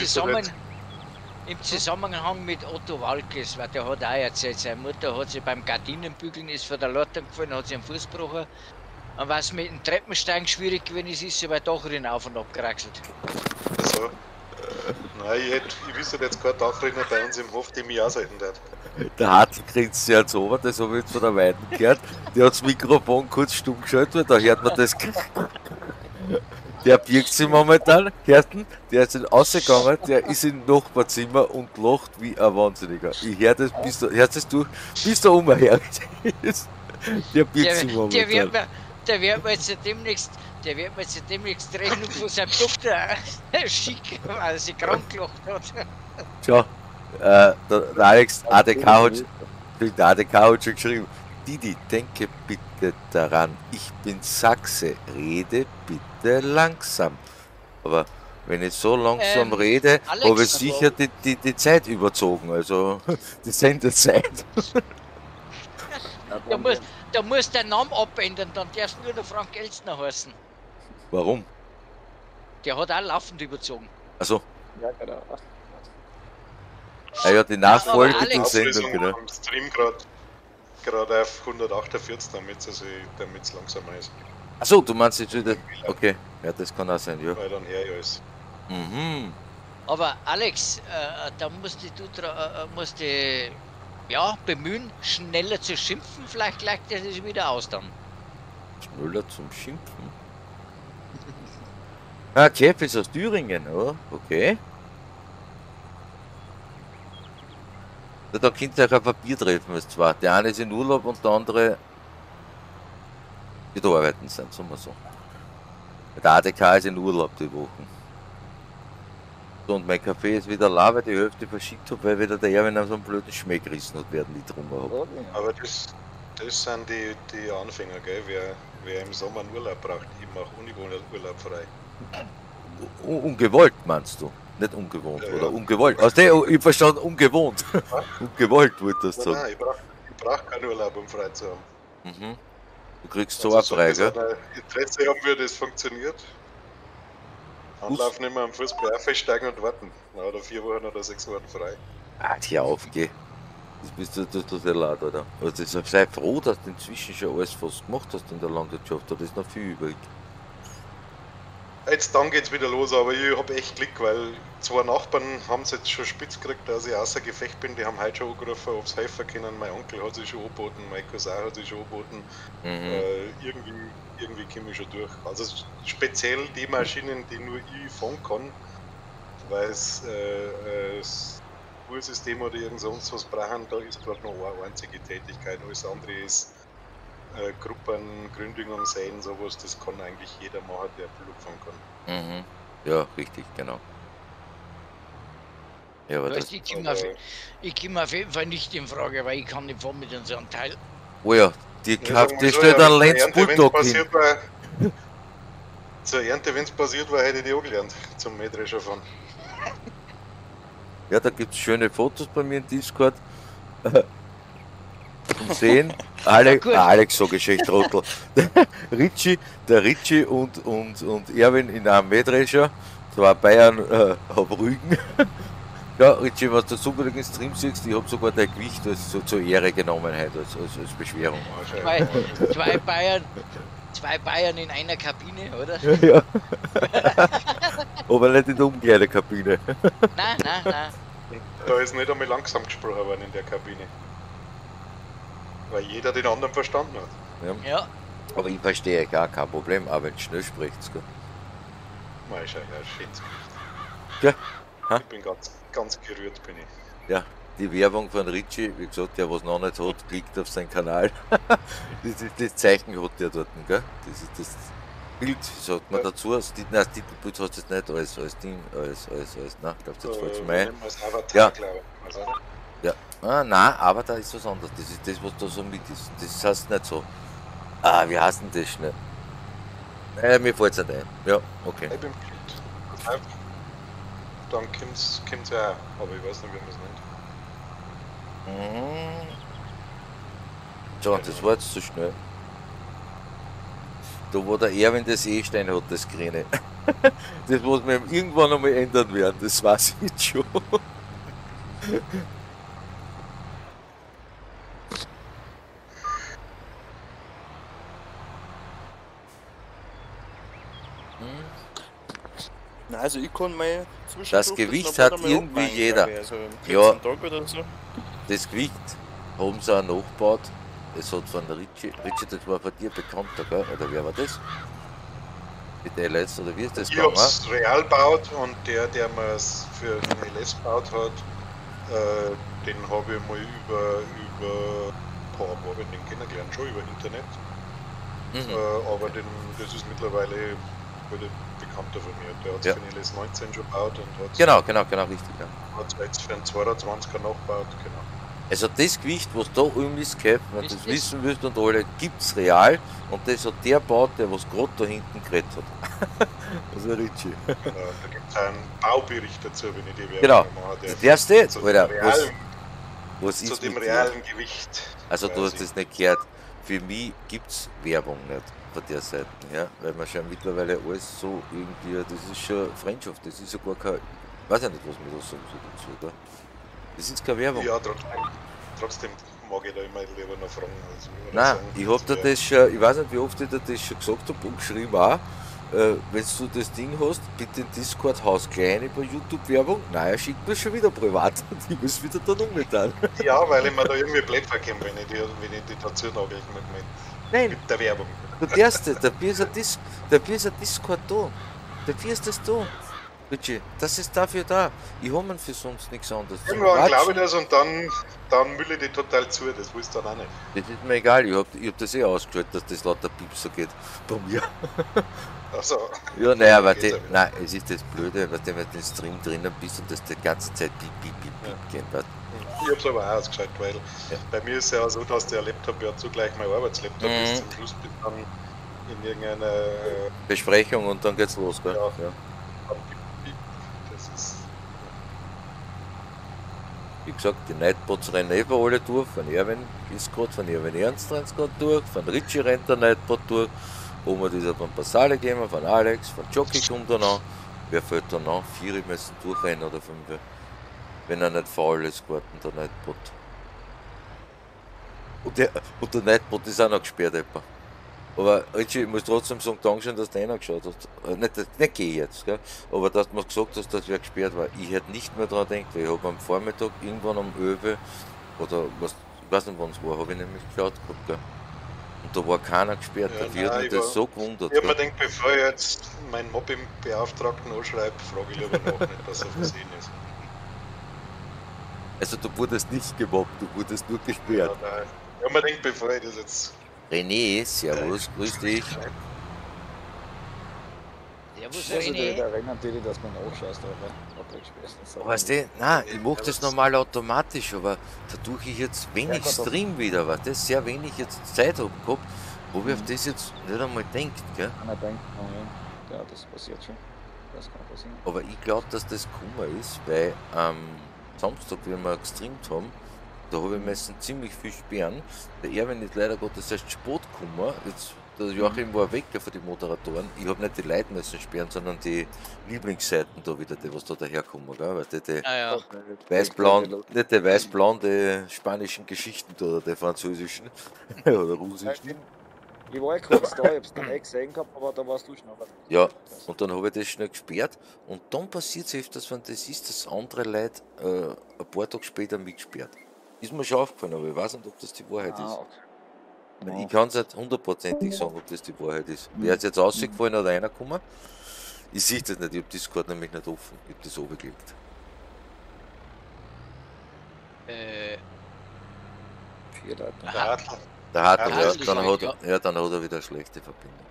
Zusammenhang mit Otto Walkes, weil der hat auch erzählt, seine Mutter hat sie beim Gardinenbügeln, ist von der Leiter gefallen, hat sie einen Fuß gebrochen. Und was mit dem Treppenstein schwierig gewesen ist, ist sie bei Dachrinne auf und ab geraxelt. Also, nein, ich wüsste jetzt keine Dachrinne bei uns im Hof, die mich auch sein wird. Der Hartl grinst sich jetzt runter, das habe ich jetzt von der Weiden gehört. Der hat das Mikrofon kurz stumm geschaltet, da hört man das. Der birgt sich momentan, Kersten, der ist rausgegangen, der ist im Nachbarzimmer und lacht wie ein Wahnsinniger. Ich höre das, hörst das durch, bis da umher ist. Der birgt sich momentan. Der wird mir jetzt demnächst Rechnung von seinem Doktor schicken, weil er sich krank gelacht hat. Tja, der Alex ADK hat schon geschrieben, Didi, denke bitte daran, ich bin Sachse, rede bitte langsam. Aber wenn ich so langsam rede, habe ich sicher die Zeit überzogen, also die Sendezeit. Da musst du deinen Namen abändern, dann darfst du nur noch Frank Elstner heißen. Warum? Der hat auch laufend überzogen. Ach so. Ja, genau. Ah ja, die nachfolgenden Sendung, genau. Ich habe im Stream gerade auf 148, damit es langsamer ist. Ach so, du meinst jetzt wieder. Okay, ja, das kann auch sein, ja. Weil dann eher ist. Mhm. Aber Alex, da musst du ja, bemühen, schneller zu schimpfen, vielleicht gleicht er sich wieder aus dann. Schneller zum Schimpfen? Ah, Chef ist aus Thüringen, oder? Okay. Da könnt ihr euch auf ein Bier treffen, als zwar. Der eine ist in Urlaub und der andere wieder arbeiten sind, sagen wir so. Der ADK ist in Urlaub die Woche. So, und mein Kaffee ist wieder leer, weil die Hälfte verschickt habe, weil wieder der Erwin an so einen blöden Schmäh gerissen hat, werden die drum haben. Aber das sind die Anfänger, gell? Wer im Sommer einen Urlaub braucht, ich mache Uniwohnerurlaub frei. Ungewollt meinst du? Nicht ungewohnt, ja, oder? Ja. Ungewollt. Aus dem, ich verstand, ungewohnt. Was? Ungewollt wollte das sagen. Nein, ich brauch keinen Urlaub, um frei zu haben. Mhm. Du kriegst so also, frei, gell? Interesse haben wir, das funktioniert. Anlauf nicht mehr am Fußball feststeigen und warten. Na, oder 4 Wochen oder 6 Wochen frei. Ah, tja, auf, geh. Das bist du total laut, oder? Also deshalb sei froh, dass du inzwischen schon alles fast gemacht hast in der Landwirtschaft, da ist noch viel übrig. Jetzt dann geht's wieder los, aber ich hab echt Glück, weil 2 Nachbarn haben es jetzt schon spitz gekriegt, dass ich außer Gefecht bin, die haben heute schon angerufen, ob sie helfen können. Mein Onkel hat sich schon angeboten, mein Cousin hat sich schon angeboten. Mhm. Irgendwie komme ich schon durch. Also speziell die Maschinen, die nur ich fahren kann, weil es das Ursystem oder irgend sonst was brauchen, da ist gerade noch eine einzige Tätigkeit. Alles andere ist Gruppengründungen, Säen, sowas, das kann eigentlich jeder machen, der Flug fahren kann. Mhm. Ja, richtig, genau. Ja, aber weißt, ich komme auf jeden Fall nicht in Frage, weil ich kann nicht fahren mit unserem Teil. Oh ja. Die Kraft, die steht an Lenz Bulldog hin. Zur Ernte, wenn es passiert war, hätte ich die auch gelernt, zum Mähdrescher fahren. Ja, da gibt es schöne Fotos bei mir im Discord. sehen. Alex so Geschichtrottel. der Ritchie und Erwin in einem Mähdrescher. Zwar Bayern auf Rügen. Ja, Ritchie, was du super im Stream siehst, ich habe sogar dein Gewicht als, so zur Ehre genommen heute, als Beschwerung. Zwei Bayern in einer Kabine, oder? Ja, ja. Aber nicht in der Umkleidekabine. Nein. Da ist nicht einmal langsam gesprochen worden in der Kabine. Weil jeder den anderen verstanden hat. Ja. Ja. Aber ich verstehe gar kein Problem, aber wenn es schnell spricht, es gut. Mal schauen, ja. Ich bin ganz gerührt, bin ich. Ja, die Werbung von Ritchie, wie gesagt, der was noch nicht hat, klickt auf seinen Kanal. das Zeichen hat der dort, gell? Das ist das Bild, sagt man dazu. Das Titelbild hast du jetzt nicht als Ding, als nein, ich glaube, das ist falsch gemeint. Ja, ja. Ah, nein, aber da ist was anderes. Das ist das, was da so mit ist. Das heißt nicht so. Ah, wie heißt denn das schnell? Naja, mir fällt es nicht ein. Ja, okay. Ich bin blind. Dann kommt es ja auch, aber ich weiß nicht, wie man es nennt. So, das war jetzt zu schnell. Da wo der Erwin das E-Stein hat, das Grüne. Das muss man irgendwann einmal ändern werden, das weiß ich jetzt schon. Also ich kann mein das Gewicht hat irgendwie jeder. Also ja, so. Das Gewicht haben sie auch nachgebaut. Das hat von Ritchie, das war von dir bekannt, oder wer war das? Mit LS, oder wie ist das? Ich hab's real baut und der mir es für den LS gebaut hat, den habe ich mal über Power Morbid kennengelernt, schon über Internet. Mhm. Aber das ist mittlerweile Bekannter von mir, der hat es für den LS 19 schon gebaut und hat genau, richtig. Ja. Hat es jetzt für einen 220er nachgebaut, genau. Also das Gewicht, was da um ist, gehabt, wenn du das wissen willst und alle, gibt es real und das hat der gebaut, der was gerade da hinten geredet hat. Also Ritchie. Genau, da gibt es einen Baubericht dazu, wenn ich die Werbung mache. Genau, der steht, zu Alter. Was ist zu dem realen Gewicht. Also du hast das nicht gehört, für mich gibt es Werbung nicht. Von der Seite, ja, weil man schon mittlerweile alles so irgendwie, das ist schon Freundschaft, das ist ja gar kein, weiß ja nicht, was man da sagen soll dazu, oder? Das ist keine Werbung. Ja, trotzdem mag ich da immer lieber noch fragen. Also, nein, ich hab dir das schon, ich weiß nicht, wie oft ich dir das schon gesagt habe und geschrieben auch, wenn du das Ding hast, bitte in Discord haus kleine bei YouTube-Werbung, naja, schickt mir schon wieder privat und ich muss wieder dann umgetan. Ja, weil ich mir da irgendwie blöd verkäme, wenn ich die dazu nagel mit Nein, der Werbung. Der erste, der Bier ist ein Discord da. Der Bier ist das da. Bitte, das ist dafür da. Ich habe mir für sonst nichts anderes. Irgendwann glaube ich das und dann mülle ich die total zu. Das willst du dann auch nicht. Das ist mir egal. Ich hab das eh ausgestellt, dass das lauter Pipser geht. Bei mir. Ach so. Ja, naja, weil nein, es ist das Blöde, weil du mit dem Stream drinnen bist und das die ganze Zeit piep geht. Ich habe es aber auch ausgeschaut, weil bei mir ist es ja so, dass der Laptop ja zugleich mein Arbeitslaptop ist. Zum Schluss bin ich dann in irgendeiner Besprechung und dann geht's los, gell? Ja. Das ist. Wie gesagt, die Nightbots rennen eh alle durch. Von Erwin ist gerade, von Erwin Ernst rennt es gerade durch, von Ritchie rennt der Nightbot durch. Oma, die hat von Passale gegeben, von Alex, von Jockey kommt er noch. Wer fällt da noch? 4 müssen durchrennen oder 5. Wenn er nicht faul ist, geworden, der Nightbot. Und der Nightbot ist auch noch gesperrt, etwa. Aber Ritchie, ich muss trotzdem sagen, Dankeschön, dass du reingeschaut hast. Nicht geh jetzt, gell? Aber dass du mir gesagt hast, dass wer gesperrt war. Ich hätte nicht mehr daran gedacht, weil ich habe am Vormittag irgendwann am Öwe, oder was, ich weiß nicht wann es war, habe ich nämlich geschaut gehabt, gell? Und da war keiner gesperrt, ja, da wird mich das so gewundert. Ich habe mir gedacht, bevor ich jetzt meinen Mobbing-Beauftragten anschreibe, frage ich lieber noch nicht, dass er versehen ist. Also du wurdest nicht gemobbt, du wurdest nur gesperrt. Ja, nein. Unbedingt befreit ist jetzt. René, servus, grüß dich. Servus, René. Da erinnern die dich, dass man nachschaust, aber das hat weißt du, nein, ich mache das normal automatisch, aber dadurch ich jetzt wenig Stream wieder, weil das sehr wenig jetzt Zeit habe gehabt, wo ich auf das jetzt nicht einmal denkt, gell? Keiner denkt, ja, das passiert schon. Das kann passieren. Aber ich glaube, dass das Kummer ist, weil Samstag, wie wir gestreamt haben, Da habe ich meistens ziemlich viel Sperren. Der Erwin ist leider Gottes erst spät gekommen. Jetzt, der Joachim war weg von den Moderatoren. Ich habe nicht die Leute müssen sperren, sondern die Lieblingsseiten da wieder, die was da daherkommen. Gell? Weil die weiß-blauen, nicht die weiß-blauen, die spanischen Geschichten da, die französischen oder russischen. Ich war ja kurz da, ich habe es dann nicht gesehen gehabt, aber da warst du schneller. Ja, und dann habe ich das schnell gesperrt. Und dann passiert es öfters, wenn das ist, dass andere Leute ein paar Tage später mitgesperrt. Ist mir schon aufgefallen, aber ich weiß nicht, ob das die Wahrheit ist. Okay. Ich kann es nicht hundertprozentig sagen, ob das die Wahrheit ist. Wer ist jetzt rausgefallen oder reingekommen? Ich sehe das nicht, ich habe Discord nämlich nicht offen. Ich habe das runtergelegt. Vier Leute. Der Hartl, dann hat er wieder eine schlechte Verbindung.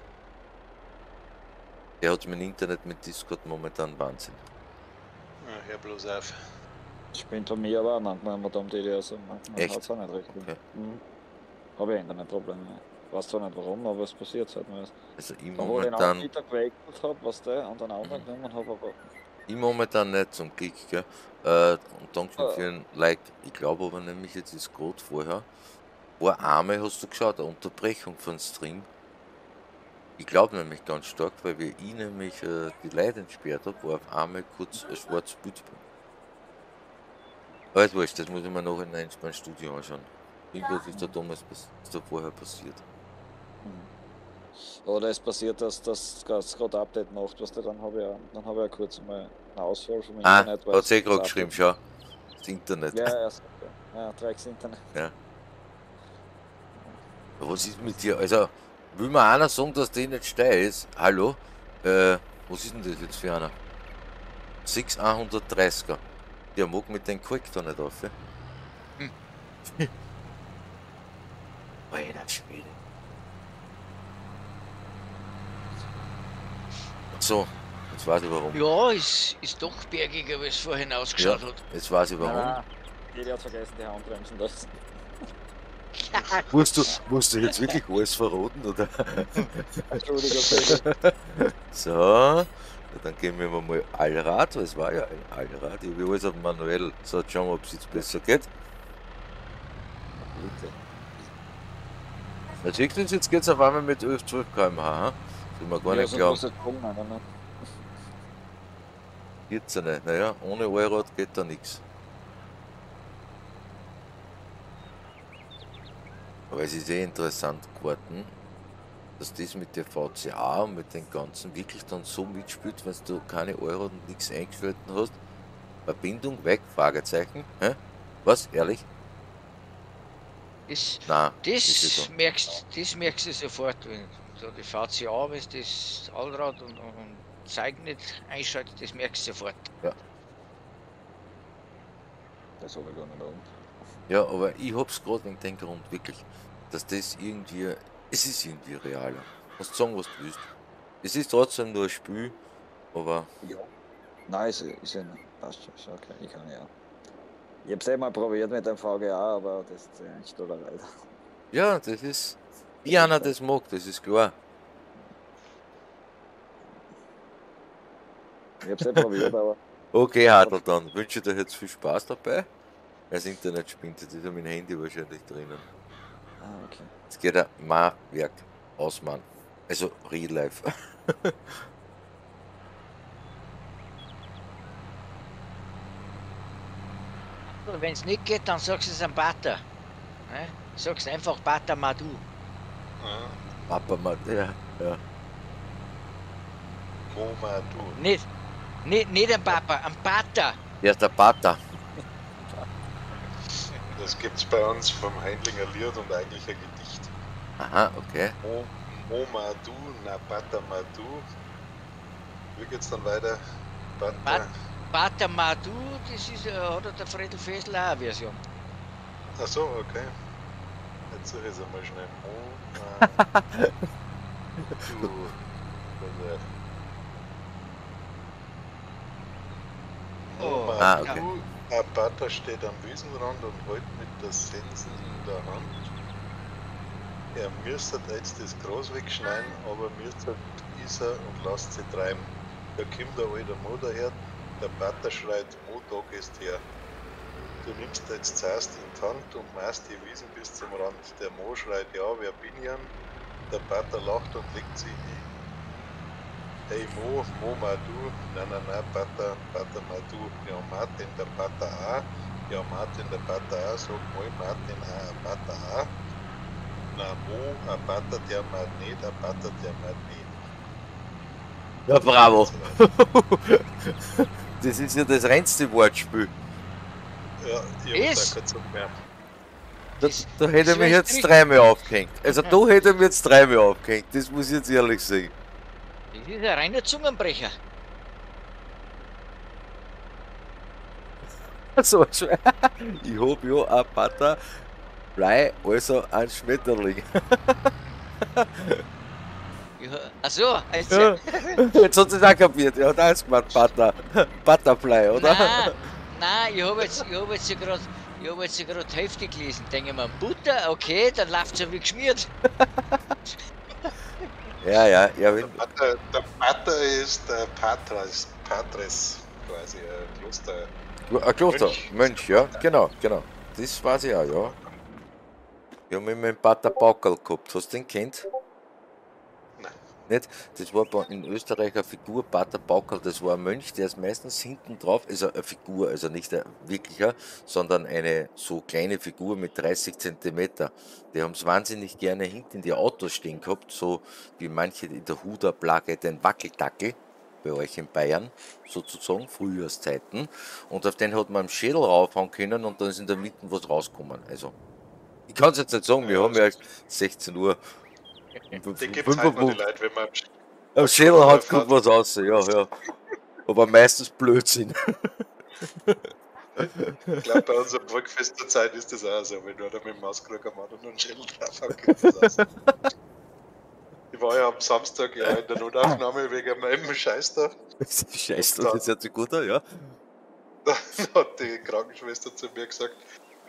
Der hat mein Internet mit Discord momentan Wahnsinn. Ja, hör bloß auf. Ich bin von mir aber auch manchmal mit dem DDS. Echt? Hat's auch nicht recht. Okay. Habe ich Internetprobleme. Weiß zwar nicht warum, aber es passiert halt meist. Also ich momentan... Ich habe gewechselt, was der und dann auch nicht genommen habe, aber... Ich momentan nicht zum Glück, gell. Und danke für vielen Like. Ich glaube aber nämlich, jetzt ist gerade vorher... Ein paar Arme hast du geschaut, eine Unterbrechung von Stream. Ich glaube nämlich ganz stark, weil wir ihn nämlich die Leute entsperrt haben, wo auf Arme kurz ein schwarzes Bild war. Aber jetzt wurscht, das muss ich mir nachher in mein Studio anschauen. Irgendwas ist da damals ist da vorher passiert. Oder es passiert, dass das gerade Update macht, was da dann habe ich ja kurz mal einen Ausfall vom Internet. Ah, hat sie gerade geschrieben, schau. Das Internet. Ja, Drecks Internet. Ja. Was ist mit dir? Also, will mir einer sagen, dass der nicht steil ist? Hallo? Was ist denn das jetzt für einer? 6130er. Der mag mit dem Kalk da nicht auf, ja? Alter Schwede. So, jetzt weiß ich warum. Ja, ist doch bergiger, weil es vorhin ausgeschaut hat. Jetzt weiß ich warum. Jeder hat vergessen, die Handbremsen lassen. Musst du jetzt wirklich alles verraten, oder? So, dann geben wir mal Allrad, weil es war ja ein Allrad. Ich will alles auf manuell. So, schauen wir, ob es jetzt besser geht. Jetzt siehst du, jetzt geht es auf einmal mit 11-12 km/h. Das will man gar nicht glauben. 14, naja, ohne Allrad geht da nichts. Aber es ist eh interessant geworden, dass das mit der VCA und mit den ganzen wirklich dann so mitspielt, wenn du keine Euro und nichts eingeschaltet hast. Verbindung weg, Fragezeichen. Hä? Was? Ehrlich? Das merkst du sofort, wenn so die VCA, wenn du das Allrad und Zeig nicht einschaltet, das merkst du sofort. Ja. Das habe ich gar nicht an. Ja, aber ich hab's gerade wegen dem Grund wirklich, dass das irgendwie, es ist irgendwie realer. Du musst sagen, was du willst. Es ist trotzdem nur ein Spiel, aber... Ja. Nein, ist ja nicht. Passt schon, ist okay, ich kann ja. Ich hab's eh mal probiert mit dem VGA, aber das ist ja nicht toller leider. Ja, das ist... Wie einer das mag, das ist klar. Ich hab's eh probiert, aber... Okay, Hartl, dann wünsche dir jetzt viel Spaß dabei. Das Internet spinnt, jetzt ist ja mein Handy wahrscheinlich drinnen. Ah, okay. Jetzt geht er Mahrwerk aus, Mann. Also Real Life. Wenn es nicht geht, dann sagst du es am Pater. Ne? Sagst einfach Pater Madu. Ja. Papa Madu, ja. Mama, du. Nicht am Papa, am Pater. Ja, der Pater. Das gibt's bei uns vom Heindlinger Lied und eigentlich ein Gedicht. Aha, okay. Momadu, na Batamadu. Wie geht's dann weiter? Batamadu, das ist, hat der Fredel Fesel auch eine Version. Ach so, okay. Jetzt suche ich es einmal schnell. Momadu. Okay. Ein Pater steht am Wiesenrand und hält mit der Sense in der Hand. Er müsste jetzt das Gras wegschneiden, aber müsste ist er und lasst sie treiben. Da kommt der alte Mo daher, der Pater schreit, Mo, da gehst her. Du nimmst da jetzt Zeist in die Hand und machst die Wiesen bis zum Rand. Der Mo schreit, ja, wer bin ich? Der Pater lacht und legt sich hin. Hey Mo, Mo mal du. Nein, nein, nein, Pater, Pater mal du. Ja, Martin, der Pater auch. Ja, Martin, der Pater auch. Sag mal, Martin, auch, Pater auch. Na, Mo, ein Pater, der mal nicht, ein Pater, der mal nicht. Ja, bravo. Das ist ja das reinste Wortspiel. Ja, ich hab da keinen Zug mehr. Da hätte ich mich jetzt dreimal aufgehängt. Also da hätte ich mich jetzt dreimal aufgehängt, das muss ich jetzt ehrlich sagen. Das ist ein reiner Zungenbrecher. So, ich hab ja ein Pater, Blei, also ein Schmetterling. Ja, achso, also. Ja. Jetzt hat sie es auch kapiert, er hat alles gemacht, Butter. Butterfly, oder? Nein, nein, ich hab jetzt gerade heftig gelesen. Denke ich mir, Butter, okay, dann läuft es ja wie geschmiert. Ja, ja, ja. Der Pater ist der Patres, quasi ein Kloster. Ein Kloster, Mönch, ja, genau, genau. Das weiß ich auch, ja. Ich hab mit meinem Pater Paukerl gehabt, hast du den kennt? Nicht? Das war in Österreich eine Figur, Pater Paukerl, das war ein Mönch, der ist meistens hinten drauf, also eine Figur, also nicht ein wirklicher, sondern eine so kleine Figur mit 30 cm. Die haben es wahnsinnig gerne hinten in die Autos stehen gehabt, so wie manche in der Huda-Plage den Wackeldackel, bei euch in Bayern, sozusagen, Frühjahrszeiten. Und auf den hat man am Schädel raufhauen können und dann ist in der Mitte was rausgekommen. Also, ich kann es jetzt nicht sagen, wir haben ja 16 Uhr. Den gibt es halt nur die Leute, wenn man am Schädel hat, kommt was raus, ja, ja. Aber meistens Blödsinn. Ich glaube, bei unserer Burgfester Zeit ist das auch so, wenn du da mit dem Mauskrieg am Mann und einen Schädel drauf hast, kommt das raus. Ich war ja am Samstag ja in der Notaufnahme wegen meinem Scheiß da. Scheiß da, das hört sich gut an, ja. Dann hat die Krankenschwester zu mir gesagt,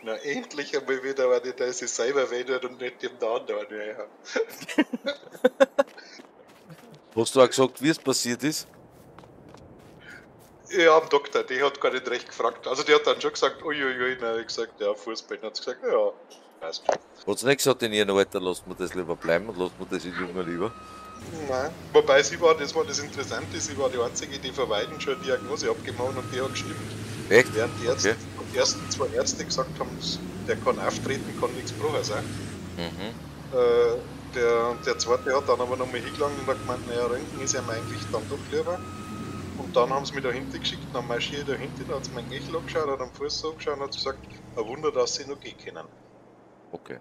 na, endlich einmal wieder, weil ich das selber wähle und nicht dem da anderen. Hast du auch gesagt, wie es passiert ist? Ja, am Doktor, die hat gar nicht recht gefragt. Also, die hat dann schon gesagt, uiuiui, nein, ich gesagt, ja, Fußball. Dann hat sie gesagt, ja, weiß schon. Hat sie nicht gesagt, in ihrem Alter lasst man das lieber bleiben und lasst man das in Jungen lieber? Nein, wobei sie war, das war das Interessante, sie war die einzige, die vor Weiden schon eine Diagnose abgemacht und die hat gestimmt. Echt? Während die Ärzte, okay. Die ersten zwei Ärzte gesagt haben, der kann auftreten, kann nichts brauchen sein. Mhm. Der zweite hat dann aber nochmal hingelangt und hat gemeint, naja, Röntgen ist ihm eigentlich dann doch lieber. Und dann haben sie mich da hinten geschickt, dann marschiere ich da hinten, dann hat sie meinen Knöchel angeschaut, hat am Fuß angeschaut und hat gesagt, ein Wunder, dass sie noch gehen können. Okay,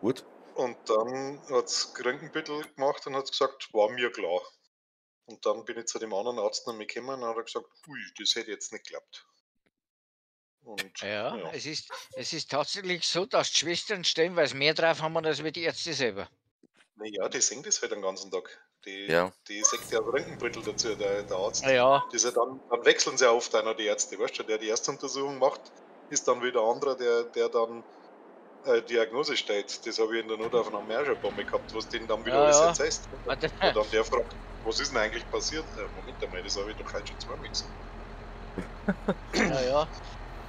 gut. Und dann hat sie Röntgenbüttel gemacht und hat gesagt, war mir klar. Und dann bin ich zu dem anderen Arzt nochmal gekommen und hat gesagt, ui, das hätte jetzt nicht geklappt. Und, ja, ja. Es ist tatsächlich so, dass die Schwestern stellenweise mehr drauf haben als wir die Ärzte selber. Naja, die singen das halt den ganzen Tag. Die singt ja Röntgenbüttel dazu, der Arzt. Ja. Dann wechseln sie oft einer die Ärzte. Weißt du, der die erste Untersuchung macht, ist dann wieder ein anderer, der dann Diagnose stellt. Das habe ich in der Notaufnahme auch schon ein paar Mal gehabt, was denen dann wieder alles erzählst. Und dann der fragt, was ist denn eigentlich passiert? Moment einmal, das habe ich doch heute schon zweimal gesehen. Ja, ja.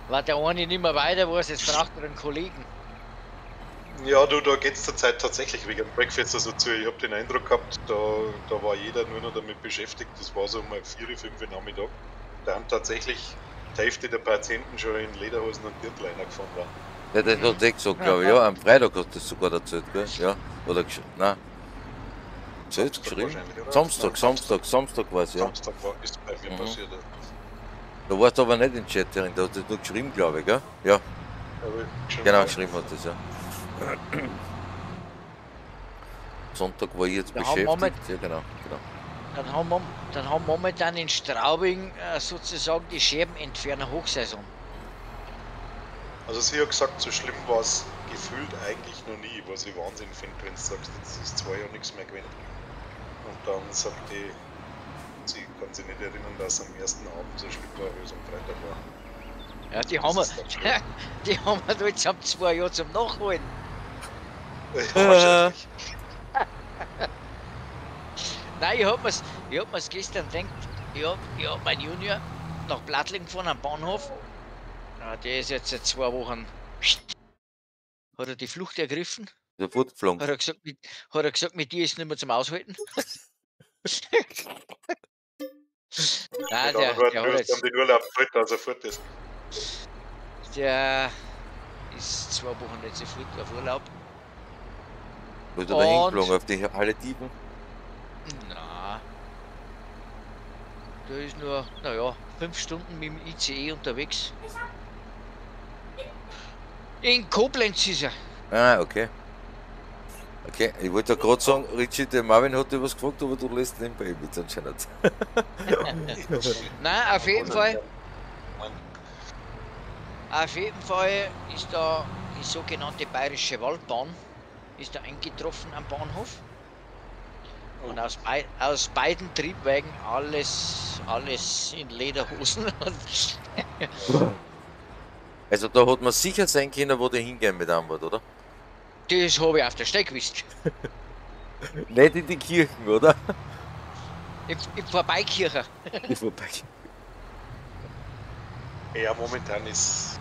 Weil der eine nicht mehr weiter weiß, jetzt braucht er einen Kollegen. Ja, du, da geht es zur Zeit tatsächlich wegen dem Breakfast so zu. Ich habe den Eindruck gehabt, da war jeder nur noch damit beschäftigt. Das war so um 4, 5 Uhr Nachmittag. Da haben tatsächlich die Hälfte der Patienten schon in Lederhosen und Dirtleiner gefahren waren. Ja, das hat er gesagt, glaube ich. Ja, am Freitag hat das sogar erzählt, gell? Ja, oder nein. Erzählt, geschrieben? Samstag war es, ja. Samstag ist bei mir passiert. Da warst du aber nicht in Chat drin, da hat es nur geschrieben, glaube ich, gell? Ja. Ja, genau, geschrieben hat das, ja. Sonntag war ich jetzt beschäftigt, ja genau. Dann haben momentan in Straubing sozusagen die Scherbenentferner Hochsaison. Also sie hat gesagt, so schlimm war es gefühlt eigentlich noch nie, was ich Wahnsinn finde, wenn du sagst, jetzt ist 2 Jahre nichts mehr gewesen. Und dann sagt die, ich kann sich nicht erinnern, dass am ersten Abend so schlimm war, wie es am Freitag war. Ja, die haben wir da jetzt ab 2 Jahren zum Nachholen. Ja, wahrscheinlich. Nein, ich hab mir's gestern gedacht, ich hab meinen Junior nach Plattling gefahren am Bahnhof. Ja, der ist jetzt seit 2 Wochen. Hat er die Flucht ergriffen? Der wurde geflogen. Hat er gesagt, mit dir ist nicht mehr zum Aushalten? Nein, der hat jetzt... den Urlaub gefällt, dass er fort ist. Der ist 2 Wochen jetzt auf Urlaub. Wird er da hingeflogen auf die Haletiven? Nein. Der ist nur, naja, 5 Stunden mit dem ICE unterwegs. In Koblenz ist er. Ah, okay. Okay, ich wollte ja gerade sagen, Richie, der Marvin hat dir was gefragt, aber du lässt den Baby mit anscheinend. Nein, auf jeden Fall. Auf jeden Fall ist da die sogenannte Bayerische Waldbahn ist da eingetroffen am Bahnhof. Und aus beiden Triebwagen alles in Lederhosen. Also da hat man sicher sein können, wo der hingehen mit Anwalt, oder? Das habe ich auf der Stelle gewusst. Nicht in die Kirchen, oder? Im Vorbeikirchen. Im Vorbeikirchen. Ja, momentan ist...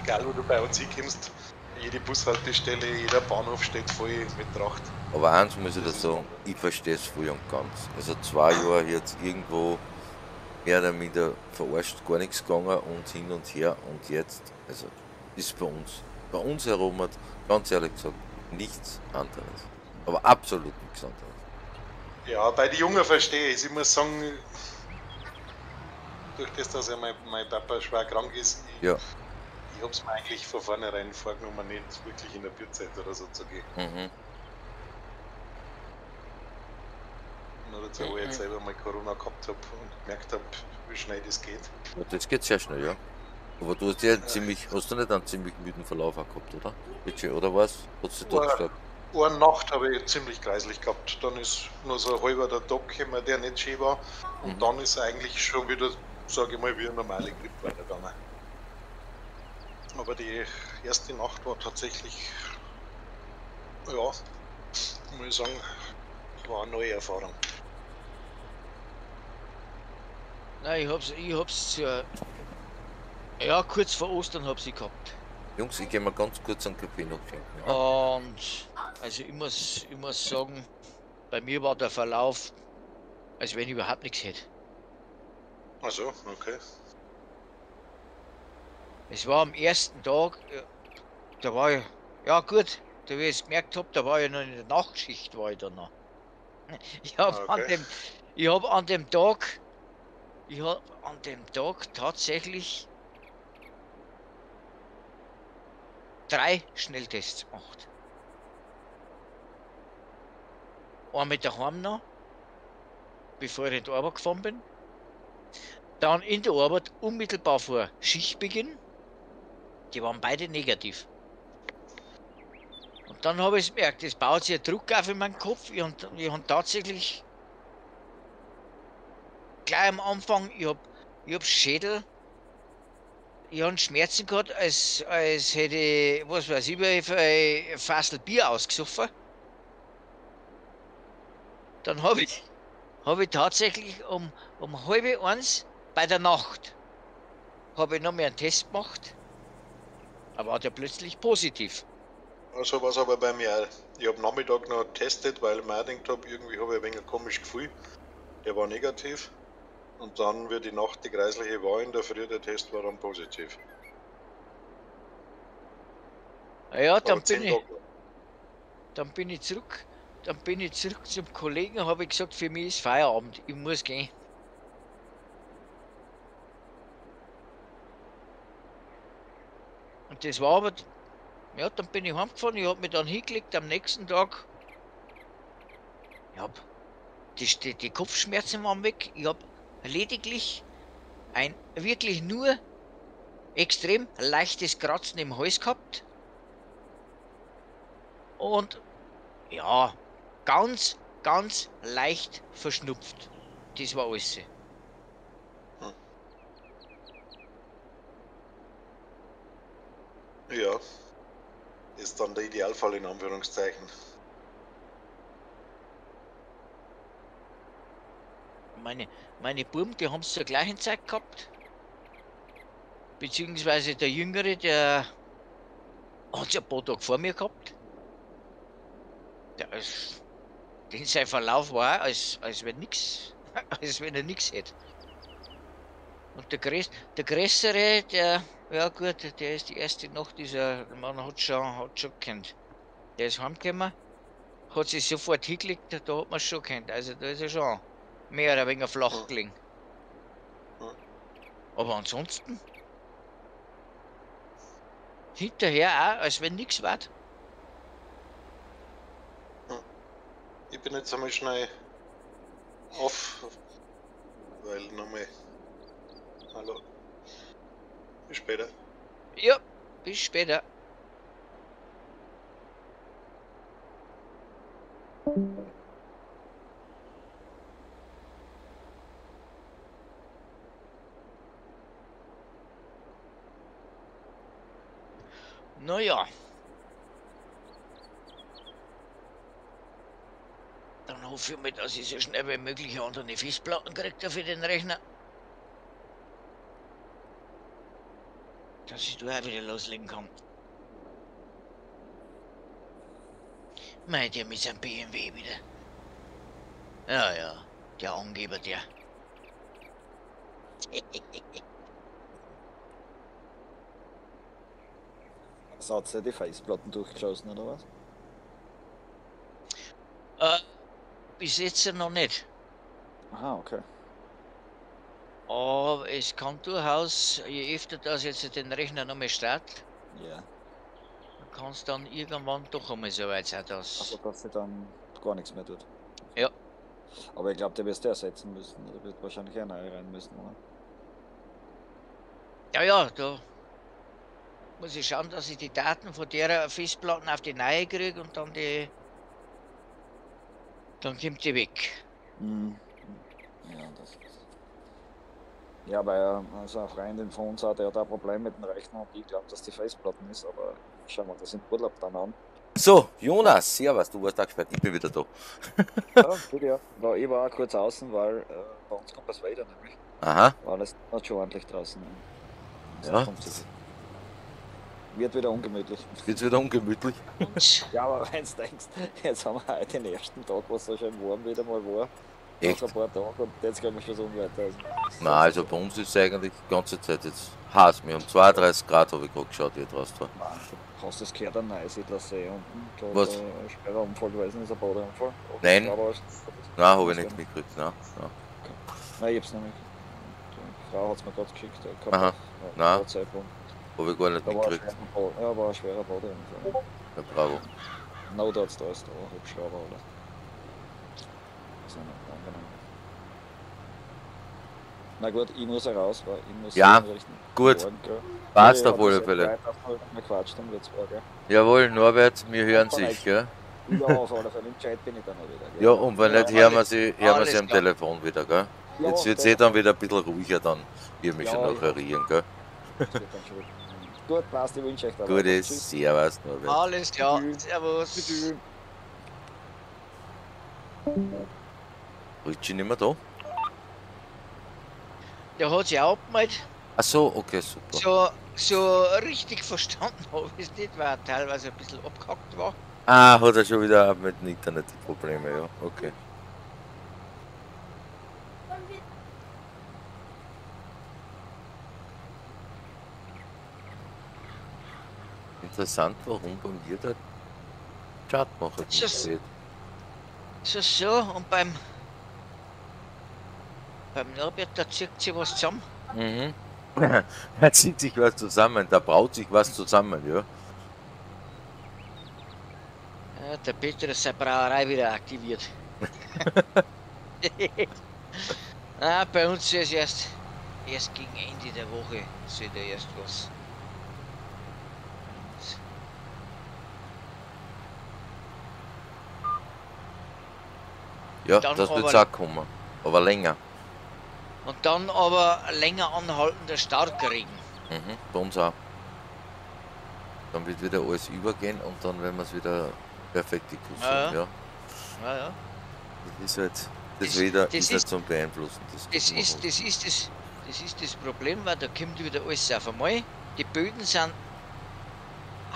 Egal wo du bei uns hinkommst, jede Bushaltestelle, jeder Bahnhof steht voll mit Tracht. Aber eins muss ich da sagen, ich verstehe es voll und ganz. Also 2 Jahre jetzt irgendwo mehr oder minder verarscht, gar nichts gegangen und hin und her und jetzt, also ist bei uns herum hat, ganz ehrlich gesagt, nichts anderes. Aber absolut nichts anderes. Ja, bei den Jungen verstehe ich es. Ich muss sagen, durch das, dass mein Papa schwer krank ist, ich habe es mir eigentlich von vornherein vorgenommen, nicht wirklich in der Bierzeit oder so zu gehen. Mhm. Nur dazu, wo ich jetzt selber mal Corona gehabt habe und gemerkt habe, wie schnell das geht. Und jetzt geht es sehr schnell, ja. Aber du hast ja nicht einen ziemlich müden Verlauf auch gehabt, oder? Bitte, oder was? Hast du da gesagt? Eine Nacht habe ich ziemlich kreislich gehabt. Dann ist nur so ein halber der Tag gekommen, der nicht schön war. Und dann ist eigentlich schon wieder, sage ich mal, wie eine normale Grippe weitergegangen. Aber die erste Nacht war tatsächlich, ja, muss ich sagen, war eine neue Erfahrung. Nein, ich hab's ja. Ja, kurz vor Ostern hab ich sie gehabt. Jungs, ich gehe mal ganz kurz einen Kaffee noch schenken. Ja. Und also ich muss sagen, bei mir war der Verlauf, als wenn ich überhaupt nichts hätte. Ach so, okay. Es war am ersten Tag, da war ich, ja gut, da wie ich es gemerkt habe, da war ich noch in der Nachtschicht, war ich da noch. Ich hab an dem Tag tatsächlich 3 Schnelltests gemacht. Einmal daheim noch, bevor ich in die Arbeit gefahren bin. Dann in der Arbeit unmittelbar vor Schichtbeginn. Die waren beide negativ. Und dann habe ich gemerkt, das baut sich ein Druck auf in meinen Kopf. Ich hab tatsächlich gleich am Anfang, ich hab Schädel. Ich habe Schmerzen gehabt, als hätte ich, was weiß ich, für ein Fassel Bier ausgesoffen. Dann habe ich tatsächlich um 12:30 bei der Nacht noch mal einen Test gemacht. Da war der plötzlich positiv. Also war es aber bei mir auch. Ich habe Nachmittag noch getestet, weil ich mir auch gedacht habe, irgendwie habe ich ein wenig ein komisches Gefühl. Der war negativ. Und dann wird die Nacht die kreisliche war, in der Früh der Test war dann positiv. Ja, dann bin ich zurück zum Kollegen, habe ich gesagt, für mich ist Feierabend, ich muss gehen. Und das war aber, ja, dann bin ich heimgefahren, ich habe mich dann hingelegt am nächsten Tag. Ich habe, die Kopfschmerzen waren weg, ich habe lediglich ein wirklich nur extrem leichtes Kratzen im Hals gehabt und ja, ganz leicht verschnupft. Das war alles. Ja, ist dann der Idealfall in Anführungszeichen. Meine Buben, die haben es zur gleichen Zeit gehabt. beziehungsweise der Jüngere, der hat es ja ein paar Tage vor mir gehabt. Den sein Verlauf war, als wenn er nichts hätte. Und der Größere, der, ja gut, der ist die erste Nacht, dieser Mann hat schon gekannt. Der ist heimgekommen, hat sich sofort hingelegt, da hat man es schon gekannt. Also da ist er schon mehr oder weniger flach gelegen. Aber ansonsten, hinterher auch, als wenn nichts war. Ich bin jetzt einmal schnell auf, weil nochmal. Hallo. Bis später. Ja, bis später. Naja. Dann hoffe ich mal, dass ich so schnell wie möglich eine andere Festplatten kriege für den Rechner. Dass ich da auch wieder loslegen kann. Mei, der mit seinem BMW wieder. Ja, ja, der Angeber, der. So hat sie die Festplatten durchgeschossen, oder was? Bis jetzt noch nicht. Aha, okay. Aber es kann durchaus, je öfter das jetzt den Rechner nochmal startet, yeah, kann es dann irgendwann doch einmal so weit sein, dass... Also dass sie dann gar nichts mehr tut. Ja. Aber ich glaube, der wirst du ersetzen müssen, oder wird wahrscheinlich einer rein müssen, oder? Ja, ja, da muss ich schauen, dass ich die Daten von der Festplatten auf die neue kriege und dann die... Dann kommt die weg. Mhm. Ja, das ist... Ja, weil also eine Freundin von uns hat, der hat ein Problem mit dem Rechner und ich glaube, dass die Festplatten ist, aber schauen wir das im Urlaub dann an. So, Jonas, servus, du warst da gesperrt, ich bin wieder da. Ja, gut, ja. No, ich war auch kurz außen, weil bei uns kommt das weiter nämlich. Aha. Weil das hat schon ordentlich draußen. So ja. Wird wieder ungemütlich. Wird wieder ungemütlich. Ja, aber wenn du denkst, jetzt haben wir heute den ersten Tag, wo es so schön warm wieder mal war. Echt? Ein paar Tage und jetzt gehen wir schon so weiter. Nein, also bei uns ist es eigentlich die ganze Zeit jetzt heiß. Wir haben 32 Grad, habe ich gerade geschaut, wie draußen war. Hast du das gehört, an Neusiedlersee unten? Was? Ein schwerer Unfall gewesen ist, ein Badeunfall? Nein. Nein, habe ich nicht mitgekriegt, nein. Nein, nein, ich hab's noch nicht. Die Frau hat's mir gerade geschickt. Aha, nein. Habe ich gar nicht mitgekriegt. Ja, war ein schwerer Badeunfall. Ja, bravo. No, da hat's da alles da, Hubschrauber, oder? Na gut, ich muss raus, weil ich muss... Ja, gut, passt auf alle Fälle. Jawohl, Norbert, wir hören sich, gell? Ja, auf alle Fälle, im Chat bin ich dann auch wieder. Ja, und wenn nicht, hören wir sie am Telefon wieder, gell? Jetzt wird es eh dann wieder ein bisschen ruhiger, dann wir mich schon noch rerieren, gell? Gut, passt, ich wünsche euch dann. Gutes, servus, Norbert. Alles klar, servus. Ritschi nicht mehr da? Der hat sich auch abgemalt. Ach so, okay, super. So richtig verstanden habe ich es nicht, weil er teilweise ein bisschen abgehackt war. Ah, hat er schon wieder mit dem Internet Probleme, ja, okay. Interessant, warum bei mir der Chartmacher nicht steht. So, und beim Norbert, da zieht sich was zusammen. Mhm. Da zieht sich was zusammen, da braut sich was zusammen, ja. Ja, der Peter ist seine Brauerei wieder aktiviert. Ah, bei uns ist erst gegen Ende der Woche sieht er erst was. Ja, das wird es auch kommen, aber länger. Und dann aber länger anhaltender Starkregen. Mhm, bei uns auch. Dann wird wieder alles übergehen und dann werden wir es wieder perfekt gekusst haben, ja. Ja, ja. Das ist halt, das Wetter ist halt zum Beeinflussen. Das ist das Das ist das Problem, weil da kommt wieder alles auf einmal. Die Böden sind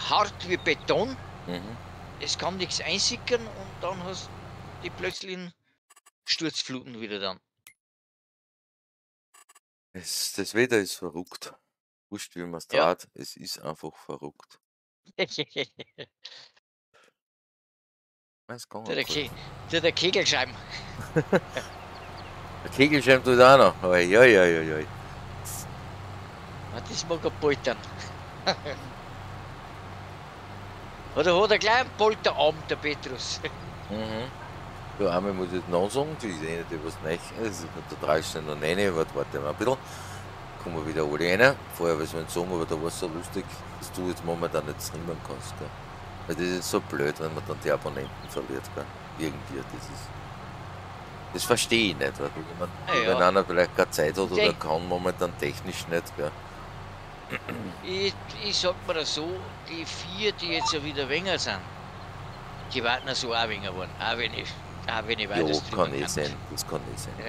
hart wie Beton. Mhm. Es kann nichts einsickern und dann hast du die plötzlichen Sturzfluten wieder dann. Das Wetter ist verrückt. Wurscht, wie man es tat, ja. Es ist einfach verrückt. Weiß gar nicht. Der Kegelscheiben. Der Kegelscheiben tut auch noch. Oi, oi, oi, oi. Das mag er poltern. Oder hat er gleich einen Polterabend, der Petrus. Mhm. Ja, einmal muss ich noch sagen, die ist eine, die was nicht. Also, da dreist du noch rein, warte mal ein bisschen. Kommen wir wieder alle rein. Vorher war es mein Sommer, aber da war es so lustig, dass du jetzt momentan nicht streamen kannst. Gell? Weil das ist so blöd, wenn man dann die Abonnenten verliert. Gell? Irgendwie, das ist. Das verstehe ich nicht, weil jemand, ja, wenn einer vielleicht keine Zeit hat oder kann momentan technisch nicht. Gell? Ich sag mir das so, die vier, die jetzt ja wieder weniger sind, die warten ja so auch weniger geworden, auch wenn ich weiter streamen kann. Ja, kann eh sein, das kann eh sein, ja.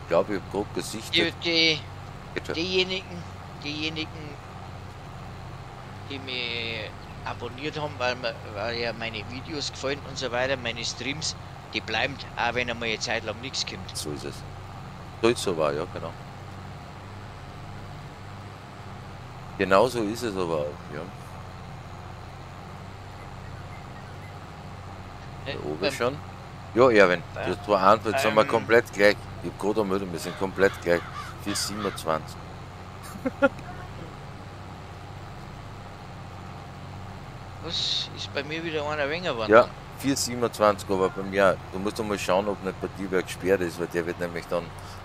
Ich glaube, ich habe grob gesichtet. Diejenigen, die mich abonniert haben, weil ja meine Videos gefallen und so weiter, meine Streams, die bleiben, auch wenn einmal eine Zeit lang nichts kommt. So ist es. So war, ja, genau. Genau so ist es aber auch, ja. Da oben schon. Ja, Erwin, das war an, jetzt sind wir komplett gleich. Ich hab gerade ermüdet, wir sind komplett gleich. 4,27. Was ist bei mir wieder einer weniger geworden? Ja, 4,27, aber bei mir, du musst doch mal schauen, ob nicht bei dir wer gesperrt ist, weil der wird nämlich dann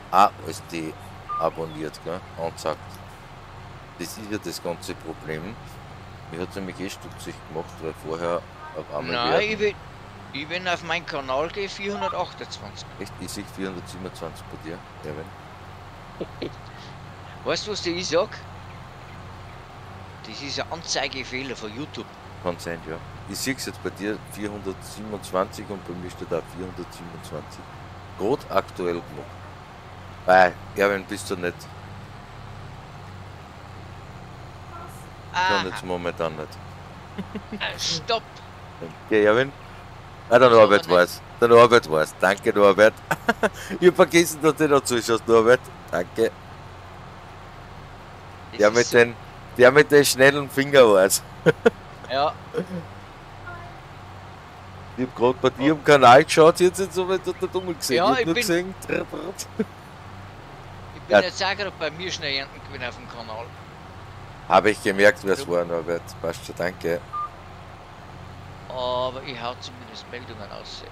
auch als deabonniert, gell, anzeigt. Das ist ja das ganze Problem. Mir hat es nämlich eh stutzig gemacht, weil vorher auf einmal. Nein, ich bin auf meinen Kanal gehe 428. Echt? Ich sehe 427 bei dir, Erwin. Weißt du, was ich sag? Das ist ein Anzeigefehler von YouTube. Kann sein, ja. Ich sehe es jetzt bei dir 427 und bei mir steht da 427. Gerade aktuell gemacht. Weil, Erwin, bist du nicht. Ich kann jetzt momentan nicht. Stopp! Okay, Erwin. Ah, der Norbert war's. Der Norbert war's. Danke, Norbert. Ich hab vergessen, dass du noch zuschaust, Norbert. Danke. Der mit den schnellen Finger war's. Ja. Ich hab gerade bei dir im Kanal geschaut, jetzt so weit unter Dummel gesehen. Ja, ich hab nur gesehen. Ich bin jetzt auch gerade bei mir schnell jemanden gewesen auf dem Kanal. Habe ich gemerkt, wer es war, Norbert. Passt schon, danke. Aber ich hau zumindest Meldungen aus.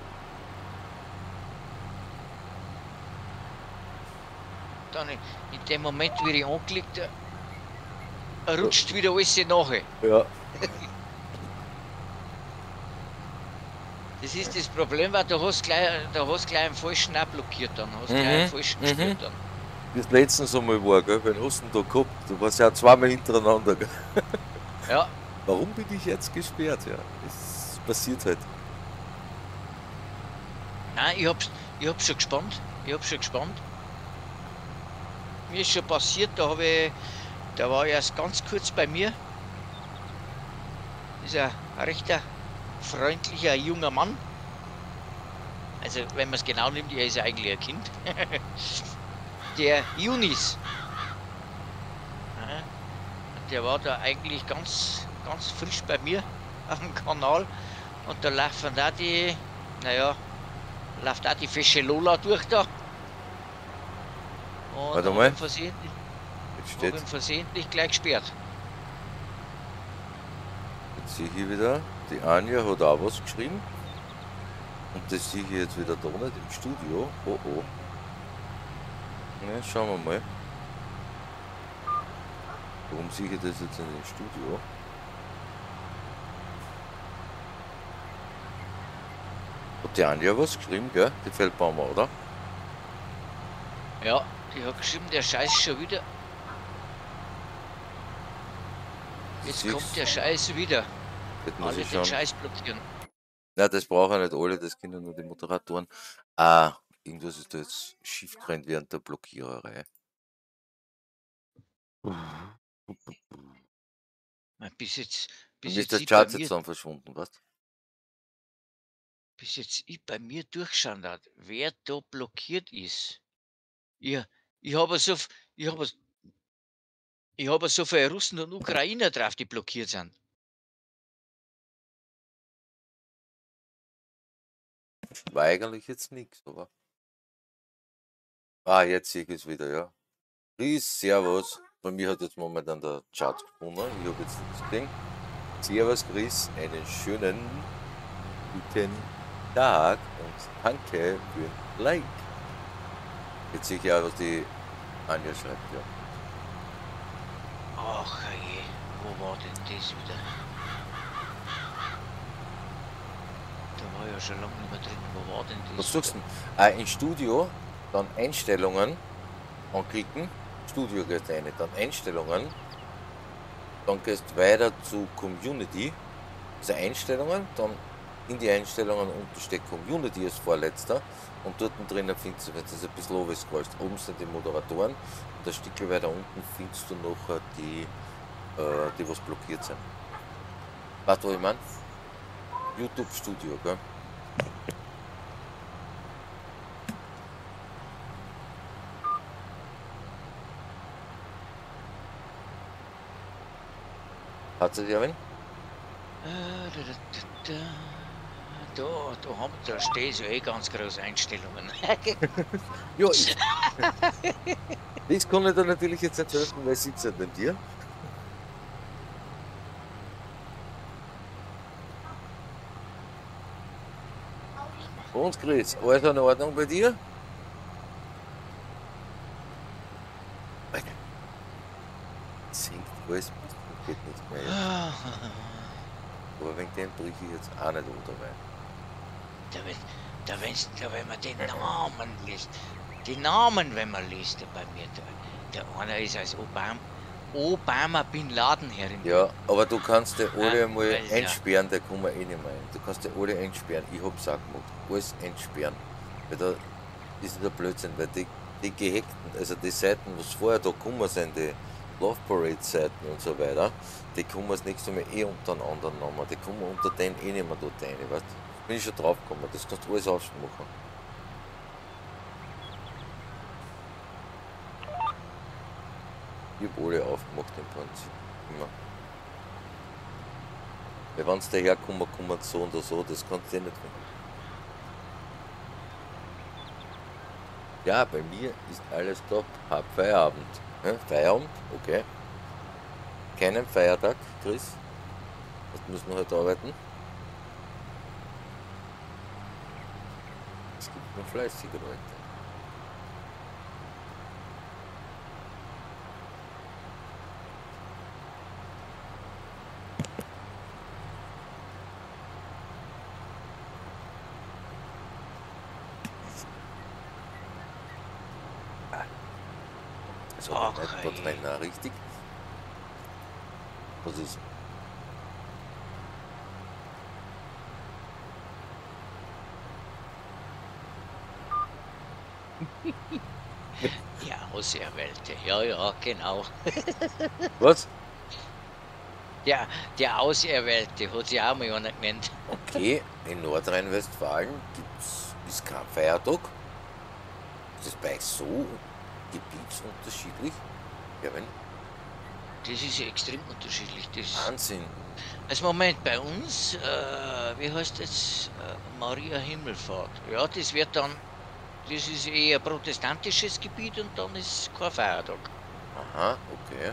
Dann in dem Moment, wie ich angeklickt habe, rutscht wieder alles nachher. Ja. Das ist das Problem, weil du hast gleich einen falschen auch blockiert, dann hast gleich einen falschen gespürt dann. Das letztens einmal war, gell, wenn Osten da gehabt, du warst ja zweimal hintereinander, gell? Ja. Warum bin ich jetzt gesperrt? Ja, es passiert halt. Nein, ich hab's schon gespannt. Mir ist schon passiert, da war ich erst ganz kurz bei mir. Ist ein rechter freundlicher junger Mann. Also wenn man es genau nimmt, er ist ja eigentlich ein Kind. Der Junis. Der war da eigentlich ganz frisch bei mir auf dem Kanal und da laufen da die, naja, läuft auch die fesche Lola durch da. Und warte mal. Ich bin versehentlich gleich gesperrt. Jetzt sehe ich wieder, die Anja hat auch was geschrieben. Und das sehe ich jetzt wieder da nicht im Studio. Oh oh. Na, schauen wir mal. Warum sehe ich das jetzt in dem Studio? Hat die Anja was geschrieben, gell? Die Feldbaumer, oder? Ja, die hat geschrieben, der Scheiß schon wieder. Jetzt kommt der Scheiß wieder. Alle den Scheiß blockieren. Na, das brauchen nicht alle, das können nur die Moderatoren. Irgendwas ist da jetzt schief gerannt während der Blockiererei. Bis jetzt der Charts jetzt dann verschwunden, was? Bis jetzt ich bei mir durchschauen hat, wer da blockiert ist. Ich habe so viele Russen und Ukrainer drauf, die blockiert sind. War eigentlich jetzt nichts, aber. Ah, jetzt sehe ich es wieder, ja. Grüß, servus. Bei mir hat jetzt momentan der Chart gefunden. Ich habe jetzt das Ding. Servus, Chris, einen schönen guten Tag und danke für ein Like. Jetzt sehe ich ja, was die Anja schreibt, ja. Ach je, wo war denn das wieder? Da war ja schon lange nicht mehr drin, wo war denn das? Was suchst du denn? In Studio, dann Einstellungen, anklicken, Studio gehst rein, dann Einstellungen, dann gehst weiter zu Community, also Einstellungen, dann in die Einstellungen unten steht Community als vorletzter und dort drinnen findest du, wenn du das ein bisschen runterscrollst, oben sind die Moderatoren und ein Stückchen weiter unten findest du noch die was blockiert sind. Weißt du, was ich meine? YouTube Studio, gell? Hat's es ja wen? Da stehen so eh ganz große Einstellungen. Ja, ich kann dir natürlich jetzt nicht helfen, wer sitzt denn dir? Und Chris, alles in Ordnung bei dir? Singt alles, geht nicht mehr. Ja. Aber wegen dem brich ich jetzt auch nicht unter rein. Wenn man den Namen liest, bei mir, der einer ist als Obama Bin Laden herin. Ja, aber du kannst den alle mal entsperren, der kann man eh nicht mehr rein. Du kannst den alle entsperren, ich hab's auch gemacht, alles entsperren. Weil da ist der Blödsinn, weil die gehackten, also die Seiten, was vorher da gekommen sind, die Love Parade Seiten und so weiter, die kommen das nächste Mal eh unter einen anderen Namen, die kommen unter den eh nicht mehr dort rein, weißt du? Bin ich schon drauf gekommen, das kannst du alles ausmachen. Ich habe alle aufgemacht im Prinzip. Immer. Weil wenn es daherkommen, kommen so oder so, das kannst du ja nicht finden. Ja, bei mir ist alles top. Hab Feierabend. Feierabend? Okay. Keinen Feiertag, Chris. Das müssen wir halt arbeiten. Und fleißige Leute. So, okay. Na, richtig. Was ist? Ja, Auserwählte. Ja, genau. Was? Ja, der Auserwählte hat sich auch mal einer genannt. Okay, in Nordrhein-Westfalen ist kein Feiertag. Das ist bei so gebietsunterschiedlich. Ja, wenn? Das ist extrem unterschiedlich. Das Wahnsinn. Also Moment, bei uns, wie heißt das? Maria Himmelfahrt. Ja, das wird dann. Das ist eher protestantisches Gebiet und dann ist kein Feiertag. Aha, okay.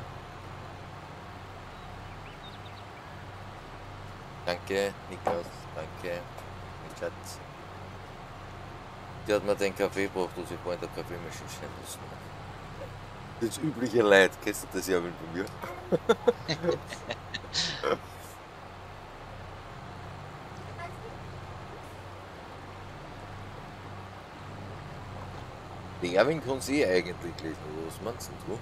Danke, Niklas, danke. Schatz. Die hat mir den Kaffee gebracht, dass ich vorhin der Kaffeemaschine stehen lassen. Das übliche Leid, kennst du das ja mit mir? Den Erwin kann sie eigentlich lesen, aber was meinst du?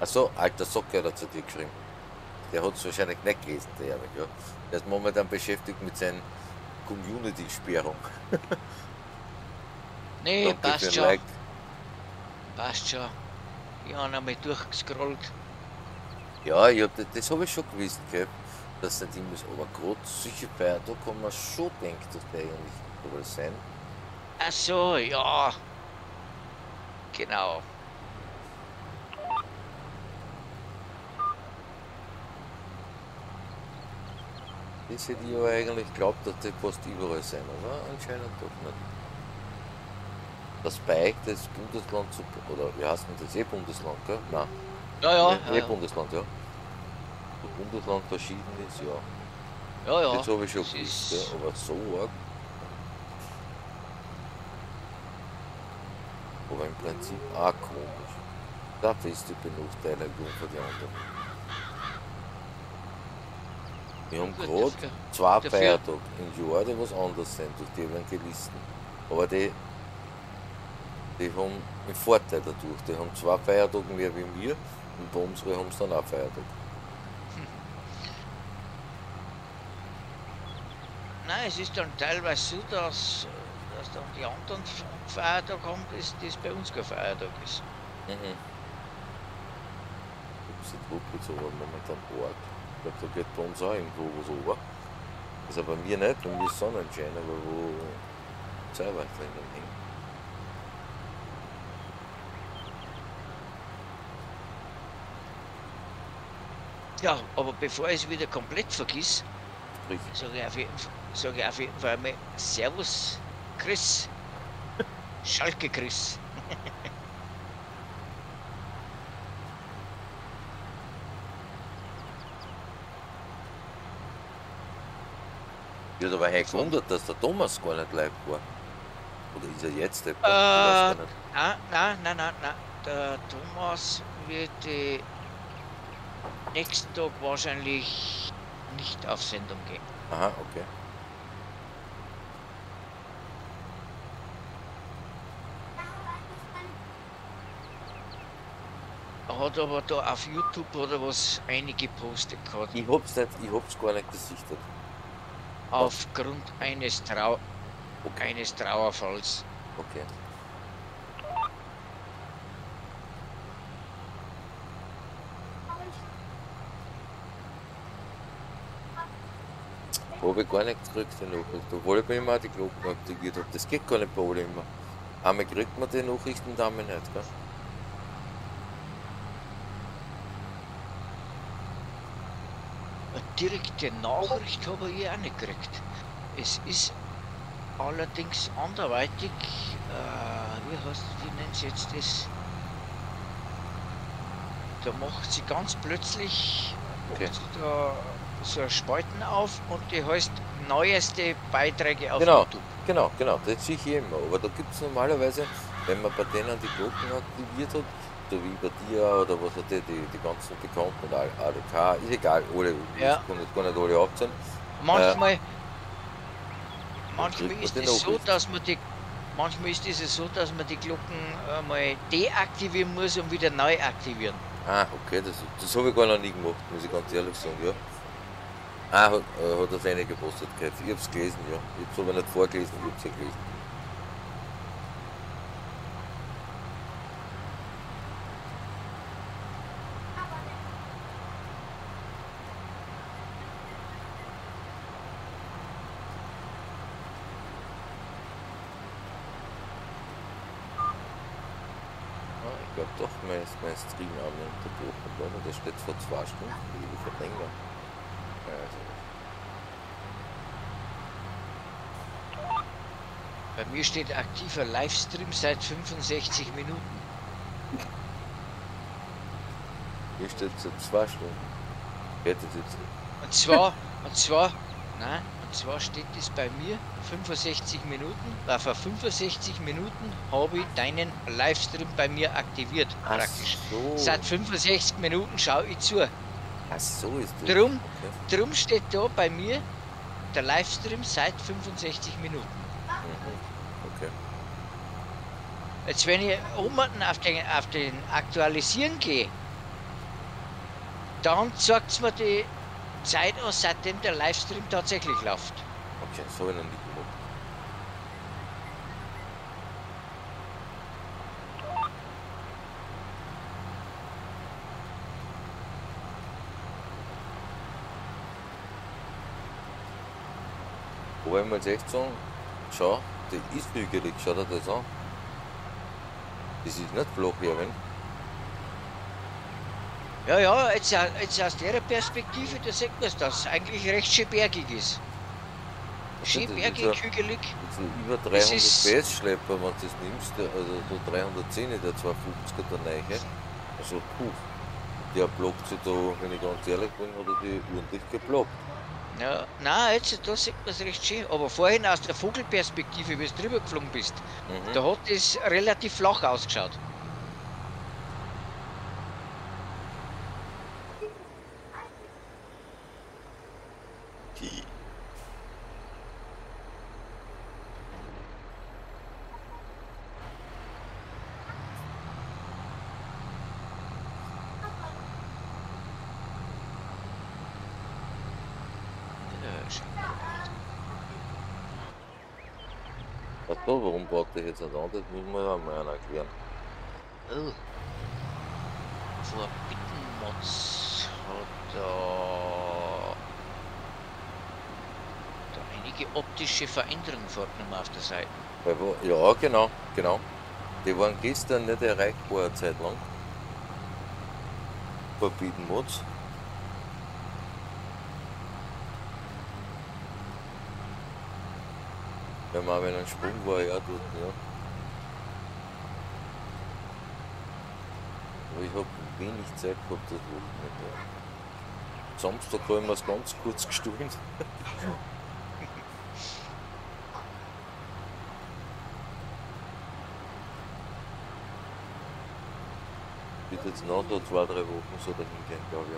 Achso, alter Socke hat er zu dir geschrieben. Der hat es wahrscheinlich nicht gelesen, der Erwin, ja. Der ist momentan beschäftigt mit seinem Community-Sperrung. Nee, passt schon. Like. Passt schon. Ich habe einmal durchgescrollt. Ja, das habe ich schon gewusst, gell? Dass nicht immer so, aber gerade sicher bei, da kann man schon denken, dass der eigentlich überall sein. Ach so, ja. Genau. Das hätte ich aber eigentlich geglaubt, dass die fast überall sein, aber anscheinend doch nicht. Das Bike, das Bundesland, oder wie heißt denn das? Bundesland, gell? Nein. Ja, ja. Ja, Bundesland, ja. Wo Bundesland verschieden ist, ja. Ja, ja. Das habe ich schon gewusst, ja, aber so arg. Aber im Prinzip auch komisch. Da fest die Benachteiligung für die anderen. Wir haben gerade zwei Feiertage im Jahr, die was anders sind durch die Evangelisten. Aber die haben einen Vorteil dadurch. Die haben zwei Feiertage mehr wie wir und bei uns haben sie dann auch Feiertage. Nein, es ist dann teilweise so, dass dann die anderen Feiertage haben, dass das bei uns kein Feiertag ist. Mhm. Das ist wirklich so, aber momentan arg. Ich glaube, da geht bei uns auch irgendwo was rüber. Also bei mir nicht, bei mir ist Sonnenschein, aber wo zwei weiter hängen. Ja, aber bevor ich es wieder komplett vergiss, sage ich auf jeden Fall einmal Servus, Chris. Schalke Chris. Ich habe mich gewundert, dass der Thomas gar nicht live war. Oder ist er jetzt live? Nein. Der Thomas wird nächsten Tag wahrscheinlich nicht auf Sendung gehen. Aha, okay. Er hat aber da auf YouTube oder was einige gepostet gehabt. Ich hab's gar nicht gesichtet. Aufgrund eines Trauerfalls. Okay. Habe ich gar nicht gekriegt, die Nachricht. Obwohl ich mir immer die Glocken aktiviert habe. Das geht gar nicht bei alle immer. Einmal kriegt man die Nachrichten und einmal nicht, gell? Direkte Nachricht habe ich auch nicht gekriegt. Es ist allerdings anderweitig, wie nennt sie jetzt das? Da macht sie ganz plötzlich da so einen Spalten auf und die heißt neueste Beiträge auf YouTube. Genau, das sehe ich immer. Aber da gibt es normalerweise, wenn man bei denen die Glocken aktiviert hat, so wie bei dir oder was hat die ganzen Bekannten und ADK, ist egal, alle, ja. Ich kann jetzt gar nicht alle aufzählen. Manchmal ist es so, dass man die Glocken mal deaktivieren muss und wieder neu aktivieren. Ah, okay, das habe ich gar noch nie gemacht, muss ich ganz ehrlich sagen, ja. Ah, hat das eine gepostet, ich habe es gelesen, ja. Ich habe es aber nicht vorgelesen, ich habe es ja gelesen. Mein Stream haben wir unterbrochen worden, das steht vor 2 Stunden, wie ich verlängern. Also. Bei mir steht aktiver Livestream seit 65 Minuten. Hier steht seit 2 Stunden. Und zwar steht es bei mir 65 Minuten, weil vor 65 Minuten habe ich deinen Livestream bei mir aktiviert, praktisch. So. Seit 65 Minuten schaue ich zu. Ach so ist das. Drum steht da bei mir der Livestream seit 65 Minuten. Mhm. Okay. Jetzt wenn ich unten auf den Aktualisieren gehe, dann sagt es mir die Zeit aus, seitdem der Livestream tatsächlich läuft. Okay, so in den Liegen. Einmal 16, schau, der ist hügelig, schau dir das an. Das ist nicht flach, Erwin. Ja, ja, jetzt aus der Perspektive, da sieht man es, dass es eigentlich recht schön bergig ist. Schön bergig, das ist hügelig. Über 300 PS-Schlepper, wenn du das nimmst, also so 310, der 250er, der Neiche. Also, puh, der blockt sich da, wenn ich ganz ehrlich bin, hat er die ordentlich geblockt. Ja, nein, jetzt da sieht man es recht schön, aber vorhin aus der Vogelperspektive, wie du drüber geflogen bist, da hat es relativ flach ausgeschaut. Warum baut der jetzt nicht an? Das muss man ja mal erklären. Oh. Verbittenmotz hat da einige optische Veränderungen vorgenommen auf der Seite. Ja, genau, genau. Die waren gestern nicht erreichbar eine Zeit lang. Verbittenmotz. Ja, mal wenn ein Sprung war, ja, dort, ja. Aber ich habe wenig Zeit gehabt, das wollte ich nicht, ja. Samstag habe ich mir das ganz kurz gestohlen. Ich würde jetzt noch da 2-3 Wochen so dahin gehen, glaube ich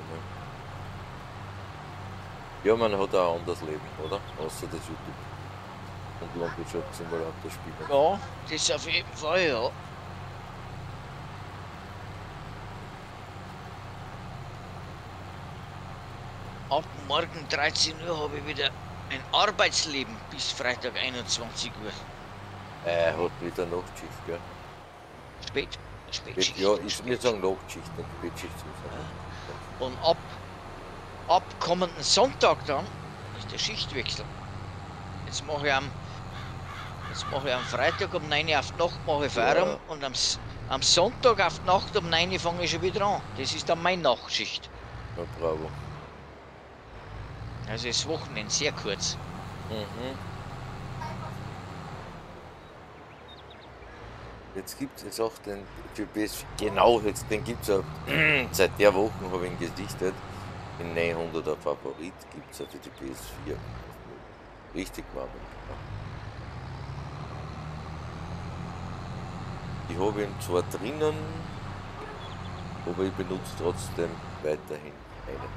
einmal. Ja, man hat auch ein anderes Leben, oder? Außer das YouTube. Und Landwirtschafts-Simulator spielen. Ja, das auf jeden Fall, ja. Ab morgen 13 Uhr habe ich wieder ein Arbeitsleben bis Freitag 21 Uhr. Er hat wieder Nachtschicht, gell? Spätschicht. Ja, ich will sagen Nachtschicht, nicht Spätschicht. Ja. Und ab kommenden Sonntag dann ist der Schichtwechsel. Jetzt mache ich am Freitag um 9 Uhr auf die Nacht mache ich Feierabend, ja. Und am Sonntag auf die Nacht um 9 Uhr fange ich schon wieder an. Das ist dann meine Nachtschicht. Ja, bravo. Also das Wochenende sehr kurz. Mhm. Jetzt gibt es auch den GPS, genau jetzt, den gibt es auch, seit der Woche habe ich ihn gesichtet. Den 900er Favorit gibt es auf die PS4. Richtig machen. Ich habe ihn zwar drinnen, aber ich benutze trotzdem weiterhin einen.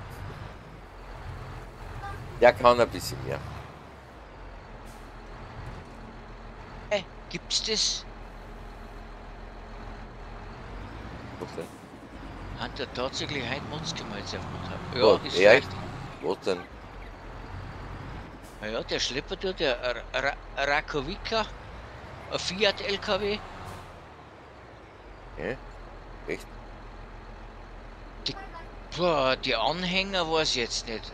Der kann ein bisschen mehr. Gibt's das? Okay. Hat er tatsächlich ein Monstermalz auf Modhub? Ja, was, das ist echt. Was denn? Naja, der Schlepper dort, der Rakowika, ein Fiat-LKW. Ja, echt? Die Anhänger weiß ich jetzt nicht.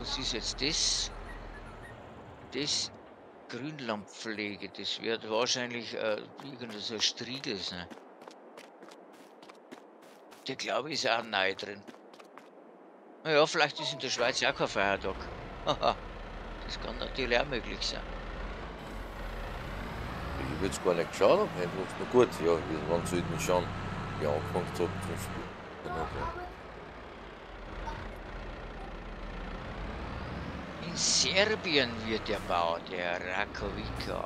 Was ist jetzt das? Das Grünlandpflege, das wird wahrscheinlich irgendein so Striegel sein. Der glaube ich ist auch neu drin. Naja, vielleicht ist in der Schweiz auch kein Feiertag. Haha. Das kann natürlich auch möglich sein. Ich würde es gar nicht geschaut haben, na gut, ja, wann soll ich mich schauen, wie ich angefangen habe zum Spielen. In Serbien wird erbaut, der Rakowika.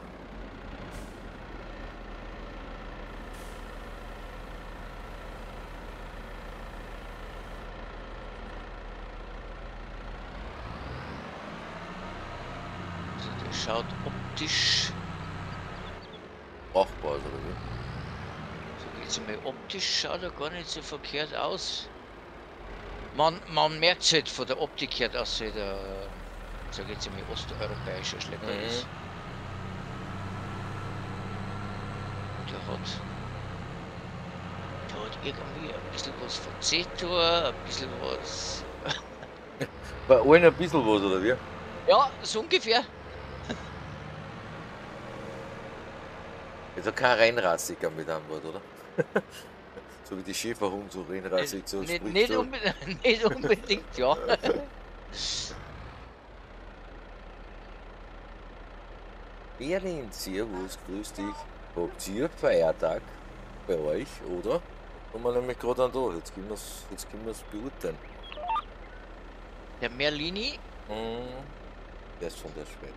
Schaut optisch brauchbar, oder wie? So geht's mal. Optisch schaut er gar nicht so verkehrt aus. Man merkt es halt von der Optik her, dass er sage jetzt einmal, osteuropäischer Schlepper ist. Der hat irgendwie ein bisschen was von Zetor, ein bisschen was. Bei allen ein bisschen was, oder wie? Ja, so ungefähr. Also kein Reinrassiger mit an Bord, oder? So wie die Schäferhund, so reinrassig, so nicht unbedingt, ja. Berlin, servus, grüß dich. Habt ihr Feiertag bei euch, oder? Kommen wir nämlich gerade an da, jetzt können wir es beurteilen. Der Merlini? Der ist von der Schweiz.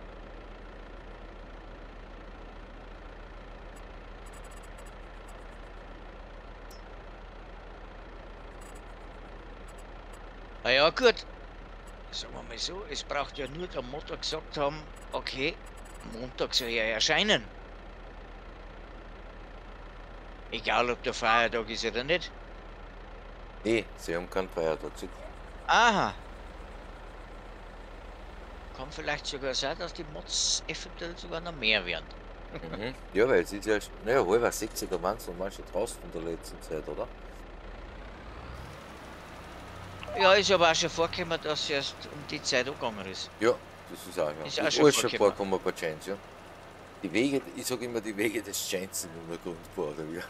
Na ja, gut, sagen wir mal so, es braucht ja nur der Motor gesagt haben, okay, Montag soll ja erscheinen. Egal ob der Feiertag ist oder nicht. Nee, sie haben keinen Feiertag. Aha. Kann vielleicht sogar sein, dass die Mods eventuell sogar noch mehr werden. Mhm. Ja, weil es ist ja, naja, halber 60er waren es und manche draußen in der letzten Zeit, oder? Ja, ist aber auch schon vorgekommen, dass es erst um die Zeit angegangen ist. Ja, das ist auch, ja. Ist auch schon vorgekommen bei Chance, ja. Die Wege, ich sage immer, die Wege des Chance sind immer grundbar, oder wie?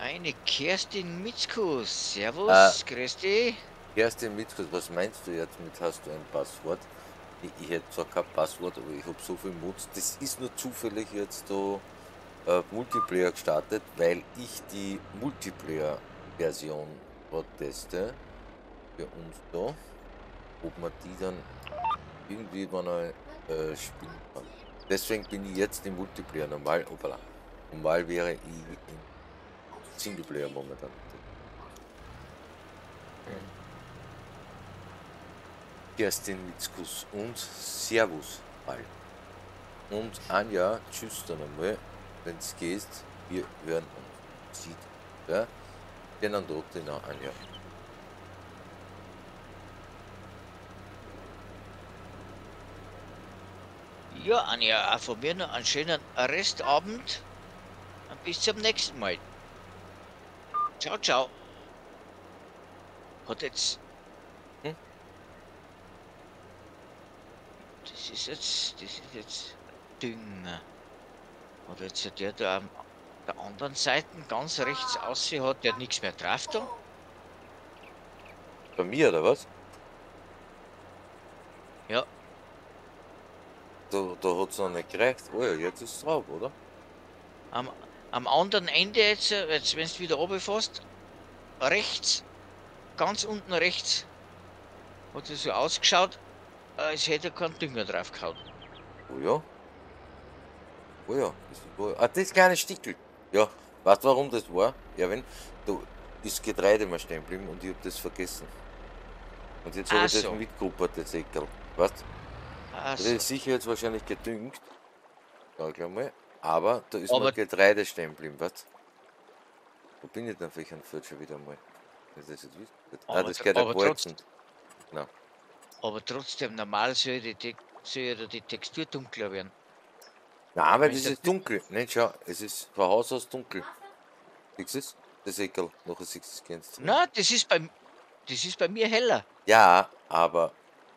Eine Kerstin Mitzkus, servus, grüß dich. Kerstin Mitzkus, was meinst du jetzt mit, hast du ein Passwort? Ich hätte zwar kein Passwort, aber ich habe so viel Mut. Das ist nur zufällig jetzt da... Multiplayer gestartet, weil ich die Multiplayer-Version teste für uns da, ob man die dann irgendwie mal spielen kann. Deswegen bin ich jetzt im Multiplayer normal, opala. Normal wäre ich im Singleplayer momentan. Kerstin Mitzkus und Servus all. Und Anja, tschüss dann einmal. Wenn es geht, wir hören uns. Sieht, ja? Den an dort, den an, ja. Ja, Anja, auch von mir noch einen schönen Restabend. Und bis zum nächsten Mal. Ciao, ciao. Hat jetzt. Das ist jetzt. Das ist jetzt. Dünger. Oder jetzt der da an der anderen Seite ganz rechts aussehen hat, der nichts mehr trifft da. Bei mir oder was? Ja. Da hat es noch nicht gereicht. Oh ja, jetzt ist es drauf, oder? Am anderen Ende jetzt wenn du wieder oben fährst, rechts, ganz unten rechts, hat es so ausgeschaut, als hätte er keinen Dünger drauf gehauen. Oh ja. Oh ja, das kleine Stickel. Ja, weißt du warum das war? Erwin, da ist Getreide mal stehen geblieben und ich hab das vergessen. Und jetzt habe ich das mitgekoppert, das Eckerl. Weißt du? Das ist sicher jetzt wahrscheinlich gedüngt. Schau gleich mal. Aber da ist mal Getreide stehen geblieben, weißt du? Wo bin ich denn auf welchen Feld schon wieder mal? Das ist jetzt das geht ja Bolzen. Aber trotzdem, normal soll ja die Textur dunkler werden. Nein, weil das ist dunkel. Nein, schau, es ist von Haus aus dunkel. Siehst du es? Das ist egal. Nachher siehst du es. Nein, das ist bei mir heller. Ja, aber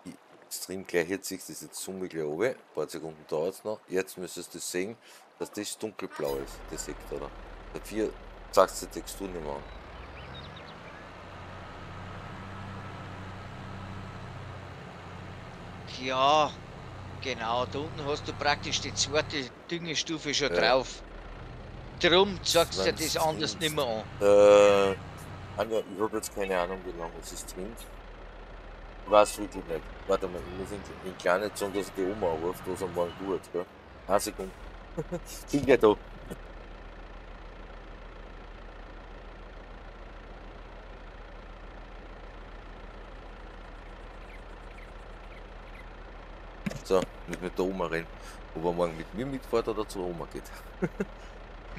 ich stream gleich jetzt, siehst du das jetzt Summe gleich oben. Ein paar Sekunden dauert es noch. Jetzt müsstest du sehen, dass das dunkelblau ist, das Eck, oder? Dafür zeigst du die Textur nicht mehr an. Ja. Genau, da unten hast du praktisch die zweite Düngestufe schon drauf. Drum sagst du dir das anders nicht mehr an. Anja, ich hab jetzt keine Ahnung, wie lange es ist drin. Ich weiß wirklich nicht. Warte mal, ich muss in Kleinen sagen, dass ich die Oma anruft, was am Morgen gut, gell? Eine Sekunde. Ich bin da. So, nicht mit der Oma reden, ob er morgen mit mir mitfährt oder zur Oma geht.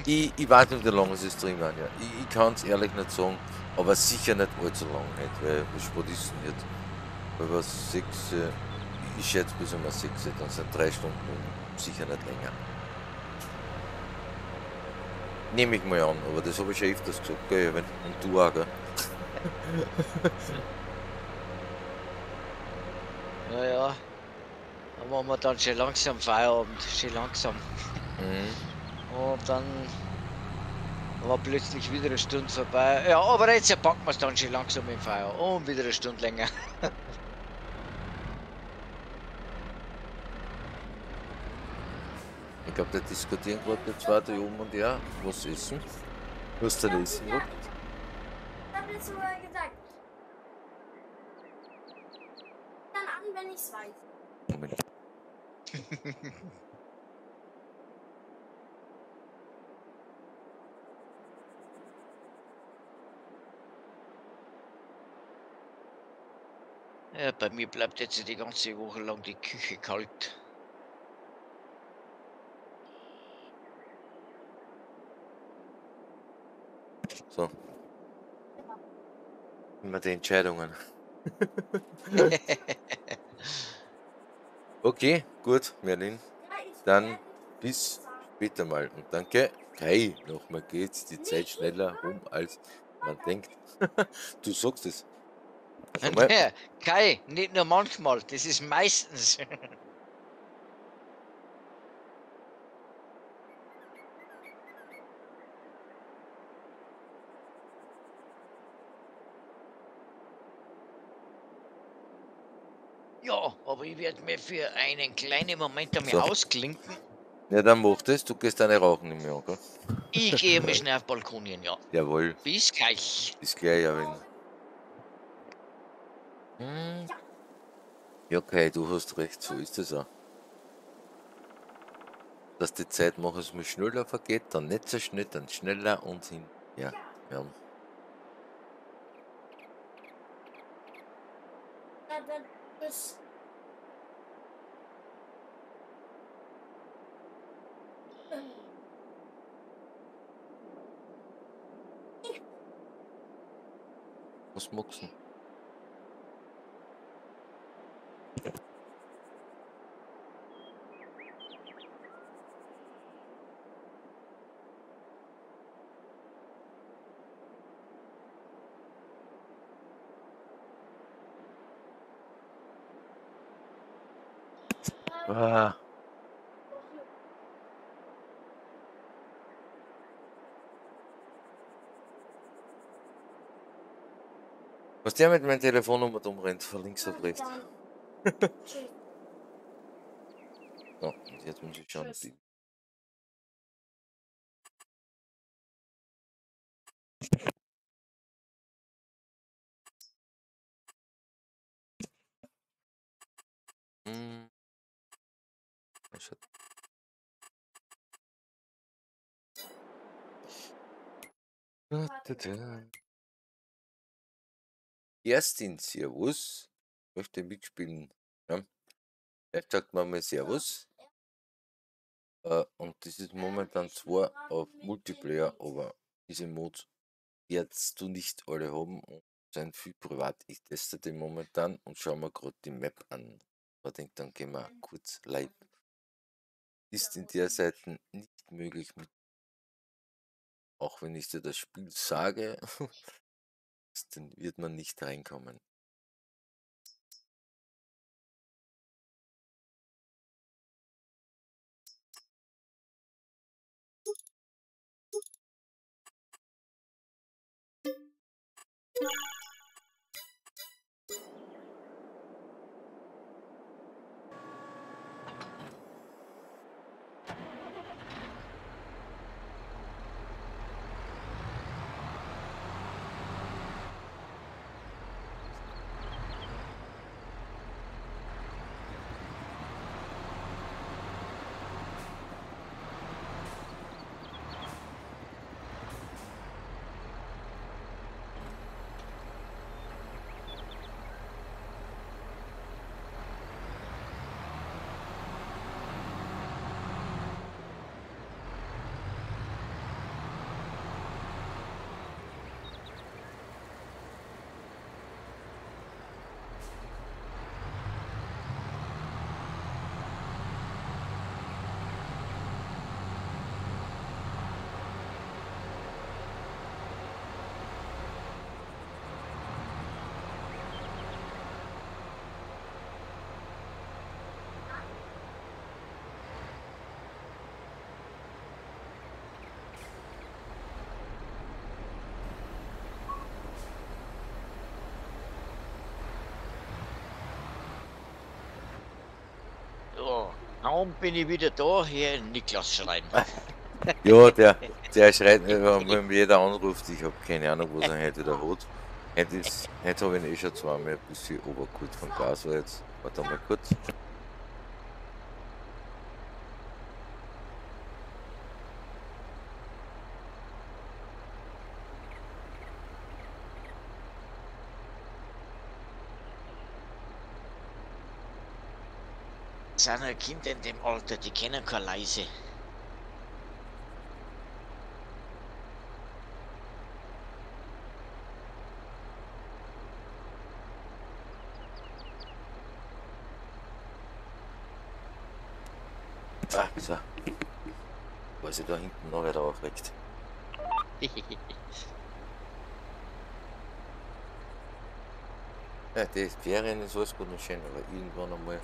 Ich weiß nicht, wie lange das drin war. Ja. Ich kann es ehrlich nicht sagen, aber sicher nicht allzu lang. Nicht, weil was spät ist denn jetzt? Weil was 6, ich schätze bis um 6, dann sind 3 Stunden sicher nicht länger. Nehme ich mal an, aber das habe ich ja öfters gesagt, gell, Erwin? Und du auch, gell? Naja, dann machen wir dann schon langsam Feierabend, schon langsam. Mhm. Und dann war plötzlich wieder eine Stunde vorbei. Ja, aber jetzt packen wir es dann schon langsam im Feierabend und wieder eine Stunde länger. Ich glaube, die diskutieren gerade die zweite oben und ja, was essen? Was denn essen wird? Dann an, wenn ich's weiß. Moment. Ja, bei mir bleibt jetzt die ganze Woche lang die Küche kalt. So. Immer die Entscheidungen. Okay, gut, Merlin. Dann bis später mal. Und danke. Kai, nochmal geht's die Zeit schneller rum, als man denkt. Du sagst es. Also Kai, nicht nur manchmal, das ist meistens. Ja, aber ich werde mir für einen kleinen Moment einmal so ausklinken. Ja, dann mach das. Du gehst eine rauchen im Jahr, gell? Ich gehe mich schnell auf Balkonien, ja. Jawohl. Bis gleich. Bis gleich, Erwin. Hm. Ja, okay, du hast recht. So ist es auch. Dass die Zeit manchmal schneller vergeht, dann nicht so schnell, dann schneller und hin. Ja, ja. Was magst du? Ah. Was der mit meinem Telefonnummer dumm rennt, von links auf rechts. So, und jetzt muss ich schauen. Kerstin, servus. Möchte mitspielen. Ja. Er sagt mal servus. Und das ist momentan zwar auf Multiplayer, aber diese Mods jetzt du nicht alle haben und sind viel privat. Ich teste den momentan und schaue mir gerade die Map an. Ich denke, dann gehen wir kurz live. Ist in der Seite nicht möglich, mit auch wenn ich dir das Spiel sage, dann wird man nicht reinkommen. So, nun bin ich wieder da, hier Niklas schreien. Ja, der schreit mir, wenn jeder anruft, ich habe keine Ahnung, was er heute wieder hat. Heute habe ich ihn eh schon zweimal ein bisschen obergut vom Gas, aber jetzt, warte mal kurz. Das sind ja Kinder in dem Alter, die kennen keine leise. Ah, so. Weil sie da hinten noch wieder aufregt. Ja, die Ferien ist alles gut und schön, aber irgendwann einmal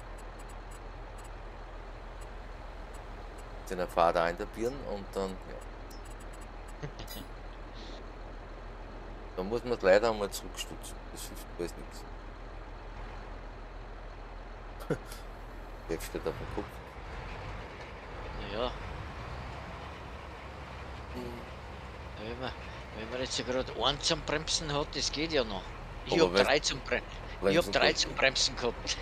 den Vater eintabieren und dann, ja. Da muss man leider einmal zurückstutzen. Das hilft alles nichts. Der steht auf dem Kopf. Ja. Wenn man jetzt ja gerade einen zum Bremsen hat, das geht ja noch. Ich habe drei zum Bremsen. Ich habe drei zum Bremsen gehabt.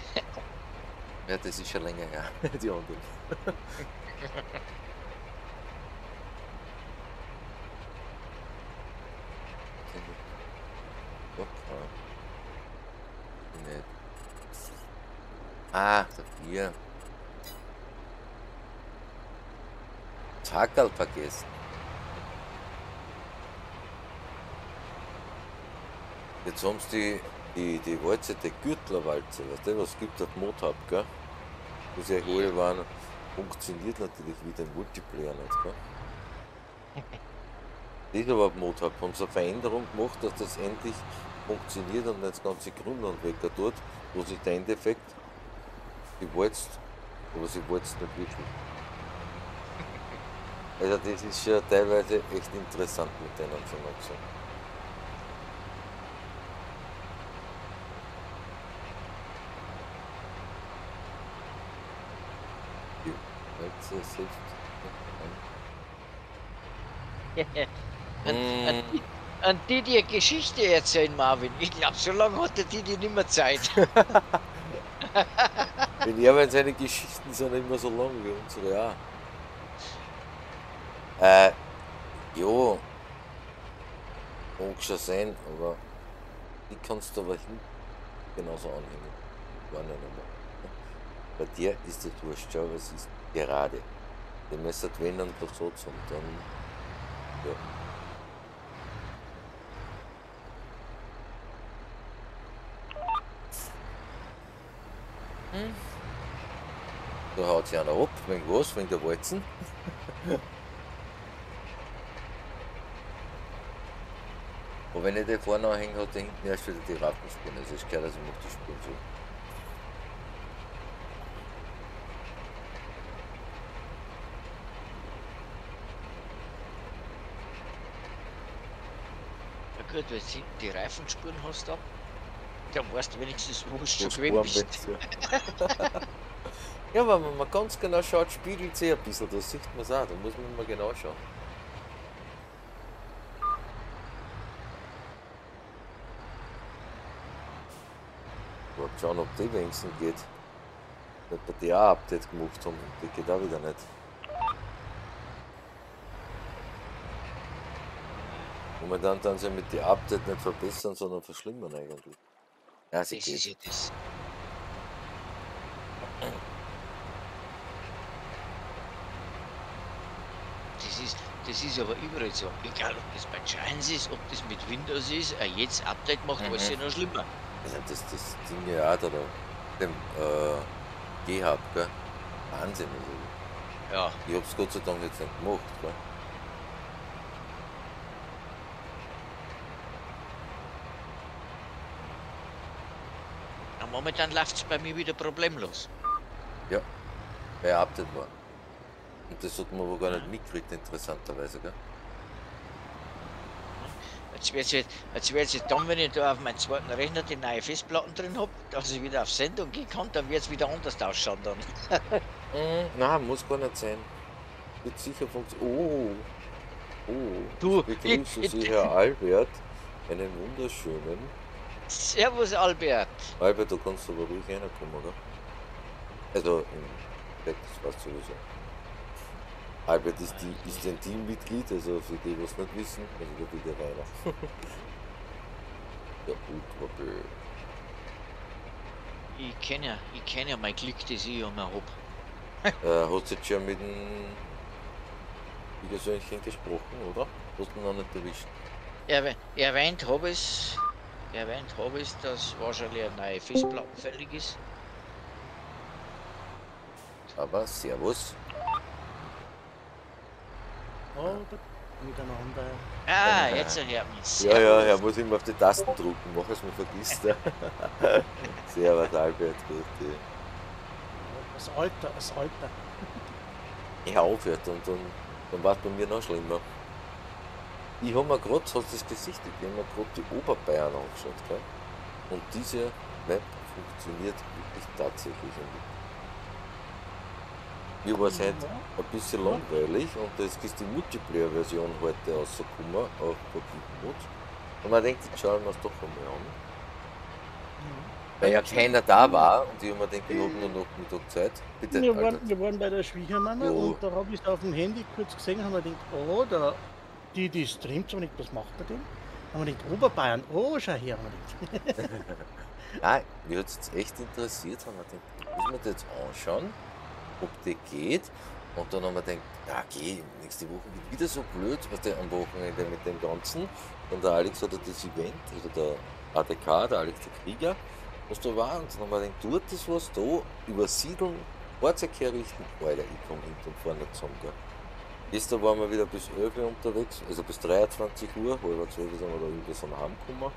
Ja, das ist schon länger her. Die anderen. Nicht. Ah, das Bier. Das Hackerl vergessen. Jetzt haben sie die Walze, die Gürtlerwalze, weißt du, was es gibt auf Modhub, gell? Wo sie alle waren. Funktioniert natürlich wieder im Multiplayer nicht, gell? Die da überhaupt Modhub haben so eine Veränderung gemacht, dass das endlich funktioniert und nicht das ganze Grünland weg dort, wo sich der Endeffekt gewalzt, aber sie wollt's nicht wirklich. Also das ist ja teilweise echt interessant mit denen zu machen. An die dir Geschichte erzählen, Marvin. Ich glaube, so lange hatte die nicht mehr Zeit. Wenn er aber seine Geschichten sind immer so lang wie unsere, ja. Jo. Mag schon sein, aber die kannst du aber hinten genauso anhängen. War nicht einmal. Bei dir ist das wurscht, schau, was ist gerade. Den müsst wenn dann doch so und dann. Ja. Hm. Da haut sich einer ab, wenn was, wenn der Walzen. Aber wenn ich den vorne anhänge, hat der hinten erst wieder die Rattenspuren. Also ich kann das immer auf die Spuren so. Wenn du die Reifenspuren hast, dann weißt du wenigstens, wo du gewesen bist. Ja, aber wenn man ganz genau schaut, spiegelt sich ein bisschen, das sieht man es auch, da muss man mal genau schauen. Ich wollte schauen, ob die wenigstens geht. Weil wir die auch Update gemacht haben, die geht auch wieder nicht. Momentan dann sie mit den Update nicht verbessern, sondern verschlimmern eigentlich. Ja, sie geht. Ist das. Das ist aber überall so. Egal, ob das bei Giants ist, ob das mit Windows ist, jetzt Update macht, was ja noch schlimmer. Ja, das Ding ja auch da, dem GHub, gell? Wahnsinn. Also. Ja. Ich hab's Gott sei Dank jetzt nicht gemacht, gell? Momentan läuft es bei mir wieder problemlos. Ja, bei Update war. Und das hat man wohl gar nicht mitgekriegt, interessanterweise, gell? Als wäre es jetzt dann, wenn ich da auf meinem zweiten Rechner die neue Festplatten drin habe, dass ich wieder auf Sendung gehen kann, dann wird es wieder anders ausschauen dann. Nein, muss gar nicht sein. Wird sicher funktionieren. Oh, du, ich begrüße Sie, Herr Albert. Einen wunderschönen. Servus, Albert. Albert, du kannst aber ruhig reinkommen, oder? Also, das war's sowieso. Albert ist, ist ein Teammitglied, also für die, die es nicht wissen, also da bitte weiter. Der Blutwappel. Ich kenne ja mein Glück, das ich immer hab. Hast du jetzt schon mit dem Widersöhnchen gesprochen, oder? Hast du ihn noch nicht erwischt? Erwähnt habe ich, dass wahrscheinlich eine neue Festplatte fällig ist. Aber servus. Miteinander. Ah, jetzt ein Hermes. Ja, ja, er muss immer auf die Tasten drücken, mach es mir vergisst. Servus Albert, bitte. Das Alter. Ja, aufhört und dann war es bei mir noch schlimmer. Ich habe mir gerade, hast du das gesichtet, ich habe mir gerade die Oberbayern angeschaut, gell? Und diese Map funktioniert wirklich tatsächlich. Mir war es heute ein bisschen langweilig und das ist die Multiplayer-Version heute rausgekommen auf Mod. Und man denkt, jetzt schauen wir es doch einmal an. Weil ja keiner da war und ich habe mir gedacht, ich habe nur noch Mittag Zeit. Bitte, wir waren bei der Schwiegermama und da habe ich es auf dem Handy kurz gesehen und habe mir gedacht, oh, da, die streamt so nicht, was macht er denn? Haben wir gedacht, Oberbayern, oh, schau her. Nein, mir hat es jetzt echt interessiert, haben wir gedacht, müssen wir das jetzt anschauen, ob der geht, und dann haben wir gedacht, ja, geh, nächste Woche wird wieder so blöd, was der am Wochenende mit dem Ganzen, und der Alex hat das Event, also der ADK, der Alex der Krieger, was da war, und dann haben wir gedacht, tut das was da, übersiedeln, Fahrzeug herrichten, Alter, ich komme hinten und vorne zusammen, gell. Gestern waren wir wieder bis 11 Uhr unterwegs, also bis 23 Uhr, halb 12 Uhr sind wir da irgendwie so nach Hause gekommen.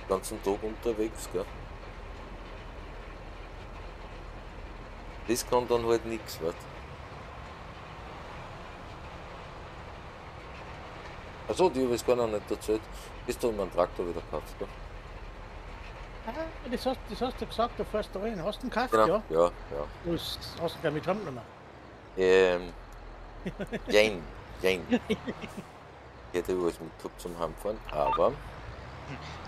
Den ganzen Tag unterwegs, gell. Das kann dann halt nichts, was? Achso, die habe ich gar noch nicht erzählt. Ist da immer einen Traktor wieder gekauft, gell? Ah, das hast du gesagt, du fährst da rein. Hast du einen gekauft, genau. Ja? Ja, ja. Du hast du gar nicht mehr. Jein. Ich hätte was mit Club zum Heimfahren, aber.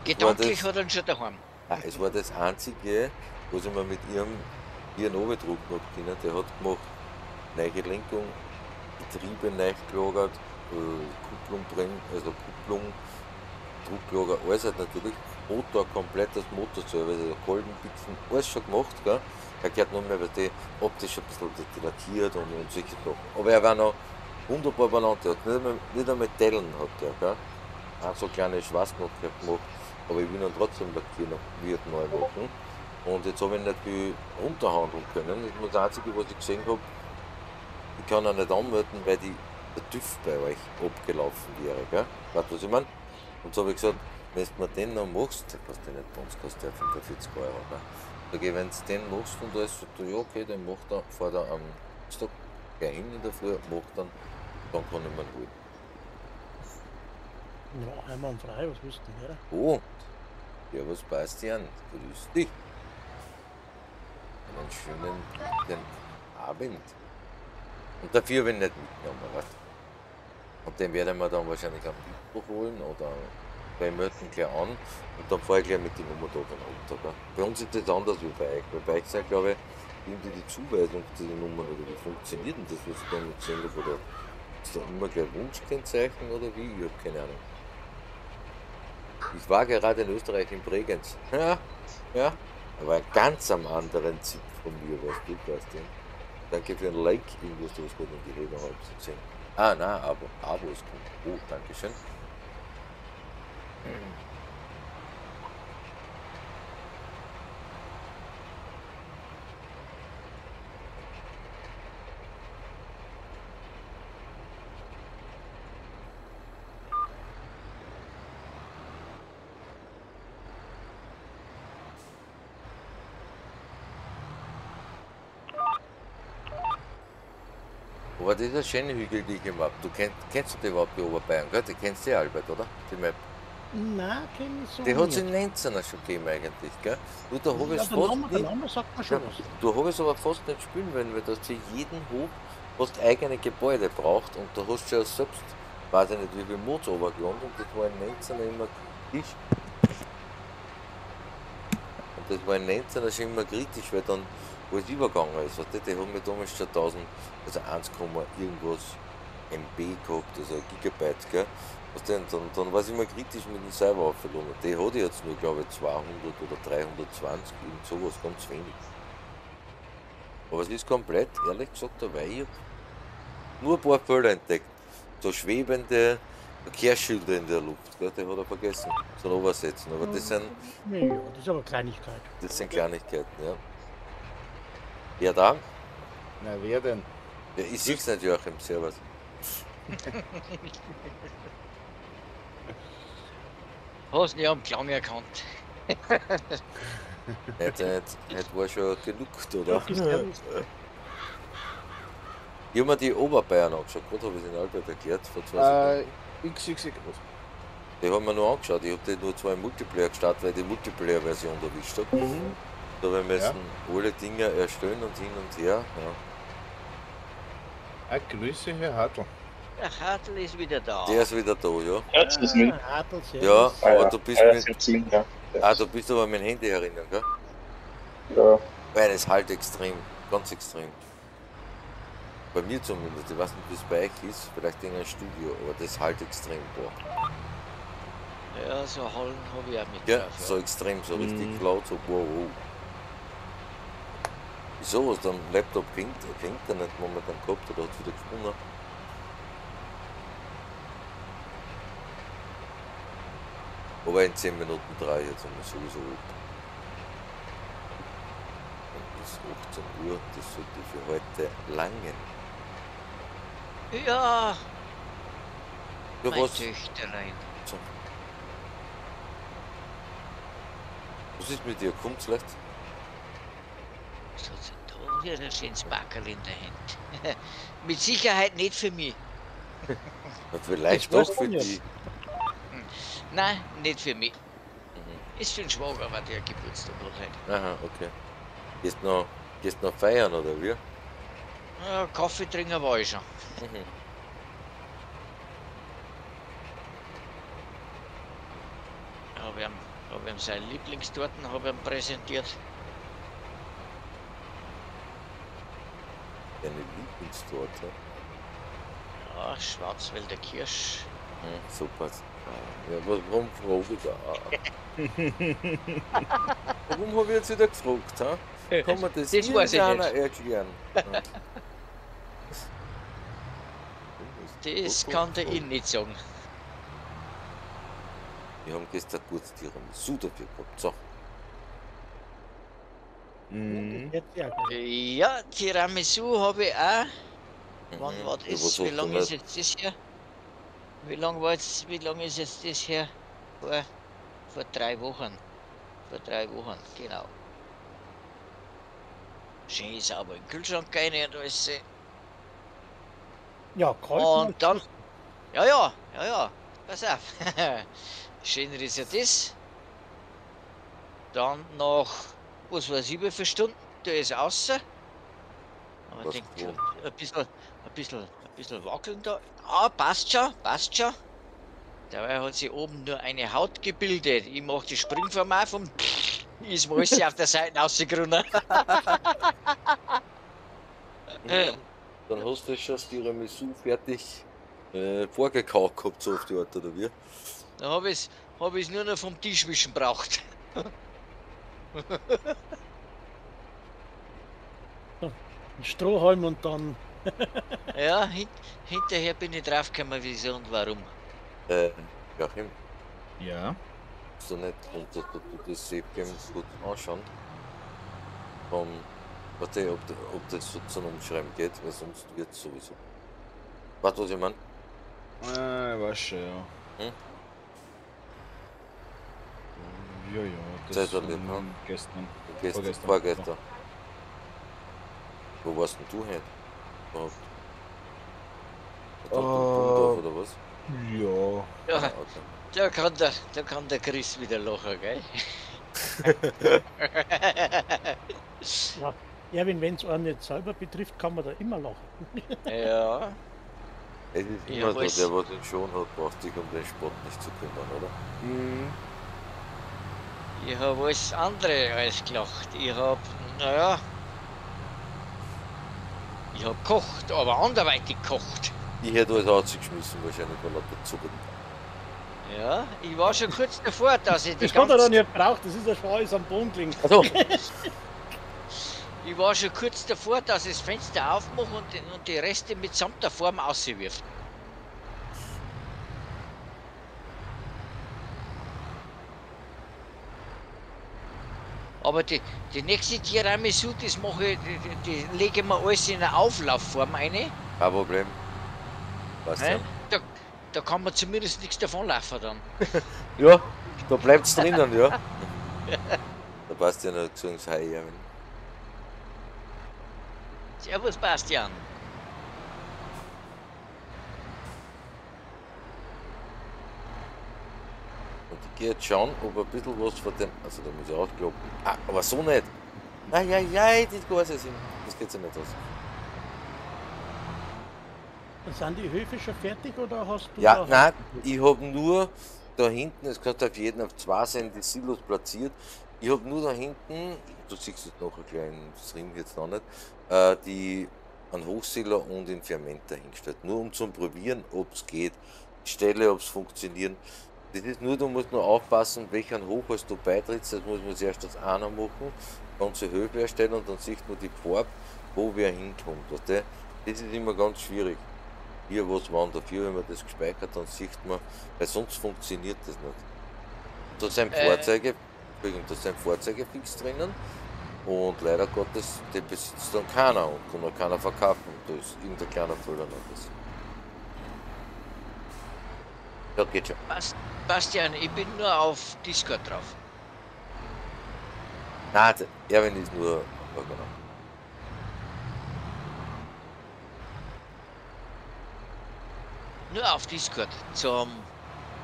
Gedanklich hat er schon daheim. Ah, es war das einzige, was ich mir mit ihren Oberdruck noch können. Der hat gemacht, neue Lenkung, Getriebe neu gelagert, Kupplung drin, also Kupplung, Drucklager, alles hat natürlich, Motor komplett, das Motorservice, also Kolbenbitzen, alles schon gemacht, gell? Er gehört nur mehr, weil die optisch ein bisschen lackiert und solche Sachen. Aber er war noch wunderbar benannt, er hat nicht einmal Tellen gehabt, gell? Auch so kleine Schwarznoten gemacht, aber ich will ihn trotzdem lackieren, wie er neu machen. Und jetzt habe ich nicht viel runterhandeln können. Das Einzige, was ich gesehen habe, ich kann ihn nicht anmelden, weil der TÜV bei euch abgelaufen wäre, gell? Weißt du, was ich meine? Und so habe ich gesagt, wenn du mir den noch machst, dann kostet der nicht bei uns, kostet der 45 Euro, gell? Da gehe, wenn du den machst und da ist so, ja okay, dann macht er, fahrt er am Stock, geh hin in der Früh, macht dann kann ich mir ihn holen. Ja, einmal frei, was willst du denn, ja? Oh, ja, was passt dir an? Grüß dich. Einen schönen guten Abend. Und dafür bin ich nicht mitgenommen, was? Und den werden wir dann wahrscheinlich am Mittwoch holen oder bei Möten gleich an und dann fahre ich gleich mit dem Modhub dann runter. Bei uns ist das anders wie bei euch, weil bei euch sind, glaube ich, irgendwie die Zuweisung zu den Nummern oder wie funktioniert denn das, was ich da nicht sehen habe, oder ist da immer gleich Wunschkennzeichen oder wie? Ich habe keine Ahnung. Ich war gerade in Österreich in Bregenz. Ja, aber ganz am anderen Zipf von mir, weißt du, Bastian. Danke für ein Like, irgendwas, du hast gerade in die Rede halb zu sehen. Ah, nein, aber Abo ist gut. Oh, danke schön. Aber das ist eine schöne hügelige Map. Du kennst du überhaupt die Oberbayern, gell? Die kennst du ja, Albert, oder? Die Map. Nein, kenne ich so nicht. Die hat es in Lenzener schon gegeben eigentlich, gell? Nur da habe ich es fast nicht spielen wollen, weil du hast für jeden Hof hast eigene Gebäude braucht und da hast du ja selbst, weiß ich nicht wie viel Mods runtergeladen und das war in Lenzener immer kritisch. Und das war in Lenzener schon immer kritisch, weil dann, wo es übergegangen ist, weißt du, die haben mir damals schon 1000, also 1, irgendwas MB gehabt, also Gigabyte, gell? Dann war es immer kritisch mit dem Server aufgeladen. Die hatte jetzt nur, glaube ich, 200 oder 320, irgend sowas, ganz wenig. Aber es ist komplett, ehrlich gesagt, dabei. Ich habe nur ein paar Felder entdeckt. So schwebende Verkehrsschilder in der Luft, gell? Die hat er vergessen, so übersetzen. Aber das sind. Nee, das ist aber Kleinigkeit. Das sind Kleinigkeiten, ja. Wer da? Na, wer denn? Ja, ich sehe es nicht, Joachim, servus. Hast du nicht am Clown erkannt? Nicht war schon geluckt, oder? Ich habe mir die Oberbayern angeschaut, gerade habe ich es in Albert erklärt, vor 2 Sekunden. XXX. Die haben wir nur angeschaut, ich habe die nur 2 Multiplayer gestartet, weil ich die Multiplayer-Version erwischt habe. Mhm. Da wir müssen alle Dinge erstellen und hin und her. Ja. Ah, grüße Herr Hartl. Der Hartl ist wieder da. Der ist wieder da, ja. Jetzt ist mit. Ja, aber du bist mit. Ah, du bist aber an mein Handy erinnern, gell? Ja. Weil es halt extrem, ganz extrem. Bei mir zumindest, ich weiß nicht, wie es bei euch ist, vielleicht in einem Studio, aber das ist halt extrem, boah. Ja, so Hallen habe ich auch mit. Ja, so extrem, so richtig laut, so wow. Wieso was? Dein Laptop klingt er nicht momentan gehabt oder hat es wieder gefunden? Aber in 10 Minuten 3 jetzt haben wir sowieso ab. Und bis 18 Uhr, das sollte für heute langen. Ja, ja mein was? Töchterlein. So. Was ist mit dir? Kommt's leicht? Was hat sie da? Hier ist ein schönes Backerl in der Hand. Mit Sicherheit nicht für mich. Vielleicht doch für dich. Nein, nicht für mich. Ist für den Schwager, aber der Geburtstag hat heute. Aha, okay. Gehst noch feiern, oder wie? Ja, Kaffee trinken war ich schon. Habe ihm seine Lieblingstorten präsentiert. Seine Lieblingstorte? Ja, Schwarzwälder Kirsch. Hm, super. Ja, warum frage ich da? Warum habe ich jetzt wieder gefragt? Ha? Kann man das nicht erklären? Das kann der Ihnen nicht sagen. Wir haben gestern kurz Tiramisu dafür gehabt. So. Mhm. Ja, Tiramisu habe ich auch. Wann war das? Wie lange ist jetzt das hier? Wie lange ist jetzt das her? Vor 3 Wochen. Vor 3 Wochen, genau. Schön sauber in den Kühlschrank rein und alles. Ja, kalt. Und dann. Ja. Pass auf. Schöner ist ja das. Dann nach, was weiß ich, über 4 Stunden, da ist außer. Aber ich denke, ein bisschen wackeln da. Ah, passt schon. Dabei hat sich oben nur eine Haut gebildet. Ich mache die Springformat vom ist mal sie auf der Seite rausgerunnen. Dann hast du schon das Tiramisu fertig vorgekaut gehabt, so auf die Art, oder wie? Da habe ich es nur noch vom Tischwischen braucht. Ein Strohhalm und dann. Ja, hinterher bin ich draufgekommen, wieso und warum. Joachim? Ja? So nicht runter, du das Seebeben gut anschauen. Warte, ob das so zum Umschreiben geht, weil sonst wird es sowieso. Warte, was ich meine? Weiß schon, ja. Hm? Ja, das war gestern. Vorgestern. Wo warst denn du hin? Oder was? Ja. Ja, okay. Da kann der Chris wieder lachen, gell? Ja, Erwin, wenn es einen nicht selber betrifft, kann man da immer lachen. Ja. Es ist immer so, der was den schon hat, braucht sich um den Sport nicht zu kümmern, oder? Mhm. Ich habe alles andere als gelacht. Ich habe, naja, ich habe gekocht, aber anderweitig gekocht. Ich hätte alles rausgeschmissen, wahrscheinlich, weil er gezogen. Ja, ich war schon kurz davor, dass ich die das ganze... Das hat er nicht gebraucht, das ist ein Schweiß am Boden gelegen. Also. Ich war schon kurz davor, dass ich das Fenster aufmache und die Reste mitsamt der Form auswirft. Aber die nächste Tiramisu, das mache ich, die lege ich mir alles in eine Auflaufform rein. Kein Problem. Was denn? Da kann man zumindest nichts davonlaufen dann. Ja, da bleibt es drinnen, ja. Da passt ja noch zu uns Hai, Erwin. Servus, Bastian. Und ich gehe jetzt schauen, ob ein bisschen was von dem. Also, da muss ich aufklappen. Ah, aber so nicht. Nein, ja, ja, das weiß ich. Das geht ja nicht aus. Sind die Höfe schon fertig oder hast du... Ja, nein, ich habe nur da hinten, es kann auf jeden auf zwei sein, die Silos platziert. Ich habe nur da hinten, du siehst es noch ein kleines Ring jetzt noch nicht, die einen Hochsilo und den Fermenter hingestellt. Nur um zu probieren, ob es geht, die Stelle, ob es funktionieren. Das ist nur, du musst nur aufpassen, welchen Hochhaus du beitrittst. Das muss man zuerst als einer machen, ganze Höfe erstellen und dann sieht man die Farbe, wo wer hinkommt. Das ist immer ganz schwierig. Hier was waren dafür, wenn man das gespeichert, dann sieht man, weil sonst funktioniert das nicht. Da sind Fahrzeuge fix drinnen und leider Gottes, den besitzt dann keiner und kann auch keiner verkaufen. Da ist irgendein kleiner Fehler noch das. Ja, geht schon. Bastian, ich bin nur auf Discord drauf. Nein, Erwin ist nur... Oh, genau. Nur auf Discord zum,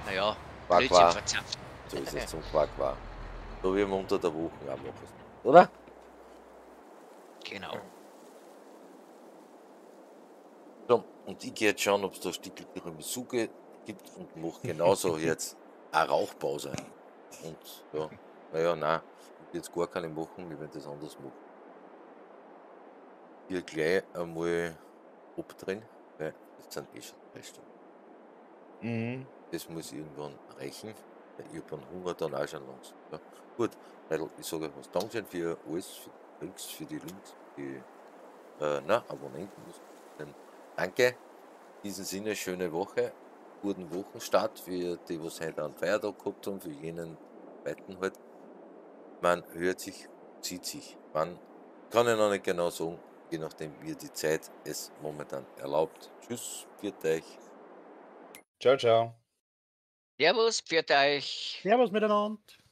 naja, Blödsinn verzapfen. So ist es zum Quark. So wie wir unter der Woche auch machen. Oder? Genau. So, und ich gehe jetzt schauen, ob es da Stückel Tiramisu gibt und mache genauso jetzt eine Rauchpause. Und ja, naja, nein, ich will jetzt gar keine machen, wir werden das anders machen. Hier gleich einmal abdrehen, weil das sind eh schon 3 Stunden. Das muss irgendwann reichen. Ich habe einen Hunger dann auch schon langsam. Ja. Gut, Leute, ich sage euch was. Dankeschön für alles, für die Links, Abonnenten. Danke. In diesem Sinne, schöne Woche. Guten Wochenstart für die, was heute einen Feiertag gehabt haben, für jenen zweiten halt. Man hört sich, zieht sich. Man kann ja noch nicht genau sagen, je nachdem wie die Zeit es momentan erlaubt. Tschüss, pfiat euch. Ciao, ciao. Servus, pfiat euch. Servus miteinander.